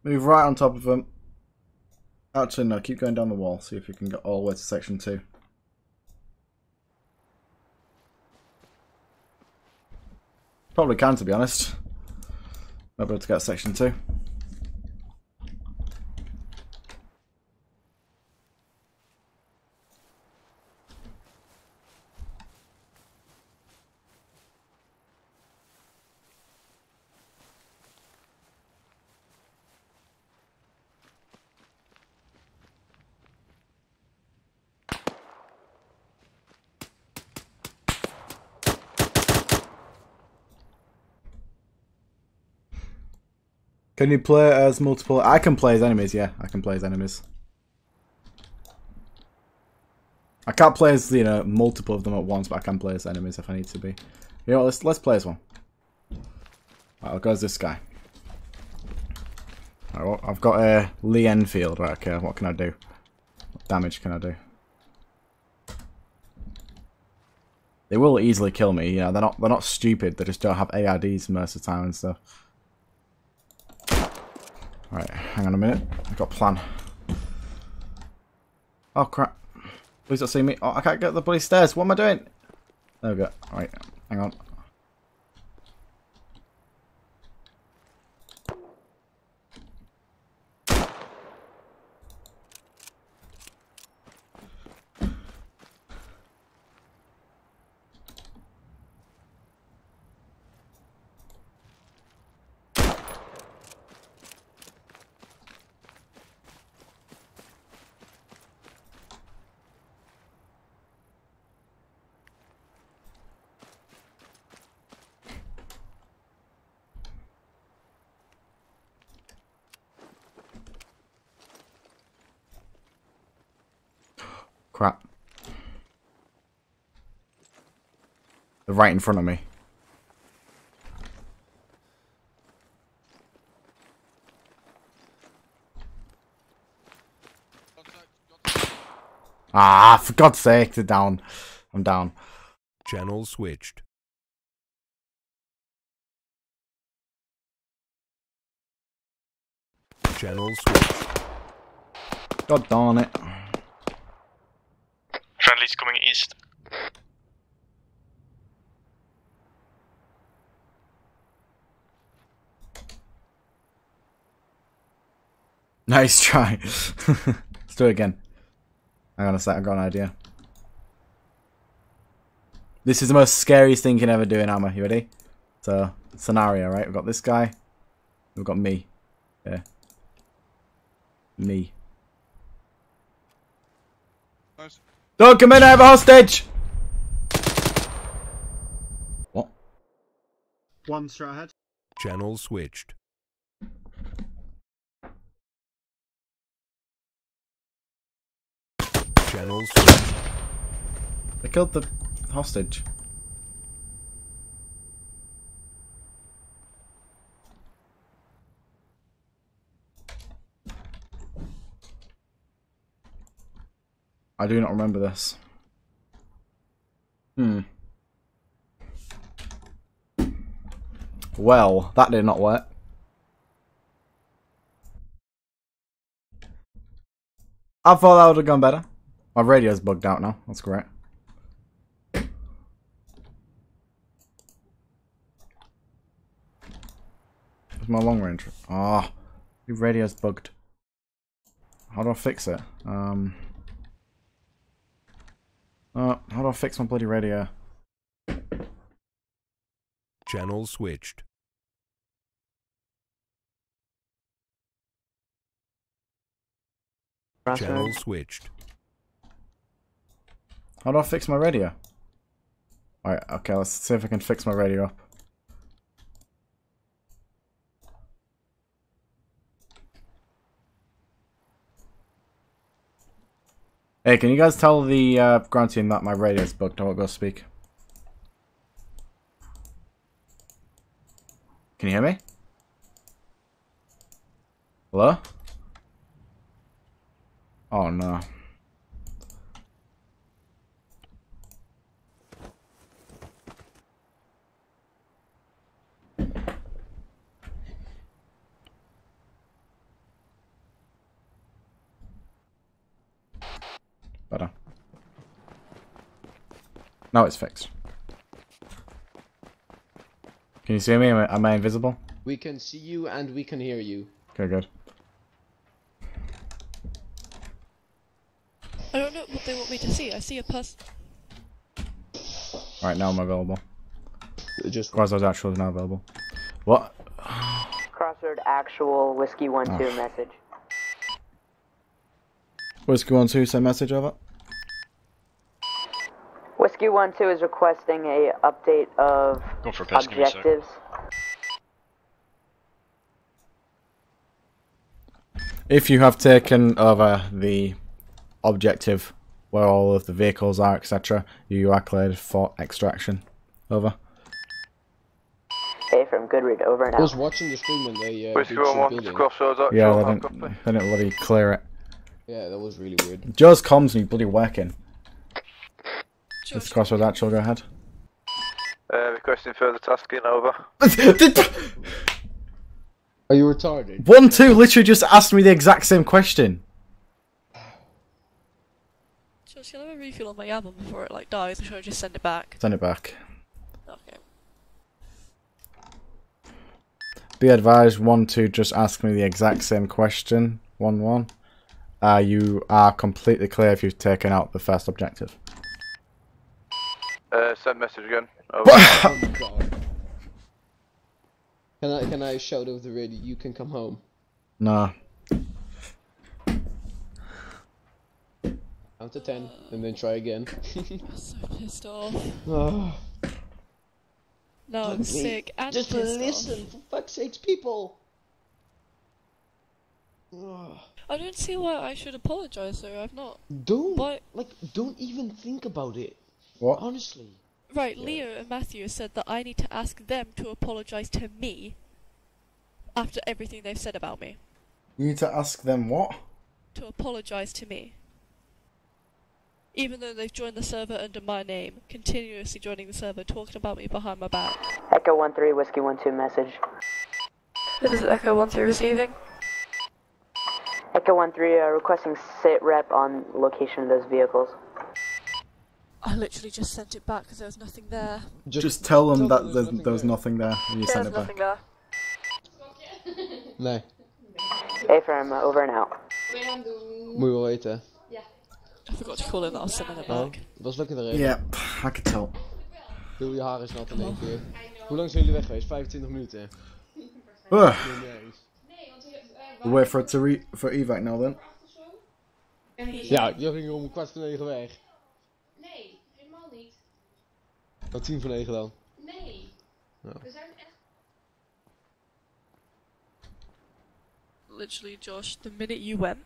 Move right on top of him. Actually, no, keep going down the wall. See if we can get all the way to section two. Probably can, to be honest. Might be able to get section two. Can you play as multiple? I can play as enemies, yeah. I can play as enemies. I can't play as, you know, multiple of them at once, but I can play as enemies if I need to be. You know what, let's, let's play as one. Right, I'll go as this guy. Right, well, I've got a uh, Lee Enfield. Right, okay, what can I do? What damage can I do? They will easily kill me, you know, they're not, they're not stupid, they just don't have A R Ds most of the time and stuff. Right, hang on a minute. I've got a plan. Oh crap. Please don't see me. Oh, I can't get the bloody stairs. What am I doing? There we go. Alright, hang on. Crap. They're right in front of me. Ah, for God's sake, they're down. I'm down. Channel switched. Channel switched. God darn it. Friendly's coming east. Nice try. Let's do it again. Hang on a sec, I've got an idea. This is the most scariest thing you can ever do in Arma. You ready? So, scenario, right? We've got this guy. We've got me. Yeah. Me. Nice. Don't come in, I have a hostage! What? One strat ahead. Channel switched. Channel switched. They killed the hostage. I do not remember this. Hmm. Well, that did not work. I thought that would have gone better. My radio's bugged out now. That's great. Where's my long range? Ah, oh, the radio's bugged. How do I fix it? Um. Uh, how do I fix my bloody radio? Channel switched. Channel switched. How do I fix my radio? Alright, okay, let's see if I can fix my radio up. Hey, can you guys tell the uh, ground team that my radio's bugged? I won't go speak. Can you hear me? Hello? Oh no. Better. Now it's fixed. Can you see me? Am I, am I invisible? We can see you and we can hear you. Okay, good. I don't know what they want me to see. I see a person. Alright, now I'm available. Just Crossroads Actual is now available. What? Crossroads Actual, Whiskey one two, oh. Message. Whiskey one two, send message over. Whiskey one two is requesting a update of objectives. If you have taken over the objective where all of the vehicles are, et cetera, you are cleared for extraction. Over. Hey, from Goodread, over and out. I was watching the stream when they. Uh, Whiskey one one to Crossroads Actual. Yeah, they didn't, they didn't bloody clear it. Yeah, that was really weird. Joe's comms need bloody working. Let's Crossroads Actual, go ahead. Uh, requesting further tasking, over. Are you retarded? one two literally just asked me the exact same question. Josh, can I have a refuel on my ammo before it like dies? Or should I just send it back? Send it back. Okay. Be advised, one two just asked me the exact same question. one one. Uh, you are completely clear if you've taken out the first objective. Uh, send message again. Over. Oh my god. Can I, can I shout over the radio, you can come home? Nah. Count to ten, and then try again. I'm so pissed off. Oh. No, I'm sick and just pissed listen, off. For fuck's sakes, people! Oh. I don't see why I should apologise though, I've not. Don't! Why? Like, don't even think about it. What? Honestly. Right, yeah. Leo and Matthew said that I need to ask them to apologise to me after everything they've said about me. You need to ask them what? To apologise to me. Even though they've joined the server under my name, continuously joining the server, talking about me behind my back. Echo one three, Whiskey one two, message. This is Echo one three receiving. Echo one three, uh, requesting sit rep on location of those vehicles. I literally just sent it back because there was nothing there. Just, just tell them that there's, there's, nothing, there's there. nothing there and you send it back. There. No. Hey, firm, uh, over and out. We will later. Yeah. I forgot to call in that I was sending it back. Was looking erin. Yeah, I could tell. Doe je haar is nat in één keer. Hoe lang zijn jullie weg geweest? vijfentwintig minuten. Ugh. We'll wait for it to re for evac now then. Ja, jullie gingen om kwart voor negen weg. Nee, helemaal niet. Wat tien voor negen dan? Nee. Nou. We zijn echt. Literally, Josh, the minute you went,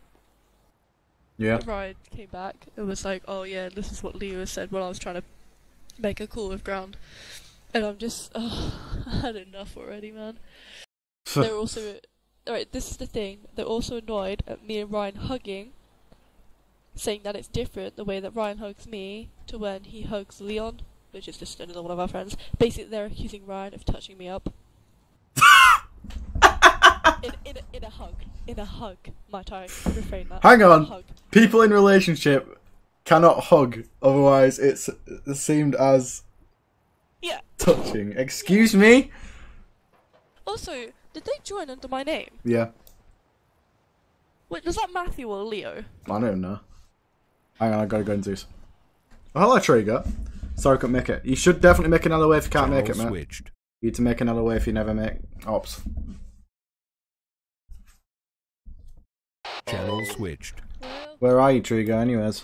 Yeah. Ryan came back and was like, oh yeah, this is what Leo said when I was trying to make a call with ground. And I'm just, oh, I had enough already, man. They're also, alright, this is the thing, they're also annoyed at me and Ryan hugging, saying that it's different the way that Ryan hugs me to when he hugs Leon, which is just another one of our friends. Basically, they're accusing Ryan of touching me up. In, in, a, in a hug. In a hug. My time. Refrain that. Hang on. People in relationship cannot hug, otherwise it's seemed as yeah. touching. Excuse yeah. me? Also, did they join under my name? Yeah. Wait, was that Matthew or Leo? I don't know. Hang on, I gotta go and Zeus. Oh, hello, Trigger. Sorry I couldn't make it. You should definitely make another way if you can't Channel make it, man. Switched. You need to make another way if you never make ops. Channel switched. Where are you, Trigger, anyways?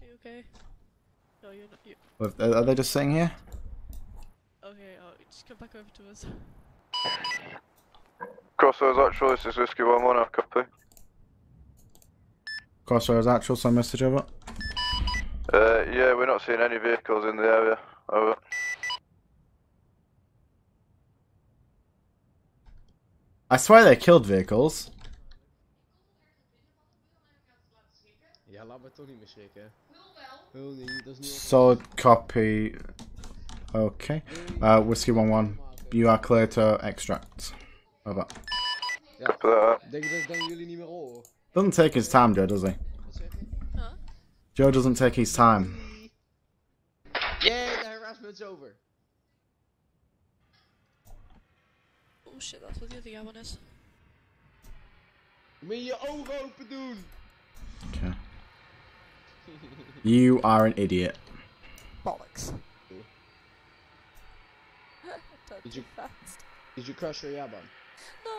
You okay? No, you're not. You. Are they just sitting here? Okay, I'll just come back over to us. Crossroads actual, this is Whiskey one one, I copy. Crossroads actual, some message over. Uh, yeah, we're not seeing any vehicles in the area, over. I swear they killed vehicles. Solid copy. Okay. Uh, Whiskey one one, you are clear to extract. Over. Doesn't take his time, Joe, does he? Huh? Joe doesn't take his time. Yeah, the harassment's over. Oh shit, that's what the other guy one is. Moet je ogen open doen. Okay. You are an idiot. Bollocks. Did you fast? Did you crush your yabon? No,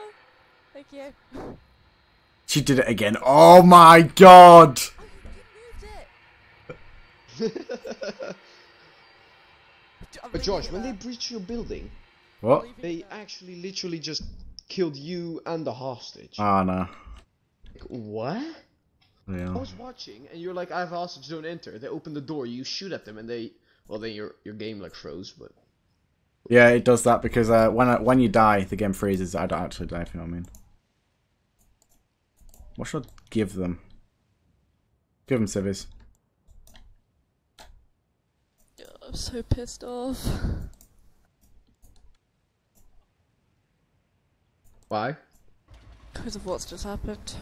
thank you. She did it again. Oh my god! I moved it. But Josh, when they breach your building. What? They actually literally just killed you and the hostage. Ah, oh, no. What? Yeah. I was watching, and you're like, I have a hostage, don't enter. They open the door, you shoot at them, and they... Well, then your your game, like, froze, but... Yeah, it does that, because uh, when I, when you die, the game freezes. I don't actually die, if you know what I mean. What should I give them? Give them civvies. Oh, I'm so pissed off. Why? Because of what's just happened.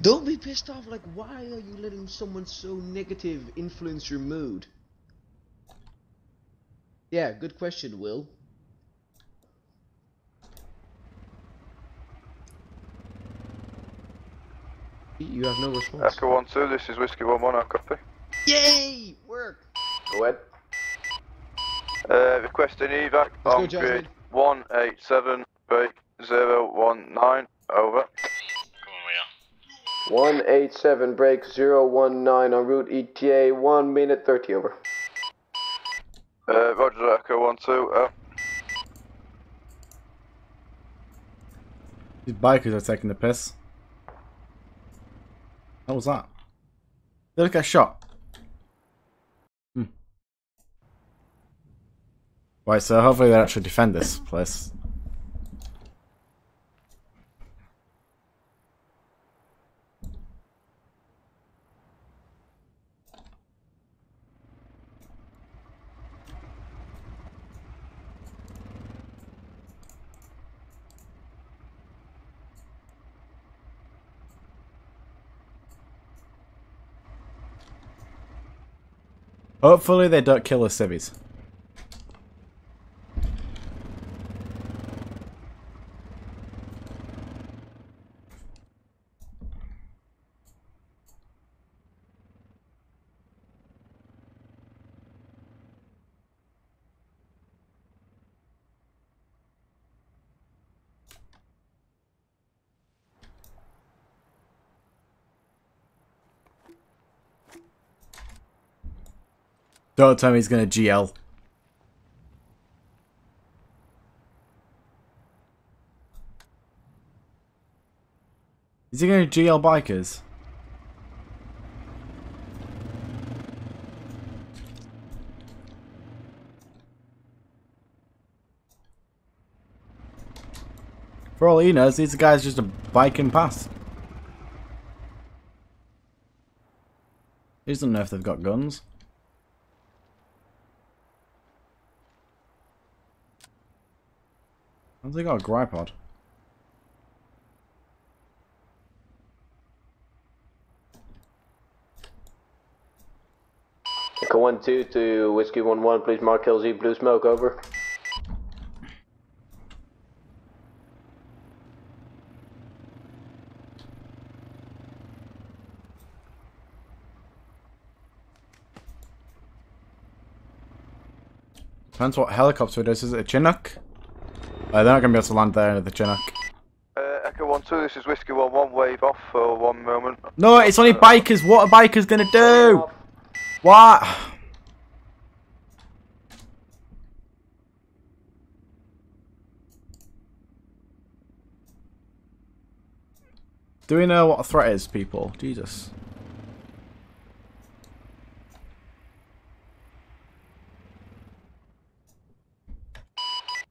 Don't be pissed off, like, why are you letting someone so negative influence your mood? Yeah, good question, Will. You have no response. Echo one two, this is Whiskey one one, I copy. Yay! Work! Go ahead. Uh, requesting EVAC on grid one eight seven. Break. Zero one nine over. Come on, Leo. One eight seven break zero one nine on route E T A one minute thirty over. Uh, Roger, Echo one two. Uh. These bikers are taking the piss. What was that? They look like a shot. Hmm. Right, so hopefully they actually defend this place. Hopefully they don't kill the civvies. Don't tell me he's gonna G L. Is he going to G L bikers? For all he knows, these guys just a biking past. He doesn't know if they've got guns. Have they got a gripod? Echo one two to Whiskey one one, please mark L Z blue smoke over. Depends what helicopter it is. Is it a Chinook? Uh, they're not going to be able to land there in the Chinook. Uh, Echo one two, this is Whiskey one one, wave off for one moment. No, it's only bikers. What are bikers going to do? What? Do we know what a threat is, people? Jesus.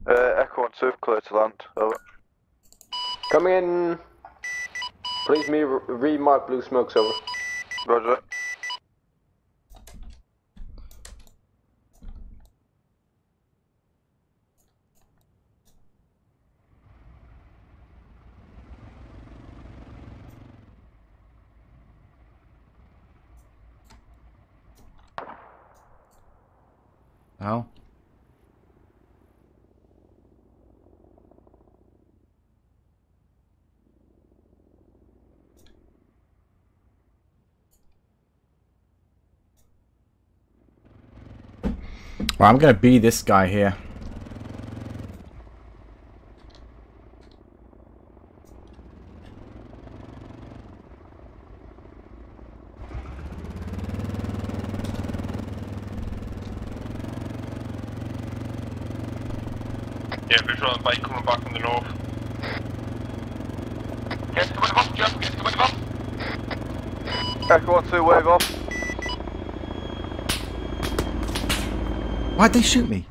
Uh, Echo one two, clear to land. Over. Come in. Please me remark blue smokes over. Roger that. How? Well, I'm going to be this guy here. Yeah, visual on the bike coming back from the north. Get the wave off, Joe! Get the wave off! Echo one two, wave off. Why'd they shoot me?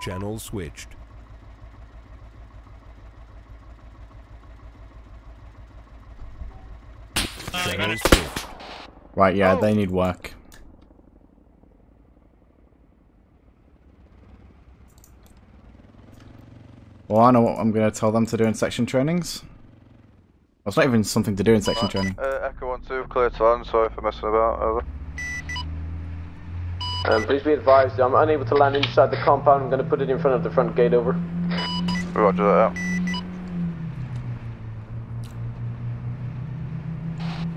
Channel switched. Channel switched. Right, yeah, oh. They need work. Well, I know what I'm going to tell them to do in section trainings. That's not even something to do in section right. training. Uh, Echo one two, clear to land. Sorry for messing about. Over. Um, please be advised, I'm unable to land inside the compound. I'm going to put it in front of the front gate, over. Roger that, yeah.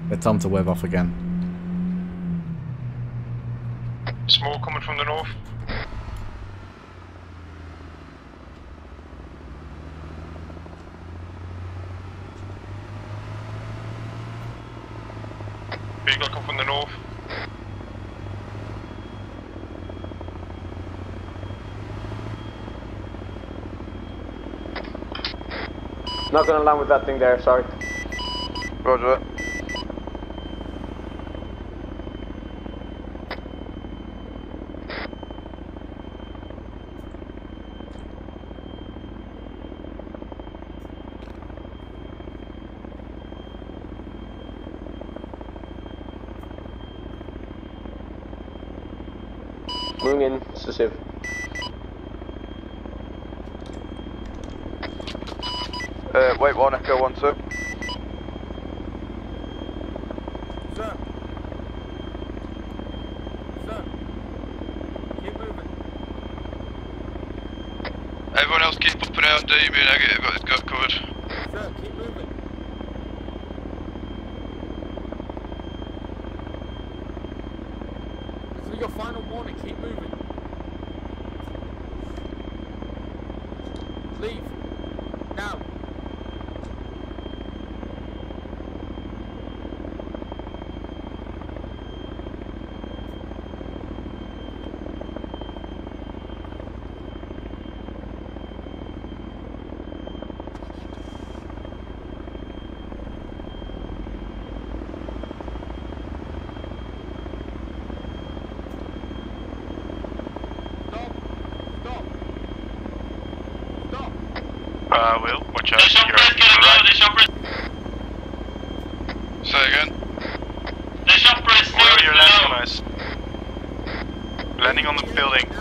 It's time to wave off again. Small coming from the north. Big look up from the north. Not gonna land with that thing there, sorry. Roger that. Moving in, Susiv. Uh, wait one, Echo one two. Sir. Sir. Keep moving. Everyone else keep up and out, do you be negative, but it's got covered. Sir, keep moving. This is your final warning, keep moving. Leave. Now. Uh, Will, watch out. There's your right. Say again. There's your press. Where are you landing on us? Landing on the building.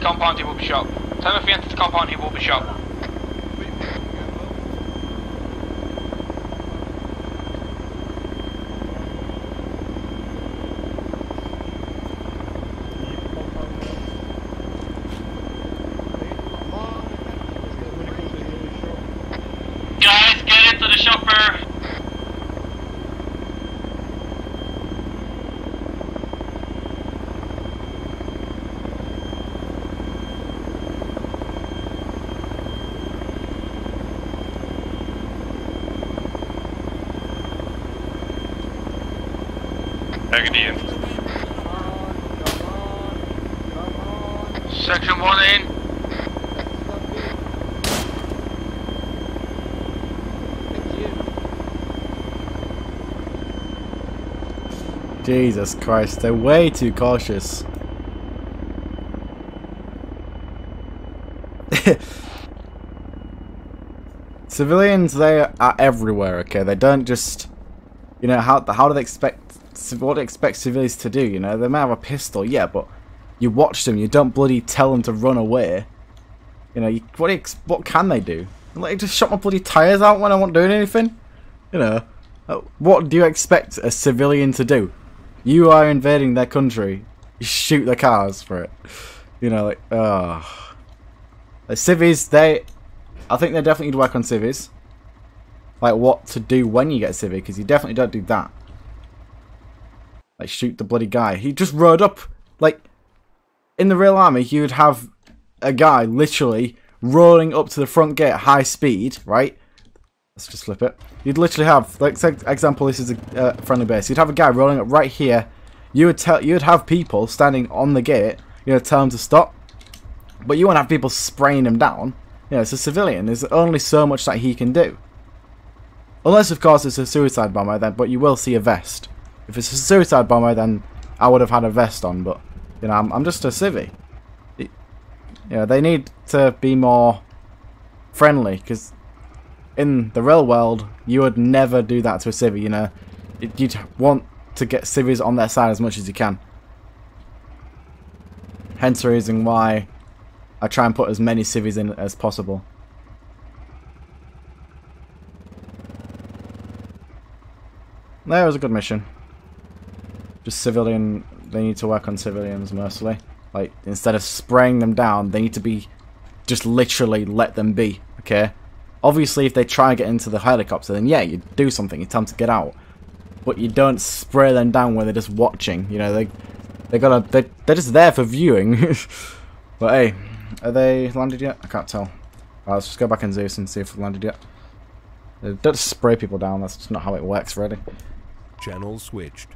Compound, he will be shot. Tell him if he enters the compound, he will be shot. Guys, get into the shopper. Section one in. Jesus Christ, they're way too cautious. Civilians, they are everywhere, okay? They don't just, you know, how how do they expect what do they expect civilians to do, you know? They might have a pistol, yeah, but you watch them, you don't bloody tell them to run away. You know, you, what, do you, what can they do? Like, I just shot my bloody tyres out when I wasn't doing anything? You know, what do you expect a civilian to do? You are invading their country. You shoot their cars for it. You know, like, oh. The civvies, they... I think they definitely need to work on civvies. Like, what to do when you get a civvy, because you definitely don't do that. Like, shoot the bloody guy. He just rode up, like... In the real army, you would have a guy literally rolling up to the front gate at high speed, right? Let's just flip it. You'd literally have, like, for example, this is a uh, friendly base. You'd have a guy rolling up right here. You would tell, you'd have people standing on the gate, you know, tell them to stop. But you won't have people spraying him down. You know, it's a civilian. There's only so much that he can do. Unless, of course, it's a suicide bomber, then. But you will see a vest. If it's a suicide bomber, then I would have had a vest on, but... You know, I'm, I'm just a civvy. You know, they need to be more friendly, because in the real world, you would never do that to a civvy, you know. You'd want to get civvies on their side as much as you can. Hence the reason why I try and put as many civvies in as possible. That was a good mission. Just civilian... They need to work on civilians mostly. Like, instead of spraying them down, they need to be just literally let them be, okay? Obviously, if they try and get into the helicopter, then yeah, you do something. You tell them to get out. But you don't spray them down when they're just watching. You know, they, they gotta, they, they're just there for viewing. But hey, are they landed yet? I can't tell. Alright, let's just go back in Zeus and see if they've landed yet. They don't spray people down. That's just not how it works, really. Channel switched.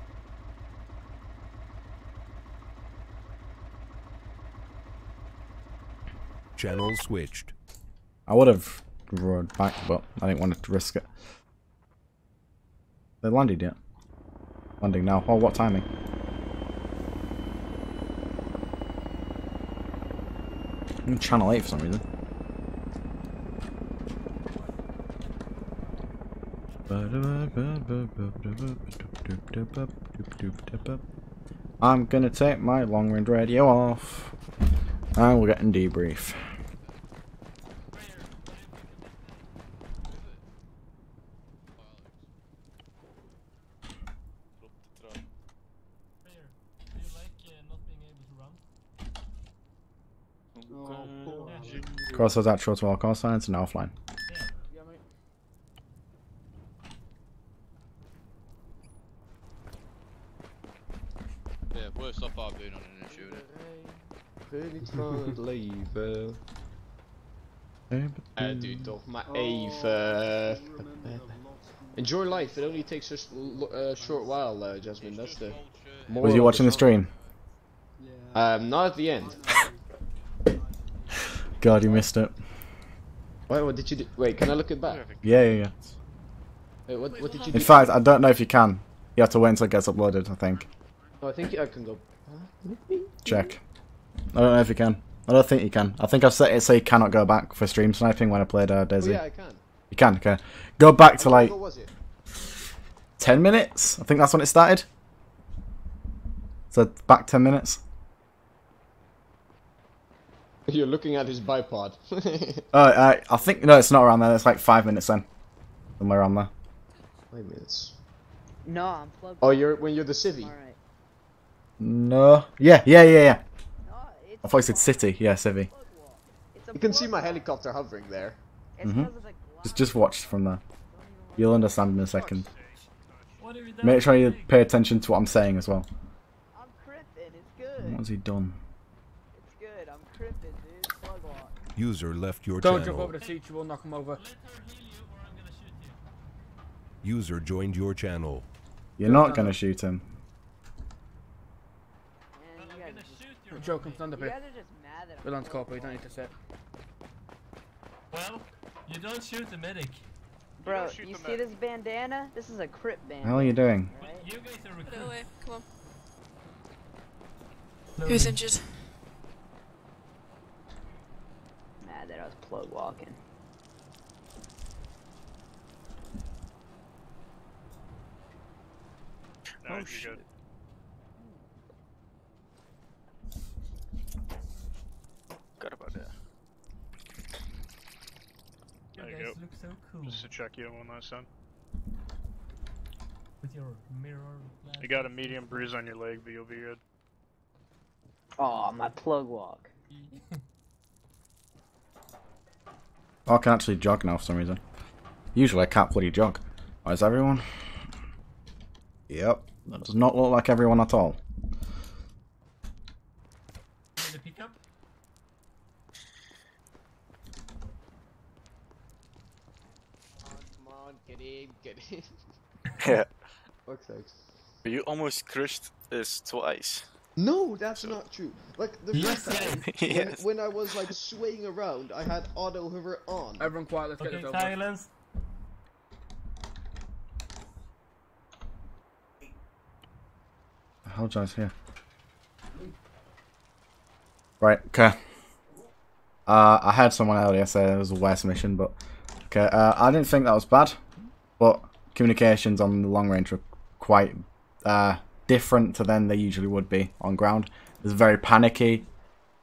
Channel switched. I would have roared back, but I didn't want to risk it. They landed yet? Landing now. Oh, what timing? I'm in channel eight for some reason. I'm gonna take my long range radio off. And we're getting debrief. Crossroads out short to all call signs and now offline. Yeah, worst off I've been on an issue. Really can't leave. I do toch maar even. Enjoy life. It only takes a uh, short while, uh, Jasmine. That's the. Was you watching the stream? Um, not at the end. God, you missed it. Wait, what did you do? Wait, can I look it back? Yeah, yeah, yeah. Wait, what, what did you do? In fact, I don't know if you can. You have to wait until it gets uploaded, I think. Oh, I think I can go. Check. I don't know if you can. I don't think you can. I think I've set it so you cannot go back for stream sniping when I played uh, Daisy. Oh, yeah, I can. You can, okay. Go back to like. What was it? ten minutes? I think that's when it started. So back ten minutes. You're looking at his bipod. Oh, uh, I think no, it's not around there. It's like five minutes then, somewhere around there. Five minutes. No, I'm plugged. Oh, you're when you're the city. All right. No. Yeah, yeah, yeah, yeah. No, I thought you said city. Yeah, city. You can see my helicopter hovering there. Mm-hmm. Just, just watch from there. You'll understand in a second. Make sure you pay attention to what I'm saying as well. I'm crippin', it's good. What's he done? User left your Don't channel. Don't jump over the seat, you will knock him over. User joined your channel. You're Don't not gonna him. shoot him. Man, you I'm gonna shoot your Joe comes down the pit. We're on corpo, you don't need to sit. Well, you don't shoot the medic. Bro, you, you see medic. this bandana? This is a crit bandana. How are you doing? Right? You guys are recruiting. Come on. No. Who's injured? That I was plug walking. No, oh shit! Got about that. There you, you go. Look so cool. Just to check you one last time. With your mirror. You got a medium bruise on your leg, but you'll be good. Oh, my plug walk. Oh, I can actually jog now for some reason. Usually I can't bloody jog. Oh, is everyone? Yep. That does not look like everyone at all. The pickup? Come on, come on, get in, get in. Yeah. Fuck's sake. You almost crushed us twice. No, that's so. not true. Like the yes, first time, yes. when, when I was like swaying around, I had auto hover on. Everyone quiet. Let's okay, get it silence. over. I apologize here. Right. Okay. Uh, I had someone earlier say it was a worst mission, but okay. Uh, I didn't think that was bad, but communications on the long range were quite. Uh, different to them they usually would be on ground. It's very panicky,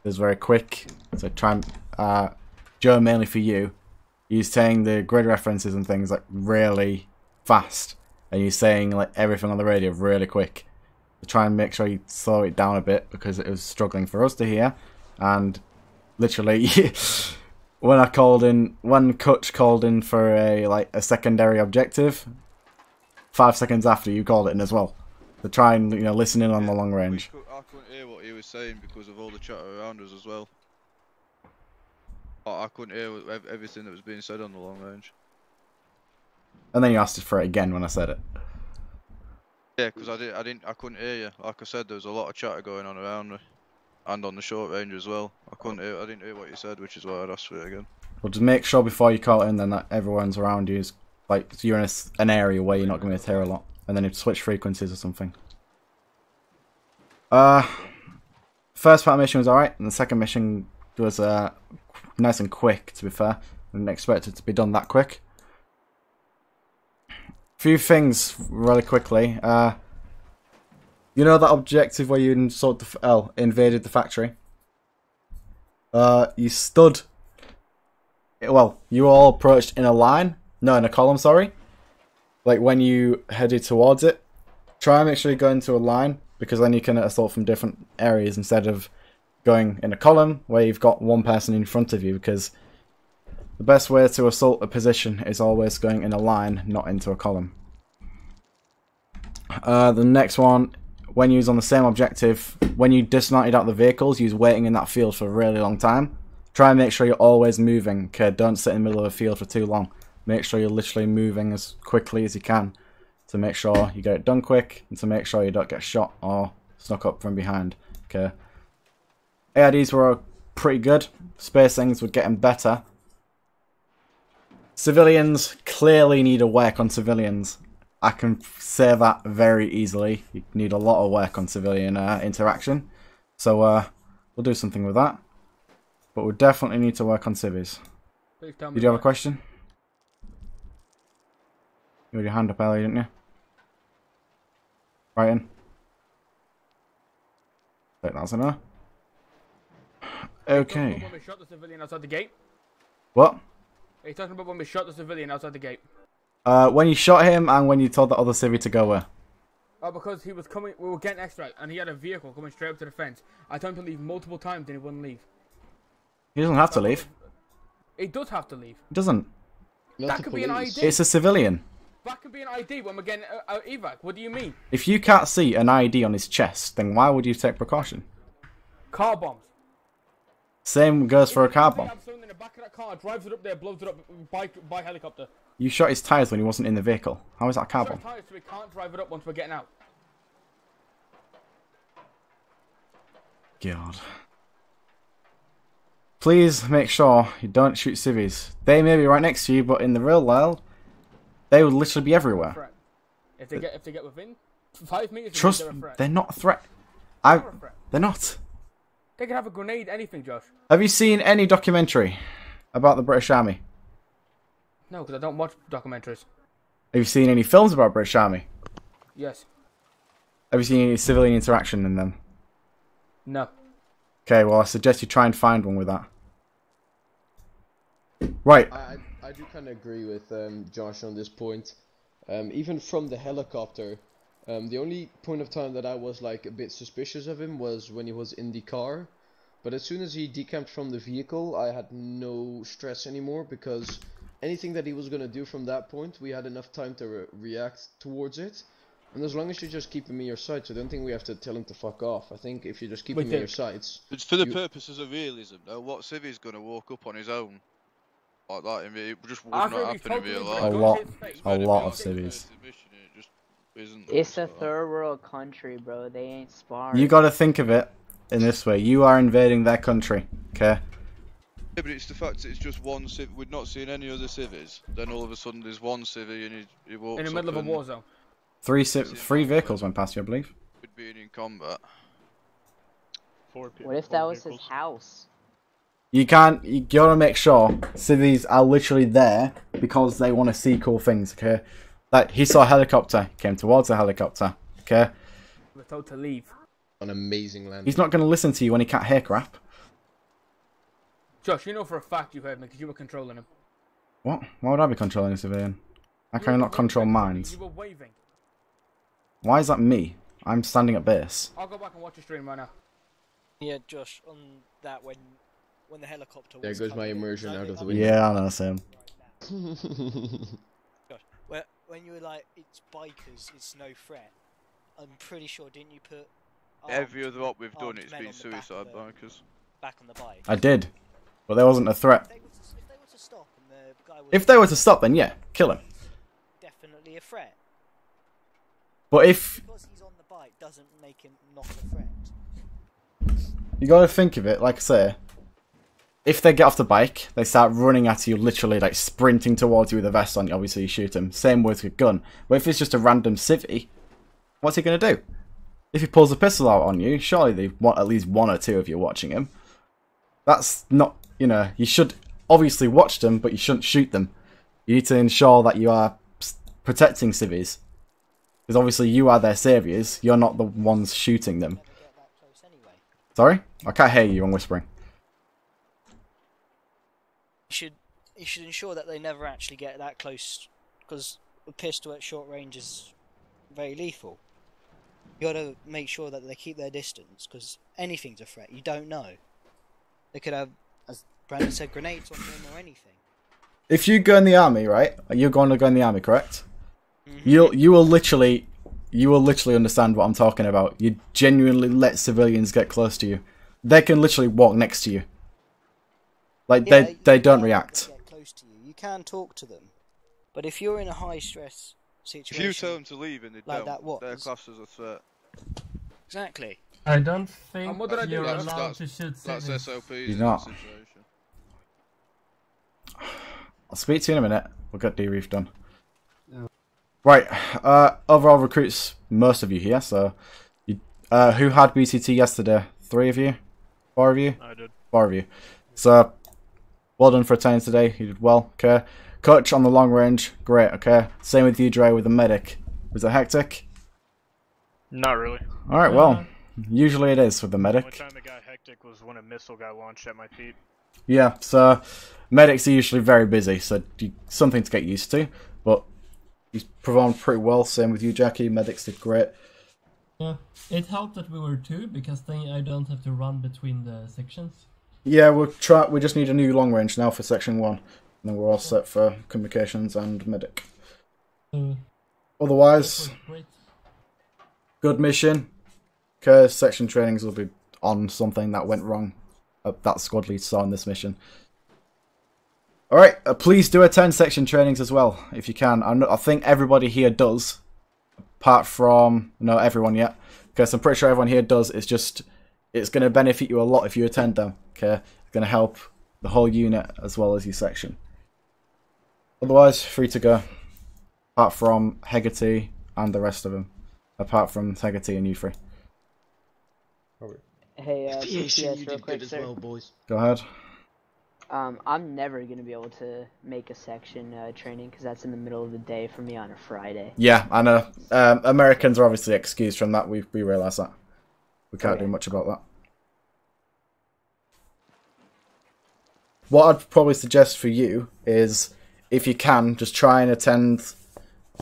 it's very quick, so try and, uh, Joe, mainly for you, you're saying the grid references and things like really fast, and you're saying like everything on the radio really quick. So try and make sure you slow it down a bit, because it was struggling for us to hear, and literally, when I called in, when Kutch called in for a like a secondary objective, five seconds after you called it in as well. To try and, you know, listen in on yeah, the long range. Could, I couldn't hear what he was saying because of all the chatter around us as well. I, I couldn't hear everything that was being said on the long range. And then you asked for it again when I said it. Yeah, because I didn't, I didn't, I couldn't hear you. Like I said, there was a lot of chatter going on around me, and on the short range as well. I couldn't hear, I didn't hear what you said, which is why I'd asked for it again. Well, just make sure before you call it in, then that everyone's around you is like so you're in a, an area where you're not going to hear a lot. And then switch frequencies or something. Uh, first part of the mission was alright, and the second mission was uh, nice and quick, to be fair. I didn't expect it to be done that quick. Few things really quickly. Uh, you know that objective where you sort the oh, invaded the factory? Uh, you stood... Well, you all approached in a line. No, in a column, sorry. Like when you headed towards it, try and make sure you go into a line because then you can assault from different areas instead of going in a column where you've got one person in front of you, because the best way to assault a position is always going in a line, not into a column. Uh, the next one, when used on the same objective, when you dismounted out the vehicles, use waiting in that field for a really long time. Try and make sure you're always moving, okay? Don't sit in the middle of a field for too long. Make sure you're literally moving as quickly as you can to make sure you get it done quick and to make sure you don't get shot or snuck up from behind, okay? A I Ds were pretty good. Spacings were getting better. Civilians clearly need a work on civilians. I can say that very easily. You need a lot of work on civilian uh, interaction. So uh, we'll do something with that. But we'll definitely need to work on civvies. Did you have a question? You had your hand up earlier, didn't you? Ryan? Take that as an O. Okay. Are you talking about when we shot the civilian outside the gate? What? Are you talking about when we shot the civilian outside the gate? Uh, when you shot him and when you told the other civvy to go where? Oh, because he was coming, we were getting extra and he had a vehicle coming straight up to the fence. I told him to leave multiple times and he wouldn't leave. He doesn't have to leave. He does have to leave. He doesn't. That could be an I D. It's a civilian. That could be an I D when we're getting uh, evac. What do you mean? If you can't see an I D on his chest, then why would you take precaution? Car bombs. Same goes for a car bomb. In the back of that car, drives it up there, blows it up by, by helicopter. You shot his tyres when he wasn't in the vehicle. How is that a car bomb? Tyres, so we can't drive it up once we're getting out. God. Please make sure you don't shoot civvies. They may be right next to you, but in the real world, they would literally be everywhere. Threat. If they get if they get within five meters, trust they're a threat. They're not a threat. I. They're, a threat. They're not. They can have a grenade, anything, Josh. Have you seen any documentary about the British Army? No, because I don't watch documentaries. Have you seen any films about the British Army? Yes. Have you seen any civilian interaction in them? No. Okay, well, I suggest you try and find one with that. Right. I, I do kind of agree with um, Josh on this point. Um, even from the helicopter... Um, the only point of time that I was like a bit suspicious of him was when he was in the car, but as soon as he decamped from the vehicle, I had no stress anymore, because anything that he was going to do from that point, we had enough time to re react towards it, and as long as you just keep him in your sights, I don't think we have to tell him to fuck off. I think if you just keep we him did. in your sights... It's for the you... purposes of realism, though. What civvy's going to walk up on his own like that? I mean, it just would not happen in real life. A lot, a lot of civvies. It's a third world country, bro. They ain't sparring. You gotta think of it in this way. You are invading their country, okay? Yeah, but it's the fact that it's just one civ. We've not seen any other civvies. Then all of a sudden there's one civvy and he, he walks in the middle of a war zone. Three civ three vehicles went past you, I believe. We'd been in combat. Four people, what if that was vehicles? His house? You can't. You gotta make sure civvies are literally there because they want to see cool things, okay? Like, he saw a helicopter, came towards a helicopter, okay? We're told to leave. An amazing landing. He's not going to listen to you when he can't hear crap. Josh, you know for a fact you heard me, because you were controlling him. What? Why would I be controlling a civilian? How can I not control mines? You were waving. Why is that me? I'm standing at base. I'll go back and watch your stream right now. Yeah, Josh, on that, when when the helicopter... There goes my immersion out of the window. Yeah, I know, same. When you were like, it's bikers, it's no threat, I'm pretty sure, didn't you put... Armed, Every other op we've done, it's been suicide back the, bikers. Back on the bike. I did, but there wasn't a threat. If they were to stop, then yeah, kill him. Definitely a threat. But if... Because he's on the bike doesn't make him not a threat. You gotta think of it, like I say, if they get off the bike, they start running at you, literally like sprinting towards you with a vest on, obviously you shoot them. Same with a gun. But if it's just a random civvy, what's he going to do? If he pulls a pistol out on you, surely they want at least one or two of you watching him. That's not, you know, you should obviously watch them, but you shouldn't shoot them. You need to ensure that you are protecting civvies. Because obviously you are their saviors, you're not the ones shooting them. Anyway. Sorry? I can't hear you, I'm whispering. You should you should ensure that they never actually get that close, because a pistol at short range is very lethal. you got to make sure that they keep their distance, because anything's a threat. You don't know. They could have, as Brandon said, grenades on them or anything. If you go in the army, right? You're going to go in the army, correct? Mm-hmm. You'll you will literally you will literally understand what I'm talking about. You genuinely let civilians get close to you. They can literally walk next to you. Like yeah, they they don't react. Get close to you. You can talk to them, but if you're in a high stress situation, if you tell them to leave and they like don't, that, they're classed as a threat. Exactly. I don't think what did I do? You're allowed that's, to shoot civilians. That's S O Ps. You're not. In that situation. I'll speak to you in a minute. We'll get debrief done. Yeah. Right. Uh, overall recruits, most of you here. So, you, uh, who had B T T yesterday? Three of you, four of you. I did. Four of you. So, well done for attending today. You did well. Okay. Coach on the long range. Great. Okay. Same with you, Dre, with the medic. Was it hectic? Not really. All right. Well, uh, usually it is with the medic. The only time it got hectic was when a missile got launched at my feet. Yeah. So. Medics are usually very busy, so something to get used to, but he's performed pretty well. Same with you, Jackie. Medics did great. Yeah, it helped that we were two, because then I don't have to run between the sections. Yeah, we'll try, we just need a new long range now for section one, and then we're all set for communications and medic. Uh, Otherwise, good mission. Okay, section trainings will be on something that went wrong uh, that squad lead saw in this mission. Alright, uh, please do attend section trainings as well, if you can. I, know, I think everybody here does, apart from, no, everyone yet. Because I'm pretty sure everyone here does, it's just, it's going to benefit you a lot if you attend them, okay? It's going to help the whole unit as well as your section. Otherwise, free to go, apart from Hegarty and the rest of them, apart from Hegarty and you three. Hey, uh, P C S real quick, sir. Go ahead. Um, I'm never going to be able to make a section uh, training because that's in the middle of the day for me on a Friday. Yeah, I know. Um, Americans are obviously excused from that. We, we realise that. We can't okay. do much about that. What I'd probably suggest for you is, if you can, just try and attend,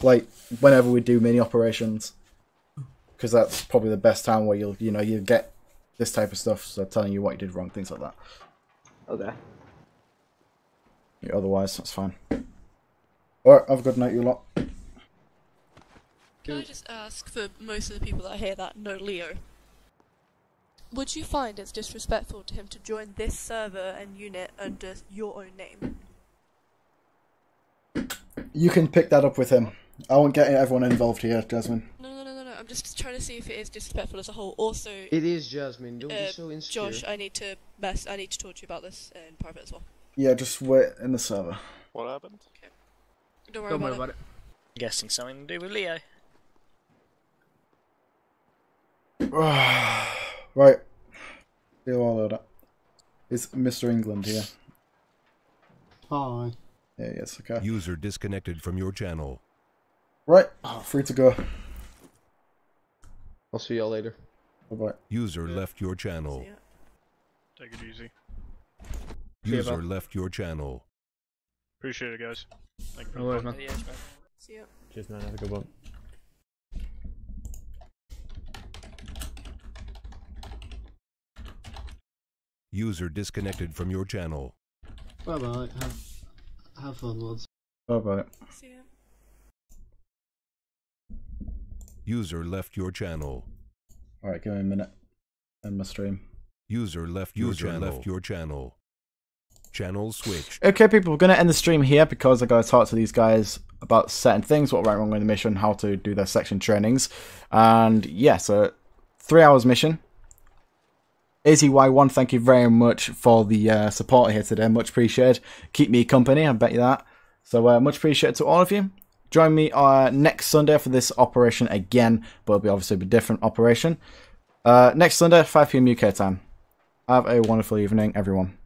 like, whenever we do mini operations, because that's probably the best time where you'll, you know, you get this type of stuff, so telling you what you did wrong, things like that. Okay. Yeah, otherwise, that's fine. Alright, have a good night, you lot. Can I just ask, for most of the people that hear that know Leo, would you find it's disrespectful to him to join this server and unit under your own name? You can pick that up with him. I won't get everyone involved here, Jasmine. No, no, no, no, no. I'm just trying to see if it is disrespectful as a whole. Also, it is, Jasmine. Don't uh, be so insecure. Josh, I need to mess. I need to talk to you about this in private as well. Yeah, just wait in the server. What happened? Okay. Don't worry, Don't worry about, about it. it. Guessing something to do with Leo. Right. Deal all of that. Is Mister England here? Hi. Yeah, yes, okay. User disconnected from your channel. Right, free to go. I'll see y'all later. Bye-bye. User yeah. left your channel. Take it easy. User left your channel. Appreciate it, guys. Thank you. No worries, man. See ya. Cheers, man. Have a good one. User disconnected from your channel. Bye bye. Have, have fun, lads. Bye bye. See ya. User left your channel. Alright, give me a minute. End my stream. User left your User channel. left your channel. Channel switch. Okay, people, we're going to end the stream here because I got to talk to these guys about certain things, what went wrong with the mission, how to do their section trainings, and yeah, so three hours mission. A Z Y one, thank you very much for the uh, support here today, much appreciated. Keep me company, I bet you that. So uh, much appreciated to all of you. Join me uh, next Sunday for this operation again, but it'll be obviously a different operation. Uh, next Sunday, five p m U K time. Have a wonderful evening, everyone.